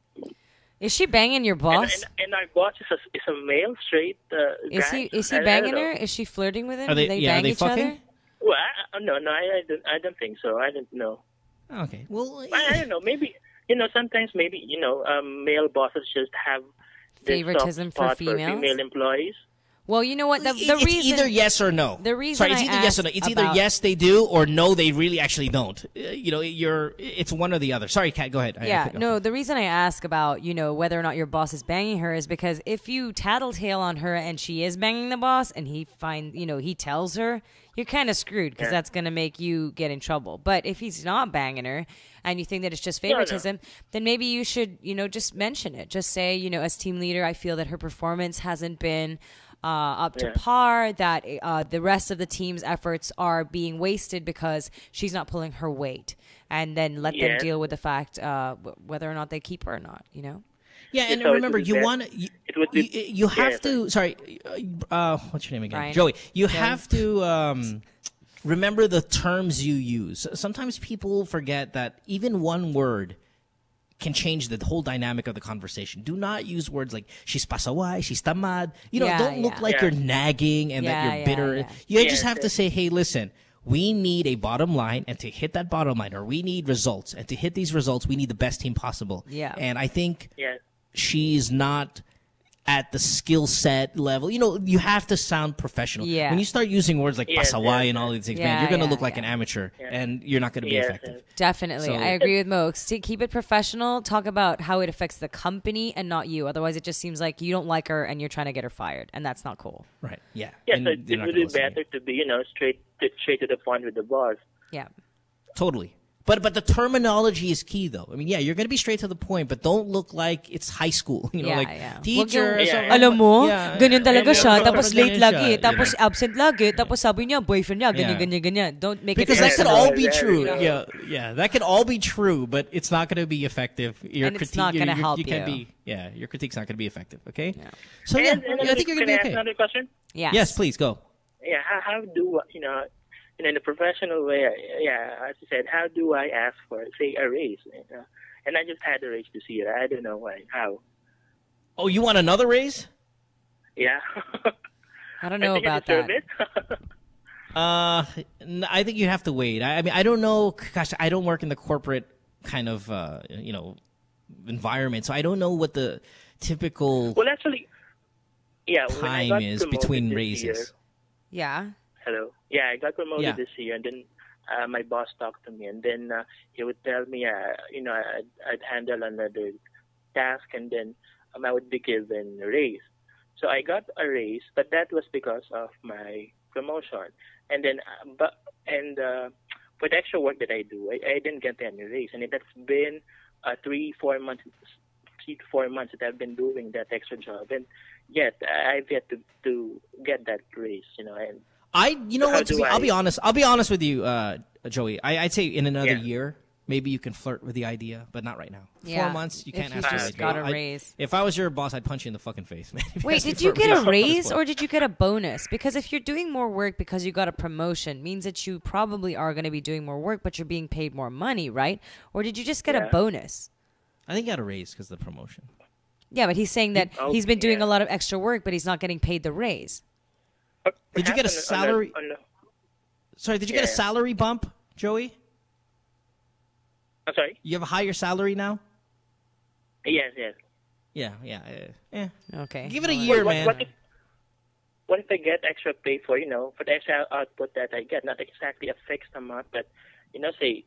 Is she banging your boss? And our boss is a male, straight guy. Is he banging her? Is she flirting with him? Are they fucking? Well, I don't think so. I don't know. Okay. Well, I don't know. Maybe, you know, sometimes maybe, you know, male bosses just have favoritism for female employees. Well, you know what? The reason either yes or no. The reason Sorry, it's either yes or no. It's either yes they do or no they really actually don't. You know, it's one or the other. Sorry, Kat, go ahead. Yeah, no. The reason I ask about, you know, whether or not your boss is banging her is because if you tattletale on her and she is banging the boss and he tells her, you're kind of screwed because that's going to make you get in trouble. But if he's not banging her and you think that it's just favoritism, then maybe you should, you know, just mention it. Just say, you know, as team leader, I feel that her performance hasn't been up to par, that the rest of the team's efforts are being wasted because she's not pulling her weight, and then let them deal with the fact whether or not they keep her or not, you know? Yeah, and remember, what's your name again? Ryan. Joey. You have to remember the terms you use. Sometimes people forget that even one word can change the whole dynamic of the conversation. Do not use words like she's pasaway, she's tamad. You know, don't look like you're nagging and that you're bitter. Yeah. You just have to say, hey, listen, we need a bottom line, and to hit that bottom line, or we need results, and to hit these results, we need the best team possible. Yeah. And I think she's not at the skill set level. You know, you have to sound professional. Yeah. When you start using words like pasaway and all these things, man, you're going to look like an amateur, and you're not going to be effective. Definitely. So, I agree with Mo. Keep it professional. Talk about how it affects the company and not you. Otherwise, it just seems like you don't like her and you're trying to get her fired, and that's not cool. Right. Yeah. Yeah, and so it's really better to be, you know, straight to the point with the boss. Yeah. Totally. But the terminology is key, though. I mean, yeah, you're going to be straight to the point, but don't look like it's high school. You know, teacher. Alam mo, ganyan talaga siya, tapos late lagi, tapos absent lagi, tapos sabi niya, boyfriend niya, ganyan, ganyan, ganyan. Don't make it. Because that could all be true. That could all be true, but it's not going to be effective. And it's not going to help you. Yeah, your critique's not going to be effective, okay? So, yeah, I think you're going to be okay. Can I ask another question? Yes, please, go. Yeah, how do, you know, and in a professional way, as you said, how do I ask for, say, a raise? And I just had a raise this year. I don't know why. How? Oh, you want another raise? Yeah. I don't know about that. I think you have to wait. I mean, I don't know. Gosh, I don't work in the corporate kind of, you know, environment, so I don't know what the typical time is between raises. Yeah. Hello. Yeah, I got promoted this year, and then my boss talked to me, and then he would tell me, you know, I'd handle another task, and then I would be given a raise. So I got a raise, but that was because of my promotion. And then, for the extra work that I do, I didn't get any raise, and that's been 3 to 4 months that I've been doing that extra job, and yet I've yet to get that raise, you know, and. I'll be honest with you, Joey. I'd say in another year, maybe you can flirt with the idea, but not right now. Yeah. 4 months, you can't ask for a got a raise. If I was your boss, I'd punch you in the fucking face, man. Wait, did you get a raise or did you get a bonus? Because if you're doing more work because you got a promotion, means that you probably are going to be doing more work, but you're being paid more money, right? Or did you just get a bonus? I think you got a raise because of the promotion. Yeah, but he's saying that he's been doing a lot of extra work, but he's not getting paid the raise. Did you get a salary? Sorry, did you get a salary bump, Joey? I'm sorry? You have a higher salary now? Yes. Yeah. Okay. Give it a year, man. What if, what if I get extra pay for, you know, for the extra output that I get? Not exactly a fixed amount, but, you know, say,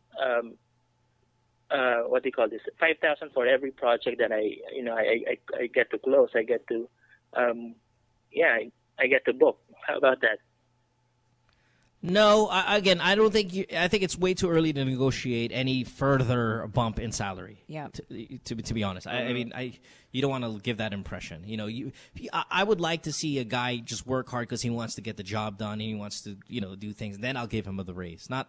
what do you call this? 5,000 for every project that I, you know, I get to close. I get to, I get to book. How about that? No, again, I don't think I think it's way too early to negotiate any further bump in salary. Yeah. To be honest, I mean, you don't want to give that impression. You know, I would like to see a guy just work hard because he wants to get the job done and he wants to, you know, do things. Then I'll give him the raise. Not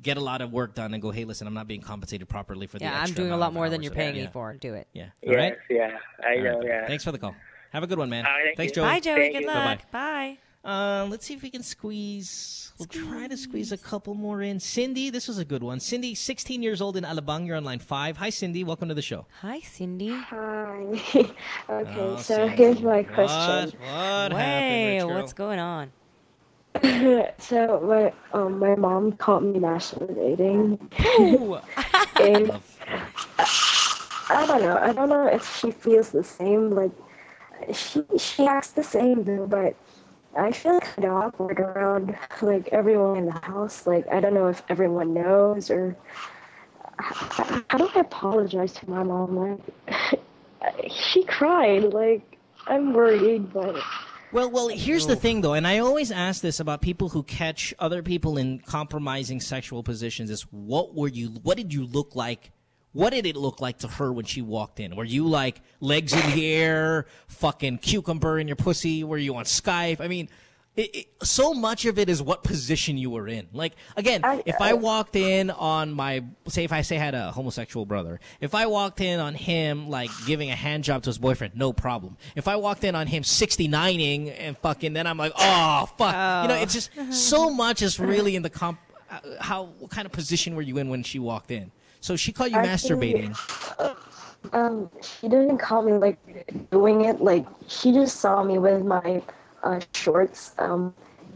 get a lot of work done and go, hey, listen, I'm not being compensated properly for the extra. Yeah, I'm doing a lot more than you're paying me for. Do it. Yeah. All right? Yeah. I know. Yeah. Thanks for the call. Have a good one, man. Thanks, Joey. Bye, Joey. Good luck. Bye. Let's see if we can squeeze. We'll try to squeeze a couple more in. Cindy, this was a good one. Cindy, 16 years old in Alabang. You're on line 5. Hi, Cindy. Welcome to the show. Hi, Cindy. Hi. Okay, Cindy. Here's my question. What happened, girl? What's going on? So my mom caught me masturbating. And I don't know if she feels the same. Like she acts the same though, but I feel kind of awkward around, like, everyone in the house. Like, I don't know if everyone knows, or how do I apologize to my mom? Like, she cried. Like, I'm worried, but... Well, here's the thing, though, and I always ask this about people who catch other people in compromising sexual positions is, what did you look like? What did it look like to her when she walked in? Were you like legs in the air, fucking cucumber in your pussy? Were you on Skype? I mean, so much of it is what position you were in. Like, again, if I walked in on my, say I had a homosexual brother, if I walked in on him, like, giving a hand job to his boyfriend, no problem. If I walked in on him 69ing and fucking, then I'm like, oh, fuck. Oh. You know, it's just so much is really in the what kind of position were you in when she walked in? So she caught you masturbating. She didn't call me, like, doing it. Like, she just saw me with my shorts,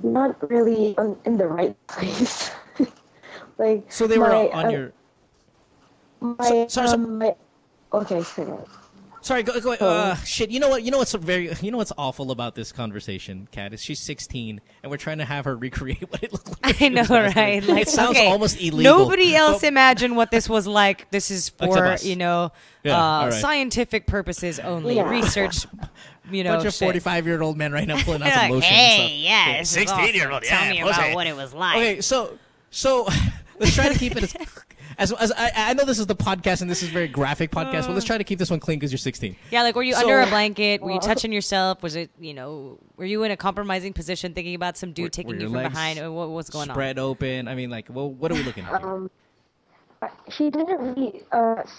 not really in the right place. Like, so they were on your... Okay, sorry, go. Shit. You know what's awful about this conversation, Kat, is she's 16 and we're trying to have her recreate what it looked like. I know, right? Like, it sounds almost illegal. Nobody else imagined what this was like. This is for, you know, scientific purposes only. Yeah. Research. You know, bunch of 45-year-old men right now pulling out some lotion and stuff. 16-year-old. Yeah, tell me about what it was like. Okay, so let's try to keep it I know this is the podcast and this is a very graphic podcast, but let's try to keep this one clean because you're 16. Yeah, like, were you under a blanket? Were you touching yourself? Was it, you know, were you in a compromising position thinking about some dude taking you from behind? What was going on? Spread open. I mean, like, well, what are we looking at? She didn't really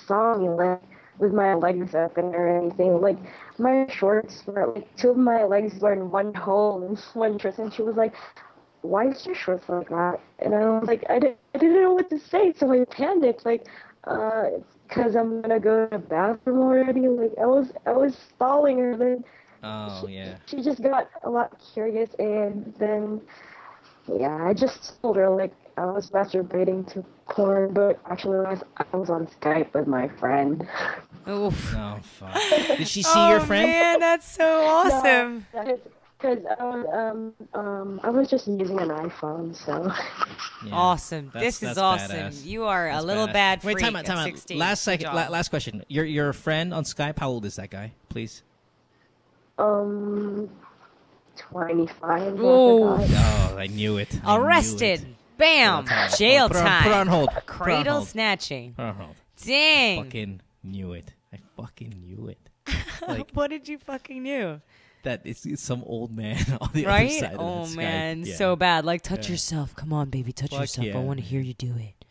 saw me, like, with my legs open or anything. Like, my shorts were, like, two of my legs were in one hole and one dress, and she was like, why is your shorts like that? And I was like, I didn't know what to say, so I panicked, like, because I'm gonna go to the bathroom already. Like, I was stalling her, then. Oh, yeah. She just got a lot curious, and then, yeah, I just told her, like, I was masturbating to porn, but actually I was on Skype with my friend. Oof. Oh, fuck. Did she see your friend? Oh, man, that's so awesome. No, because I was just using an iPhone, so. Yeah. Awesome. That's awesome. Badass. You are a little bad freak. Wait, time out. 16. Last question. Your friend on Skype, how old is that guy, please? 25. Oh, I knew it. Arrested. Knew it. Bam. Jail time. Put on hold. Cradle snatching. Put on hold. Dang. I fucking knew it. Like, what did you fucking knew? That it's some old man on the other side of the Skype. Oh, man, so bad. Like, touch yourself. Come on, baby, touch yourself. Yeah. I want to hear you do it.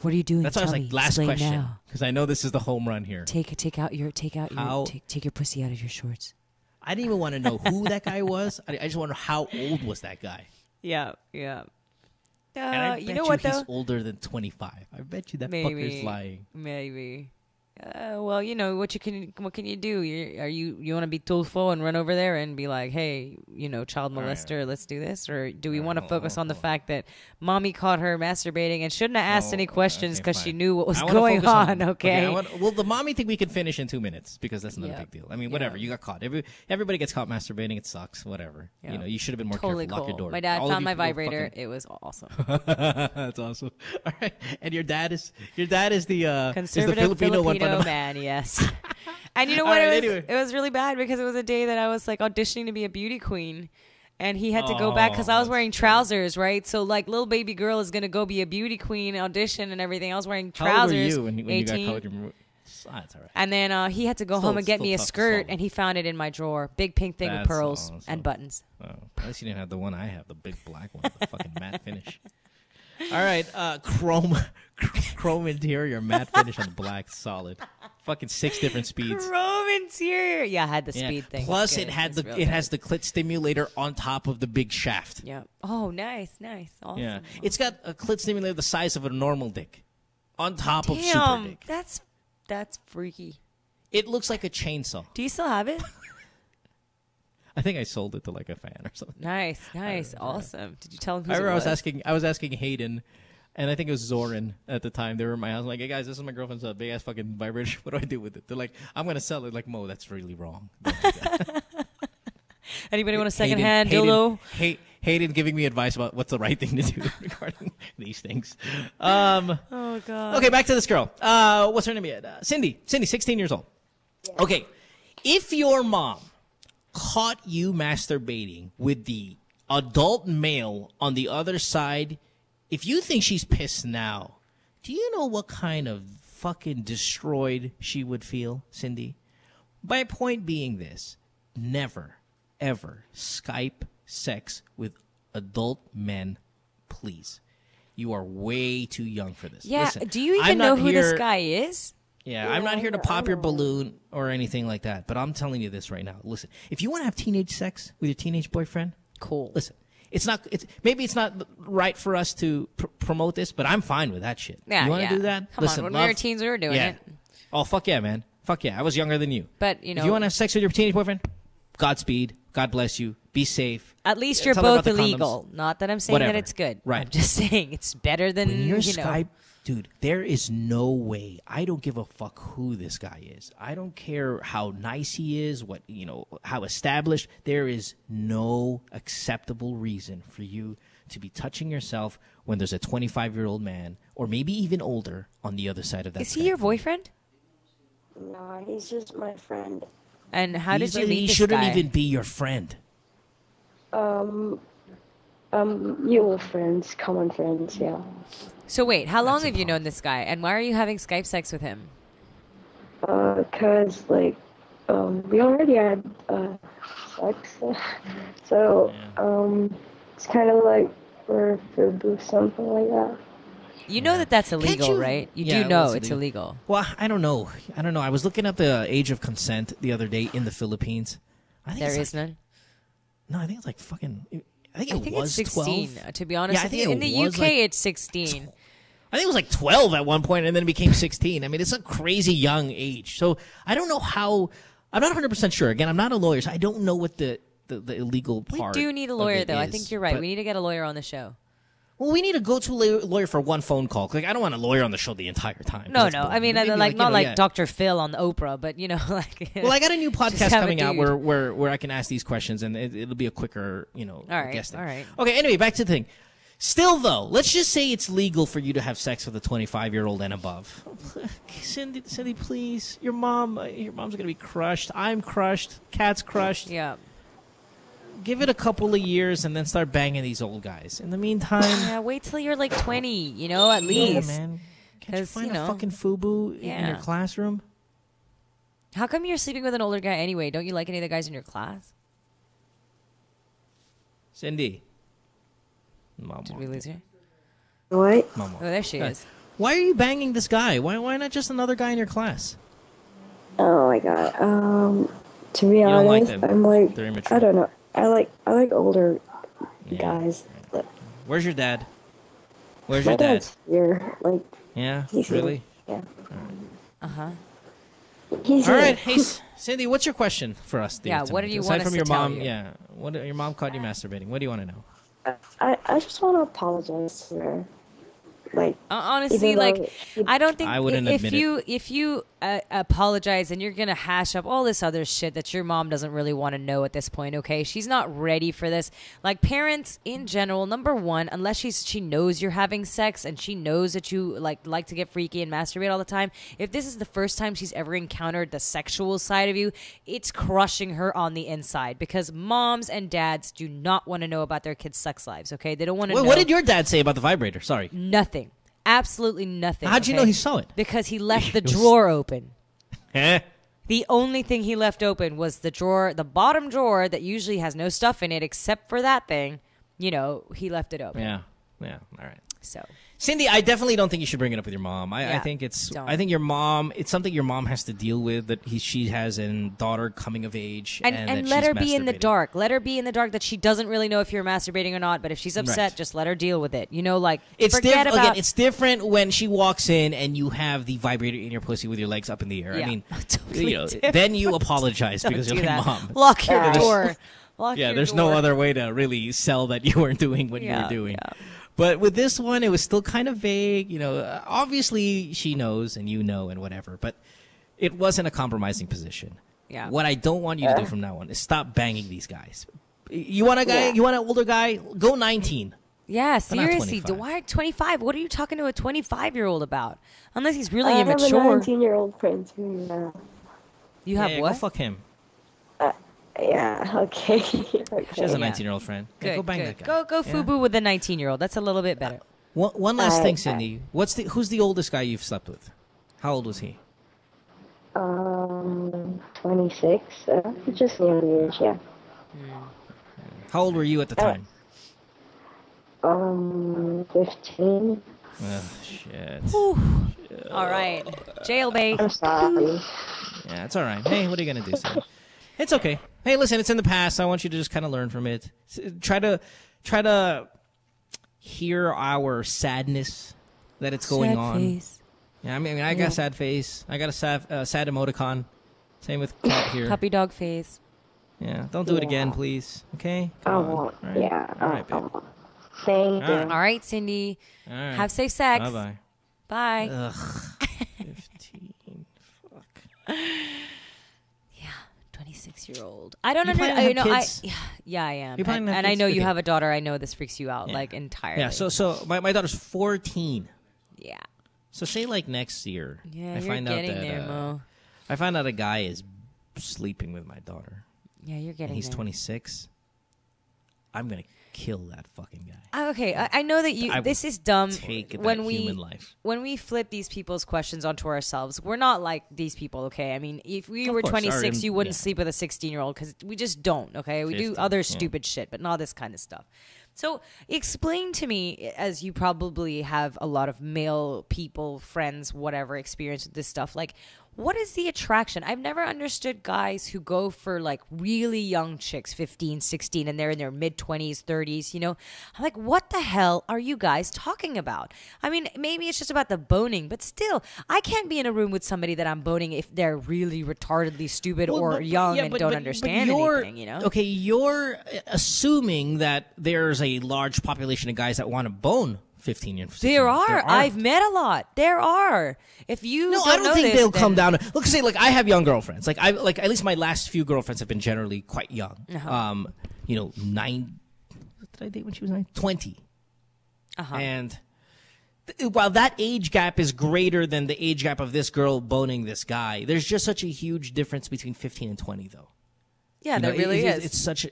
What are you doing? That's why I was like, last question, because I know this is the home run here. Take your pussy out of your shorts. I didn't even want to know who that guy was. I just want to know how old was that guy. Yeah. And I bet you know what, he's older than 25. I bet you that fucker's lying. Maybe. Well, you know what you can. What can you do? You want to be tulfo and run over there and be like, hey, you know, child molester, right, let's do this, or do we want to focus on the fact that mommy caught her masturbating and shouldn't have asked any questions because she knew what was going on? Well, the mommy thing we can finish in 2 minutes because that's not a big deal. I mean, whatever. You got caught. Everybody gets caught masturbating. It sucks. Whatever. Yeah. You know, you should have been more careful. Cool. Lock your door. My dad found my vibrator. It was awesome. That's awesome. All right. And your dad is the conservative is the Filipino one. Oh man, yes. And you know what? It was really bad because it was a day that I was like auditioning to be a beauty queen, and he had to go back because I was wearing trousers, right? So like little baby girl is gonna go be a beauty queen audition and everything. I was wearing trousers. How old were you when 18. You got caught? That's all right. And then he had to go home and get me a skirt, and he found it in my drawer. Big pink thing with pearls and buttons. Oh, at least you didn't have the one I have, the big black one, the fucking matte finish. All right, chrome interior, matte finish on black, solid. Fucking 6 different speeds. Chrome interior, yeah, I had the speed thing. Plus, it has the clit stimulator on top of the big shaft. Yeah. Oh, nice, awesome. Yeah, it's got a clit stimulator the size of a normal dick, on top of super dick. That's freaky. It looks like a chainsaw. Do you still have it? I think I sold it to like a fan or something. Nice, awesome. Did you tell him? Who I remember it was? I was asking Hayden, and I think it was Zoran at the time. They were in my house. I'm like, hey guys, this is my girlfriend's big ass fucking vibrator. What do I do with it? They're like, I'm gonna sell it. Like, Mo, that's really wrong. Anybody want a secondhand dildo? Hayden giving me advice about what's the right thing to do regarding these things. Oh god. Okay, back to this girl. What's her name yet? Cindy. Cindy, 16 years old. Yeah. Okay, if your mom caught you masturbating with the adult male on the other side, if you think she's pissed now, do you know what kind of fucking destroyed she would feel, Cindy? My point being this: never, ever Skype sex with adult men, please. You are way too young for this. Yeah, listen, do you even know who this guy is? Yeah, I'm not here to pop your balloon or anything like that, but I'm telling you this right now. Listen, if you want to have teenage sex with your teenage boyfriend, cool. Listen, maybe it's not right for us to promote this, but I'm fine with that shit. Yeah, you want to do that? Come on, when we were teens, we were doing it. Oh, fuck yeah, man. Fuck yeah, I was younger than you. But, you know, if you want to have sex with your teenage boyfriend, Godspeed. God bless you. Be safe. At least you're both illegal. Not that I'm saying that it's good. Right. I'm just saying it's better than, Skype. Dude, there is no way. I don't give a fuck who this guy is. I don't care how nice he is, how established. There is no acceptable reason for you to be touching yourself when there's a 25-year-old man, or maybe even older, on the other side of that. Is he your boyfriend? No, he's just my friend. And how did you meet this guy? He shouldn't even be your friend. You were friends, common friends, yeah. So wait, how long have you known this guy, and why are you having Skype sex with him? Because, we already had sex, so it's kind of like we're or something like that. You know that that's illegal, right? You do know it's illegal. Well, I don't know. I was looking up the age of consent the other day in the Philippines. There is none? No, I think it's like fucking... I think it was 16. 12. To be honest, I think in the UK it's 16. I think it was like 12 at one point, and then it became 16. I mean, it's a crazy young age. So I don't know how. I'm not 100% sure. Again, I'm not a lawyer, so I don't know what the illegal part. We do need a lawyer, though. I think you're right. We need to get a lawyer on the show. Well, we need to go to a lawyer for one phone call. Like, I don't want a lawyer on the show the entire time. No. I mean, not like Dr. Phil on Oprah, but Well, I got a new podcast coming out where I can ask these questions, and it'll be a quicker, guessing. All right. Okay. Anyway, back to the thing. Still, though, let's just say it's legal for you to have sex with a 25-year-old and above. Cindy, please. Your mom's gonna be crushed. I'm crushed. Kat's crushed. Yeah. Give it a couple of years and then start banging these old guys. In the meantime... Yeah, wait till you're like 20, at least. Yeah, man. Can't you find a fucking FUBU in your classroom? How come you're sleeping with an older guy anyway? Don't you like any of the guys in your class? Cindy. Mom did we lose her? What? Mom there she is. Why are you banging this guy? Why not just another guy in your class? Oh, my God. To be honest, I'm like... They're immature. I don't know. I like older guys. But where's your dad? Where's your dad? Here. Like, yeah, really? Here. Yeah. Uh-huh. He's all right. Hey, Cindy, what's your question for us? Yeah, what do you want us to tell you? Yeah, what your mom caught you masturbating. What do you want to know? I just want to apologize to her. Like, honestly, like, I don't think if you apologize and you're going to hash up all this other shit that your mom doesn't really want to know at this point, okay? She's not ready for this. Like, parents in general, number one, unless she knows you're having sex and she knows that you like to get freaky and masturbate all the time, if this is the first time she's ever encountered the sexual side of you, it's crushing her on the inside, because moms and dads do not want to know about their kids' sex lives, okay? They don't want to know. What did your dad say about the vibrator? Sorry. Nothing. Absolutely nothing. How'd you know he saw it? Because he left the drawer open. The only thing he left open was the drawer, the bottom drawer that usually has no stuff in it except for that thing. You know, he left it open. Yeah. Yeah. All right. So, Cindy, I definitely don't think you should bring it up with your mom. I think your mom, it's something your mom has to deal with, that she has a daughter coming of age. And let her be in the dark. Let her be in the dark that she doesn't really know if you're masturbating or not. But if she's upset, just let her deal with it. You know, like, it's different when she walks in and you have the vibrator in your pussy with your legs up in the air. Yeah. I mean, totally, you know, then you apologize because you're like, Mom, lock your door. Lock your door. There's no other way to really sell that you weren't doing what you were doing. Yeah. But with this one, it was still kind of vague. You know, obviously she knows and you know and whatever, but it wasn't a compromising position. Yeah. What I don't want you to do from now on is stop banging these guys. You want a guy? You want an older guy? Go 19. Yeah, seriously. Why 25? What are you talking to a 25-year-old about? Unless he's really immature. I have a 19-year-old friend who, you have what? Go fuck him. Yeah, okay. She has a 19-year-old friend. Good, go bang that guy. Go FUBU with a 19-year-old. That's a little bit better. One last thing, Cindy. Who's the oldest guy you've slept with? How old was he? 26. Just near the age, How old were you at the time? 15. Oh, shit. Shit. All right. Jailbait. I'm sorry. Yeah, it's all right. Hey, what are you going to do, Cindy? It's okay. Hey, listen, it's in the past. I want you to just kind of learn from it. Try to hear our sadness that it's going on. Face. Yeah, I mean, I got a sad face. I got a sad emoticon. Same with Kat here. Puppy dog face. Yeah, don't do it again, please. Okay? Come on. All right. Yeah. All right, babe. Thank you. All right, Cindy. All right. Have safe sex. Bye-bye. Bye. Ugh. 15. Fuck. 6-year-old. I don't understand. You know, I am. And I know you have a daughter. I know this freaks you out like entirely. Yeah. So my daughter's 14. Yeah. So say like next year. Yeah. I find out a guy is sleeping with my daughter. Yeah, you're getting. And he's 26. I'm gonna kill that fucking guy. Okay, I know that you. This is dumb. When we flip these people's questions onto ourselves, we're not like these people. Okay, I mean, if we were 26, you wouldn't sleep with a 16-year-old because we just don't. Okay, we do other stupid shit, but not this kind of stuff. So explain to me, as you probably have a lot of male people, friends, whatever, experience with this stuff. Like, what is the attraction? I've never understood guys who go for like really young chicks, 15, 16, and they're in their mid-20s, 30s, you know. I'm like, what the hell are you guys talking about? I mean, maybe it's just about the boning, but still, I can't be in a room with somebody that I'm boning if they're really retardedly stupid or young and don't understand anything, you know. Okay, you're assuming that there's a large population of guys that want to bone 15 and 15. There are. I've met a lot. There are. If you no, don't I don't know think this, they'll then... come down. Look, say like I have young girlfriends. Like I at least my last few girlfriends have been generally quite young. You know, 9. What did I date when she was 9? 20. And while that age gap is greater than the age gap of this girl boning this guy, there's just such a huge difference between 15 and 20, though. Yeah, that really is. It's such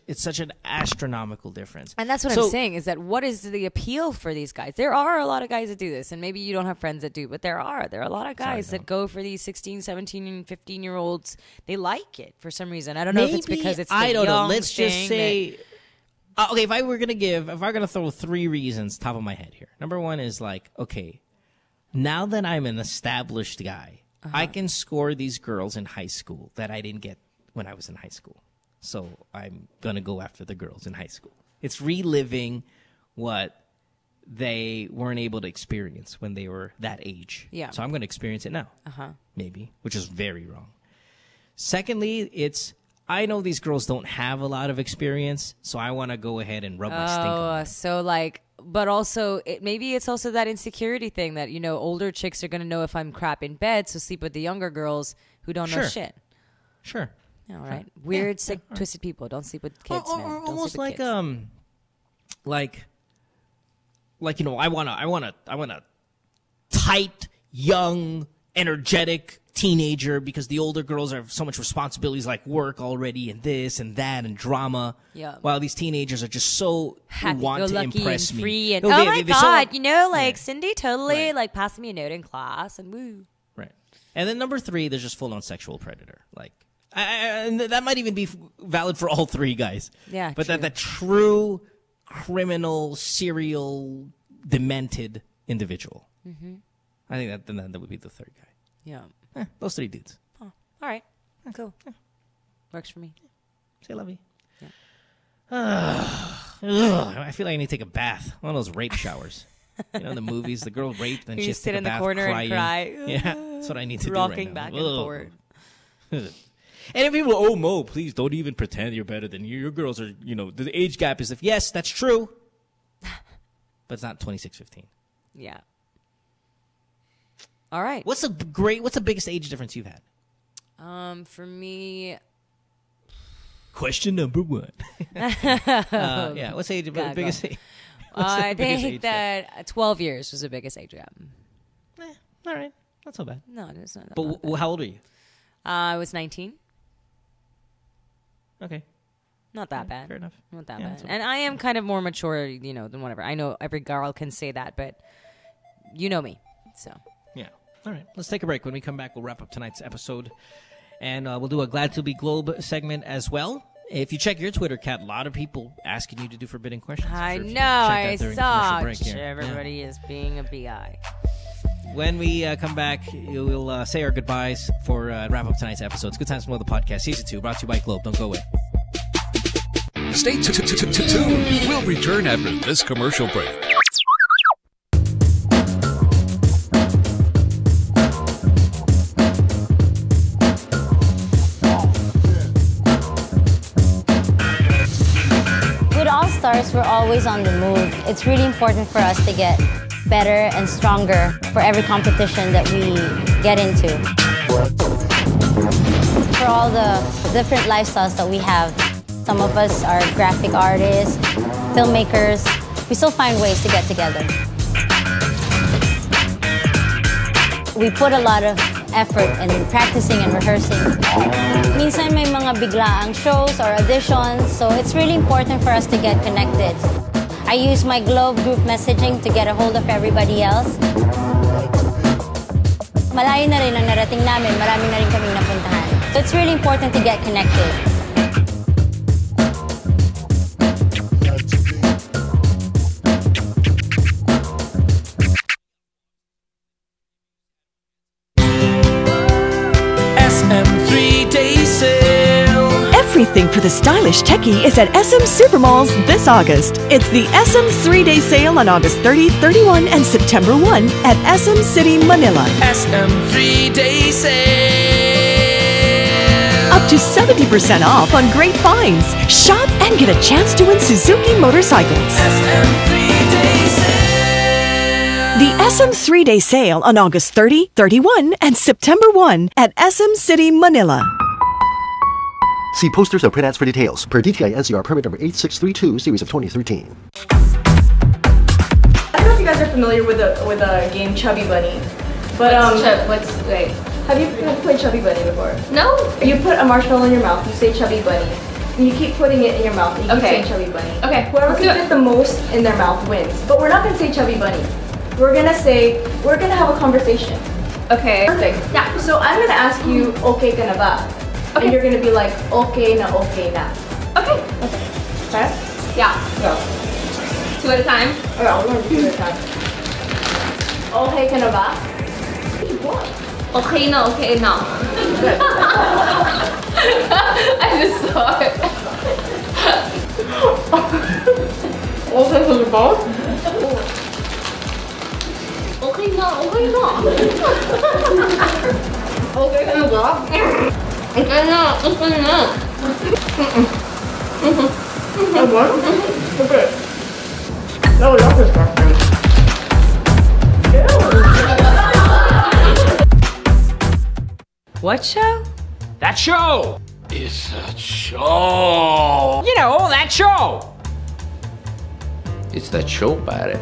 an astronomical difference. And that's what I'm saying is that what is the appeal for these guys? There are a lot of guys that do this, and maybe you don't have friends that do, but there are a lot of guys that go for these 16, 17, and 15-year-olds. They like it for some reason. I don't know if it's because it's the young thing. I don't know. Let's just say, okay, if I'm going to throw 3 reasons top of my head here. Number one is like, okay, now that I'm an established guy, I can score these girls in high school that I didn't get when I was in high school. So I'm going to go after the girls in high school. It's reliving what they weren't able to experience when they were that age. Yeah. So I'm going to experience it now. Maybe, which is very wrong. Secondly, it's, I know these girls don't have a lot of experience, so I want to go ahead and rub my stink on them. So like, but also maybe it's also that insecurity thing that, you know, older chicks are going to know if I'm crap in bed, so sleep with the younger girls who don't know shit. Sure. All right. Sure. Weird, sick, twisted people. Don't sleep with kids, man. Don't almost sleep with kids. Like, you know, I want a tight, young, energetic teenager because the older girls have so much responsibilities like work already and this and that and drama. Yeah. While these teenagers are just so happy-go-lucky and free. And, oh my God, you know, like Cindy totally like passed me a note in class and woo. Right. And then number three, there's just full-on sexual predator. Like, and that might even be valid for all three guys. Yeah. But that the true criminal, serial, demented individual. Mm-hmm. I think that would be the third guy. Yeah. Those three dudes. Oh, all right. Cool. Yeah. Works for me. Say lovey. Yeah. I feel like I need to take a bath. One of those rape showers. You know, in the movies, the girl raped and she has to sit in the corner and cry. Yeah, that's what I need to do right now. Rocking back and forward. And if people, oh, Mo, please don't even pretend you're better than you. Your girls are, you know, the age gap is, yes, that's true. But it's not 26-15. Yeah. All right. What's the biggest age difference you've had? For me. Question number one. Yeah. What's the age, biggest age? I think that 12 years was the biggest age gap. All right. Not so bad. No, it's not that bad. But how old are you? I was 19. Okay. Not that bad. Fair enough. Not that bad. And I am kind of more mature, you know, than whatever. I know every girl can say that, but you know me, so. Yeah. All right. Let's take a break. When we come back, we'll wrap up tonight's episode. And we'll do a Glad to be Globe segment as well. If you check your Twitter, Kat, a lot of people asking you to do Forbidden Questions. I know. I saw. Everybody is being a B.I. When we come back, we'll say our goodbyes for wrap up tonight's episode. It's Good Times with Mo, the podcast, Season 2, brought to you by Globe. Don't go away. Stay tuned. We'll return after this commercial break. Stars, we're always on the move. It's really important for us to get better and stronger for every competition that we get into. For all the different lifestyles that we have, some of us are graphic artists, filmmakers. We still find ways to get together. We put a lot of effort in practicing and rehearsing. Minsan may mga biglaang shows or auditions, so it's really important for us to get connected. I use my Globe group messaging to get a hold of everybody else. Malayo na rin ang narating namin, marami na rin kaming napuntahan. So it's really important to get connected. Everything for the stylish techie is at SM Supermalls this August. It's the SM 3-Day Sale on August 30, 31, and September 1 at SM City, Manila. SM 3-Day Sale! Up to 70% off on great finds. Shop and get a chance to win Suzuki motorcycles. SM 3-Day Sale! The SM 3-Day Sale on August 30, 31, and September 1 at SM City, Manila. See posters and print ads for details per DTI NCR permit number 8632 series of 2013. I don't know if you guys are familiar with a game Chubby Bunny, but have you played Chubby Bunny before? No. You put a marshmallow in your mouth. You say Chubby Bunny, and you keep putting it in your mouth. And you keep saying Chubby Bunny. Okay. Whoever can fit the most in their mouth wins. But we're not gonna say Chubby Bunny. We're gonna say have a conversation. Okay. Perfect. Yeah. So I'm gonna ask you, okay, kana ba? Okay. And you're gonna be like, okay na, okay na. Okay. Okay. Right? Yeah. Go. Two at a time? Alright, I'll learn two at a time. Okay ka na ba? What? Okay na, okay na. I just saw it. Okay ka na ba? Okay na, okay na. Okay ka na ba? Okay Ano, gusto na. What? Okay. That was all disgusting. What show? That show! It's a show! You know, that show! It's that show, buddy.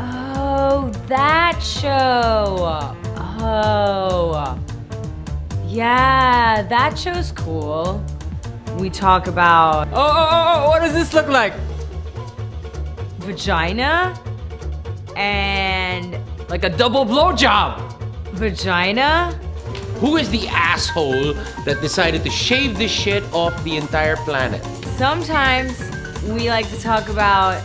Oh, that show! Oh. Yeah, that show's cool. We talk about... Oh, what does this look like? Vagina? And... like a double blowjob! Vagina? Who is the asshole that decided to shave this shit off the entire planet? Sometimes we like to talk about...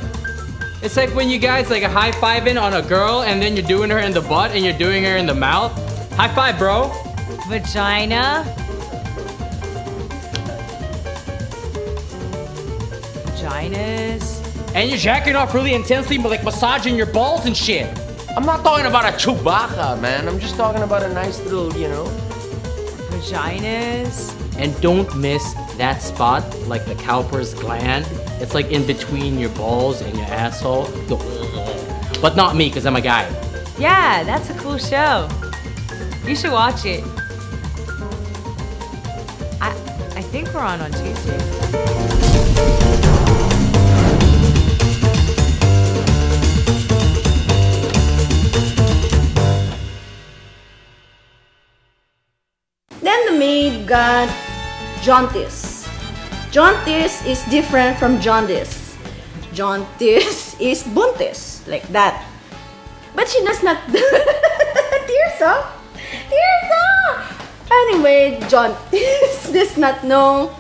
It's like when you guys like a high-fiving on a girl and then you're doing her in the butt and you're doing her in the mouth. High five, bro. Vagina. Vaginas. And you're jacking off really intensely, but like massaging your balls and shit. I'm not talking about a Chewbacca, man. I'm just talking about a nice little, you know. Vaginas. And don't miss that spot, like the Cowper's gland. It's like in between your balls and your asshole. But not me, because I'm a guy. Yeah, that's a cool show. You should watch it. I think we're on Tuesday. Maid got jaundice. Jaundice is different from jaundice. Jaundice is buntis, like that. But she does not. Tears off! Tears off! Anyway, jaundice does not know.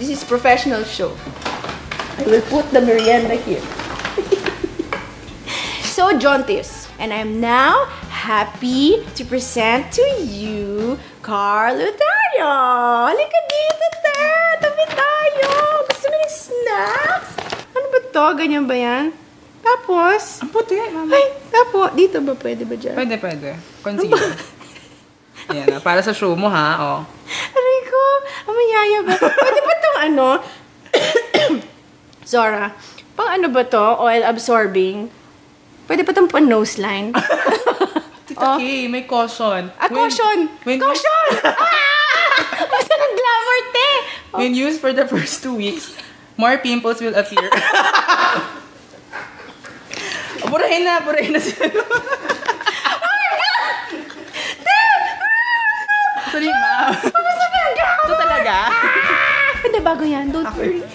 This is professional show. I will put the merienda here. So jaundice. And I'm now happy to present to you Carl Otario! Halika dito, te! Tabi tayo! Gusto mo ng snacks? Ano ba to? Ganyan ba yan? Tapos... Ang puti! Ay! Tapos, dito ba? Pwede ba dyan? Pwede, pwede. Consigo. Ayan, para sa show mo, ha? Oh. Aray ko! Amayaya ba? Pwede ba tong ano? Zora, pang ano ba to? Oil absorbing? Pwede pa itong pan-nose line. Tita Kay, may caution. Ah, caution! Caution! Ah! Basta ng glamour, te! Oh. When used for the first 2 weeks, more pimples will appear. Burahin na siya. Oh my God! Te! Sorry, ma'am. Pabasa ka ng glamour! Ito talaga? Pwede bago yan. Don't worry.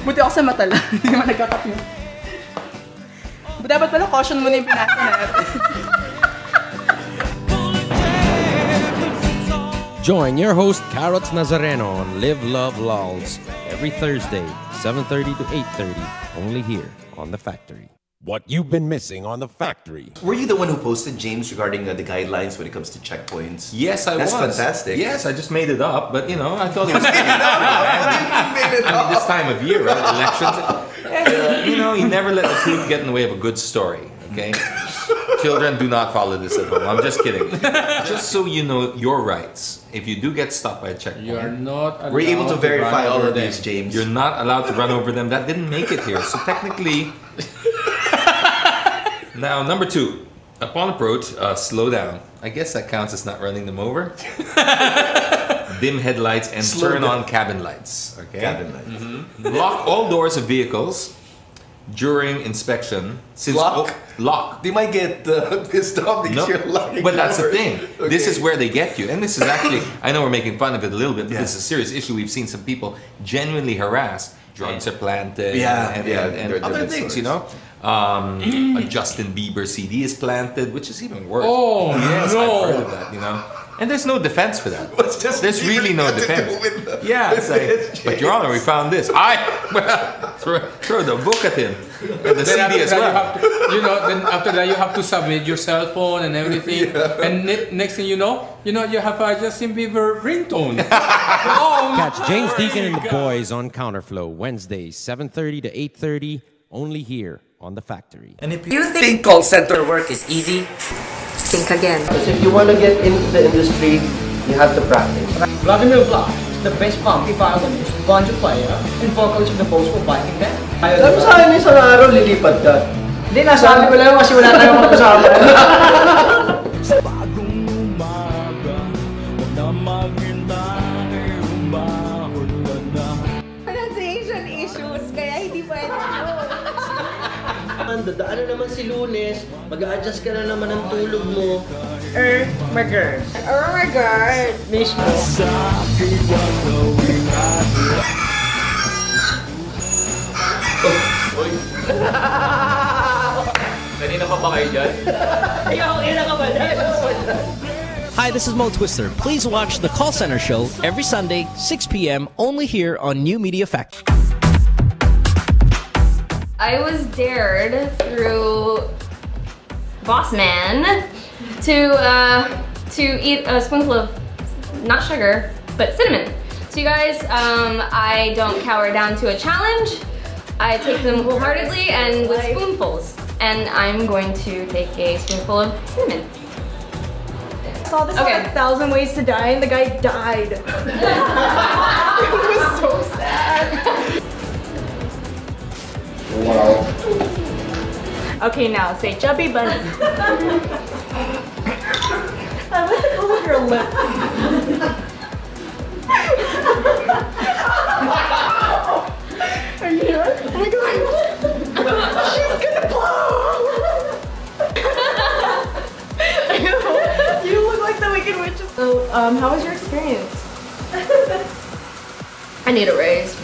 Buti ako sa mata lang. Hindi naman nagkakat mo. Dapat pala caution mo na yung pinasa natin. Join your host, Carrots Nazareno on Live Love Lols every Thursday, 7:30 to 8:30, only here on The Factory. What you've been missing on The Factory. Were you the one who posted, James, regarding the guidelines when it comes to checkpoints? Yes, I was. That's fantastic. Yes, I just made it up, but you know, I thought it was... I mean, this time of year, right? Elections. You know, you never let the truth get in the way of a good story, okay? Children, do not follow this at home. I'm just kidding. Just so you know your rights. If you do get stopped by a checkpoint, you're not we're able to verify all of these, James. You're not allowed to run over them. That didn't make it here. So technically... Now, number two. Upon approach, slow down. I guess that counts as not running them over. Dim headlights and slow turn down. On cabin lights. Okay. Cabin lights. Mm-hmm. Lock all doors of vehicles during inspection. Since lock? Oh, lock. They might get pissed off because you're locking But that's doors. The thing. Okay. This is where they get you. And this is actually, I know we're making fun of it a little bit, but this is a serious issue. We've seen some people genuinely harassed. Drugs are planted. Yeah. And other things, you know? A Justin Bieber CD is planted, which is even worse. Oh, yes, no. I've heard of that, you know. And there's no defense for that. There's really no defense. Yeah, it's like, but Your Honor, we found this. Throw the book at him. And the CD as well. Then after that you have to submit your cell phone and everything. Yeah. And next thing you know, you have a Justin Bieber ringtone. Oh, catch James Deacon and the Boys on Counterflow, Wednesdays, 7:30 to 8:30, only here on the factory. And if you think call center work is easy, think again. Because if you want to get into the industry, you have to practice. Vladimir Black is the best funky violinist, banjo player, and vocalist of the Bosco Viking band. Alam mo saan isang araw lilipad ka? Hindi, nasabi ko lang kasi wala tayong mag-usama. Pronunciation issues, kaya hindi pwede yun. Dadaanan naman si Lunes, mag-a-adjust ka na naman ng tulog mo. My girl. Oh my God! Miss mo. Kanina pa ba kayo dyan? Hi, this is Mo Twister. Please watch The Call Center Show every Sunday, 6 p.m. only here on New Media Factory. I was dared through Boss Man to eat a spoonful of, not sugar, but cinnamon. So you guys, I don't cower down to a challenge. I take them wholeheartedly and with spoonfuls. And I'm going to take a spoonful of cinnamon. I saw this on 1,000 Ways to Die and the guy died. It was so sad. Wow. Okay, now say chubby bunny. I want to go with your lip. Are you here? Oh my God. She's gonna blow! You look like the Wicked Witch. So, how was your experience? I need a raise.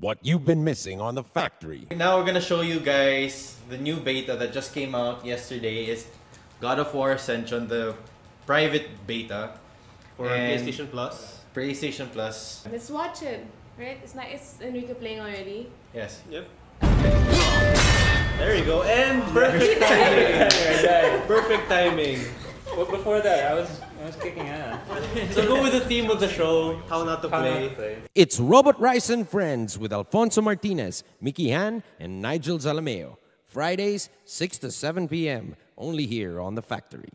What you've been missing on the factory. Now we're gonna show you guys the new beta that just came out yesterday. Is God of War Ascension, the private beta for PlayStation Plus. PlayStation Plus. Let's watch it, right? It's nice. Enrique playing already. Yes. Yep. There you go. And perfect timing. Perfect timing. But before that, I was kicking ass. So go with the theme of the show, how not to play. It's Robot Rice and Friends with Alfonso Martinez, Mickey Han, and Nigel Zalameo. Fridays, 6 to 7 p.m., only here on The Factory.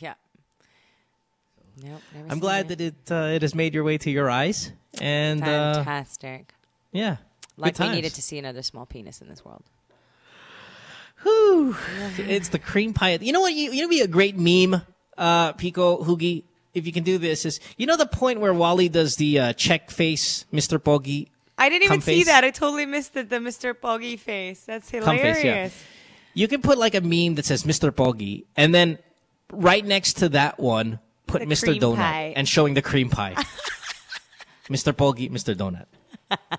Yeah. Nope, I'm glad that it has made your way to your eyes. And fantastic. Yeah. Like we needed to see another small penis in this world. Whew. It's the cream pie. You know what? You know, be a great meme, Pico Hugi, if you can do this. Is you know the point where Wally does the check face, Mr. Poggy? I didn't even see that. I totally missed the Mr. Poggy face. That's hilarious. Face, yeah. You can put like a meme that says Mr. Poggy and then right next to that one, put Mr. Donut and showing the cream pie. Mr. Polgi, Mr. Donut.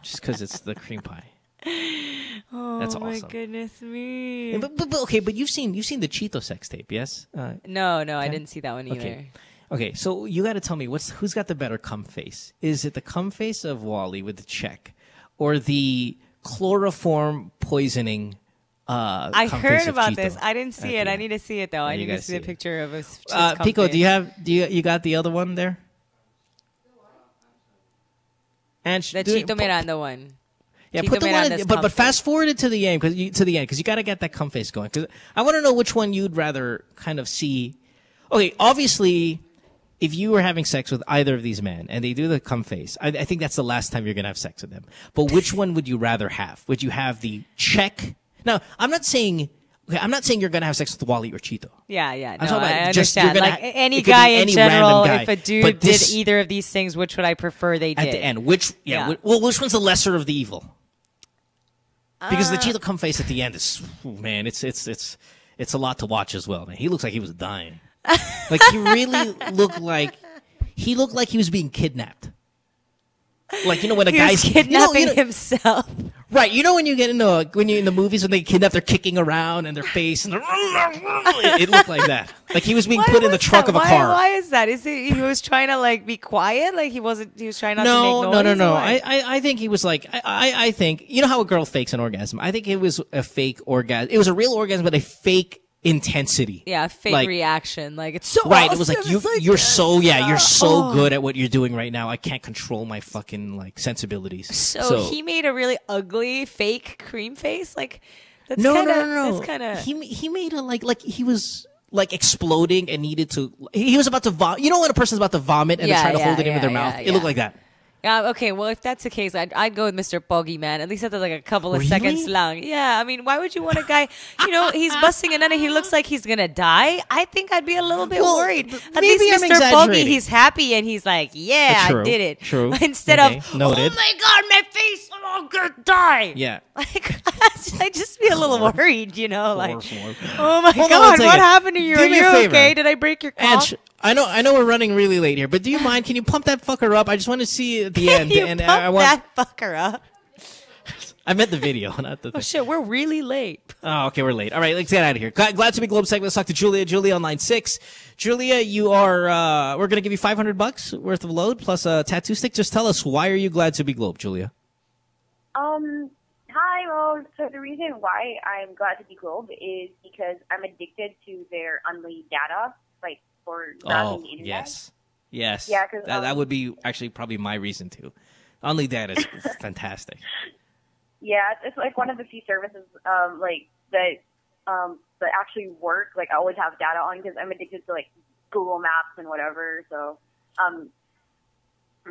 Just because it's the cream pie. Oh, that's awesome. Oh my goodness me. But okay, but you've seen the Cheeto sex tape, yes? No, I didn't see that one either. Okay, so you got to tell me who's got the better cum face? Is it the cum face of Wally with the check, or the chloroform poisoning? I heard about this. I didn't see it. I need to see it though. I need to see the picture of his Pico, face. Do you got the other one there? And the Cheeto Miranda one. Yeah, Cheeto put the Miranda's one. But fast forward it to the end because you got to get that cum face going. Because I want to know which one you'd rather kind of see. Okay, obviously, if you were having sex with either of these men and they do the cum face, I think that's the last time you're gonna have sex with them. But which one would you rather have? Would you have the check? Now, I'm not saying you're gonna have sex with Wally or Cheeto. Yeah, no, I understand. Just, like any guy in any general, guy, if a dude did either of these things, which would I prefer they did? At the end, which one's the lesser of the evil? Because the Cheeto cum face at the end is, man, it's it's a lot to watch as well. Man, he looks like he was dying. Like, he really looked like he was being kidnapped. Like, you know, when a guy's kidnapping himself. Right. You know, when you get into when you're in the movies, when they kidnap, they're kicking around and their face and it looked like that. Like he was being put in the trunk of a car. Why is that? Is it he was trying to like be quiet? Like he was trying not to make noise? No. I think he was like, I think, you know how a girl fakes an orgasm? I think it was a fake orgasm. It was a real orgasm, but a fake intensity. Yeah, a fake reaction. Like it's so right. Awesome. It was like you're so good at what you're doing right now. I can't control my fucking like sensibilities. So he made a really ugly fake cream face. Like that's no. That's kind of he made a like he was like exploding and needed to. He was about to vomit. You know when a person's about to vomit and they try to hold it in their mouth. It looked like that. Okay, well, if that's the case, I'd go with Mr. Bogeyman. At least after like a couple of seconds long. Yeah, I mean, why would you want a guy, you know, he's busting another, he looks like he's going to die. I think I'd be a little bit worried. At least Mr. Bogey, he's happy and he's like, yeah, true, I did it. True. Instead of, noted. Oh my God, my face, I'm going to die. Yeah. Like, I'd just be a little worried, you know, oh my God, what happened to you? Are you okay? Did I break your cough? I know we're running really late here, but do you mind? Can you pump that fucker up? I just want to see at the end. That fucker up. I meant the video, not the thing. Oh shit, we're really late. Oh, okay, we're late. All right, let's get out of here. Glad to be Globe segment. Let's talk to Julia. Julia on line 6. Julia, you are. We're gonna give you $500 worth of load plus a tattoo stick. Just tell us, why are you glad to be Globe, Julia? Hi, Mo. So the reason why I'm glad to be Globe is because I'm addicted to their unlimited data, like. Or oh, yes. Yeah, because that would be actually probably my reason too. Only that is fantastic. Yeah, it's like one of the few services that actually work. Like I always have data on because I'm addicted to like Google Maps and whatever. So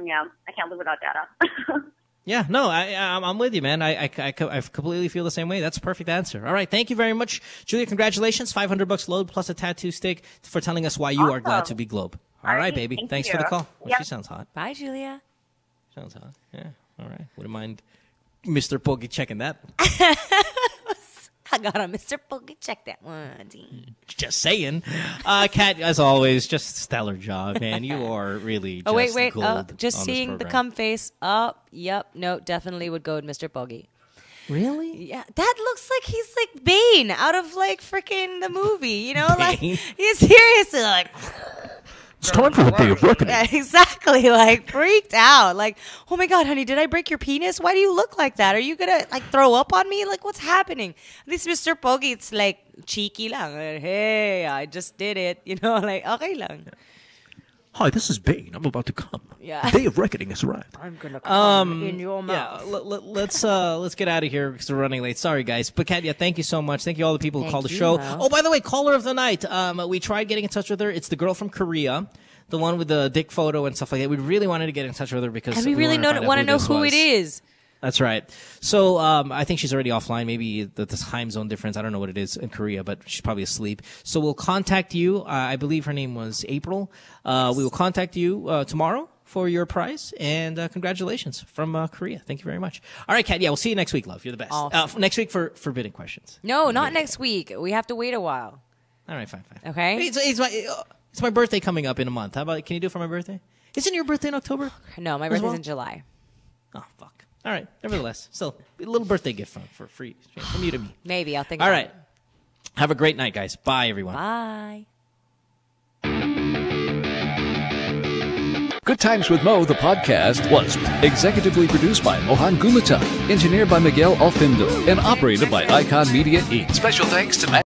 yeah, I can't live without data. Yeah, no, I'm with you, man. I completely feel the same way. That's a perfect answer. All right, thank you very much, Julia. Congratulations, $500 load plus a tattoo stick for telling us why you are glad to be Globe. All right, baby. Thanks for the call. Well, she sounds hot. Bye, Julia. Sounds hot. Yeah. All right. Wouldn't mind Mr. Poggy checking that. I got a Mr. Poggy check that one. Just saying. Kat, as always, just stellar job, man. You are really just wait. Gold just on seeing the cum face. Oh, yep. No, definitely would go with Mr. Poggy. Really? Yeah. That looks like he's like Bane out of like freaking the movie, you know? Bane? Like he's seriously like it's time for the day of reckoning. Yeah, exactly. Like freaked out. Like, oh my God, honey, did I break your penis? Why do you look like that? Are you gonna like throw up on me? Like, what's happening? At least Mr. Poggy, it's like cheeky lang. Like, hey, I just did it. You know, like okay lang. Yeah. Hi, this is Bane. I'm about to come. Yeah. The day of reckoning has arrived. I'm gonna come in your mouth. Yeah, let's get out of here because we're running late. Sorry, guys. But Kat, yeah, thank you so much. Thank you all the people who called the show. Mo. Oh, by the way, caller of the night. We tried getting in touch with her. It's the girl from Korea, the one with the dick photo and stuff like that. We really wanted to get in touch with her because we really want to know who it is. That's right. So I think she's already offline. Maybe the time zone difference. I don't know what it is in Korea, but she's probably asleep. So we'll contact you. I believe her name was April. We will contact you tomorrow for your prize. And congratulations from Korea. Thank you very much. All right, Kat. Yeah, we'll see you next week, love. You're the best. Awesome. Next week for Forbidden Questions. No, not next week. We have to wait a while. All right, fine. Okay. It's my birthday coming up in a month. How about, can you do it for my birthday? Isn't your birthday in October? No, my birthday's in July. Oh, fuck. All right. Nevertheless, still a little birthday gift for free from you to me. Maybe I'll think. All right. Have a great night, guys. Bye, everyone. Bye. Good Times with Mo, the podcast, was executively produced by Mohan Gumata, engineered by Miguel Alfindo, and operated by Icon Media Inc. Special thanks to Matt.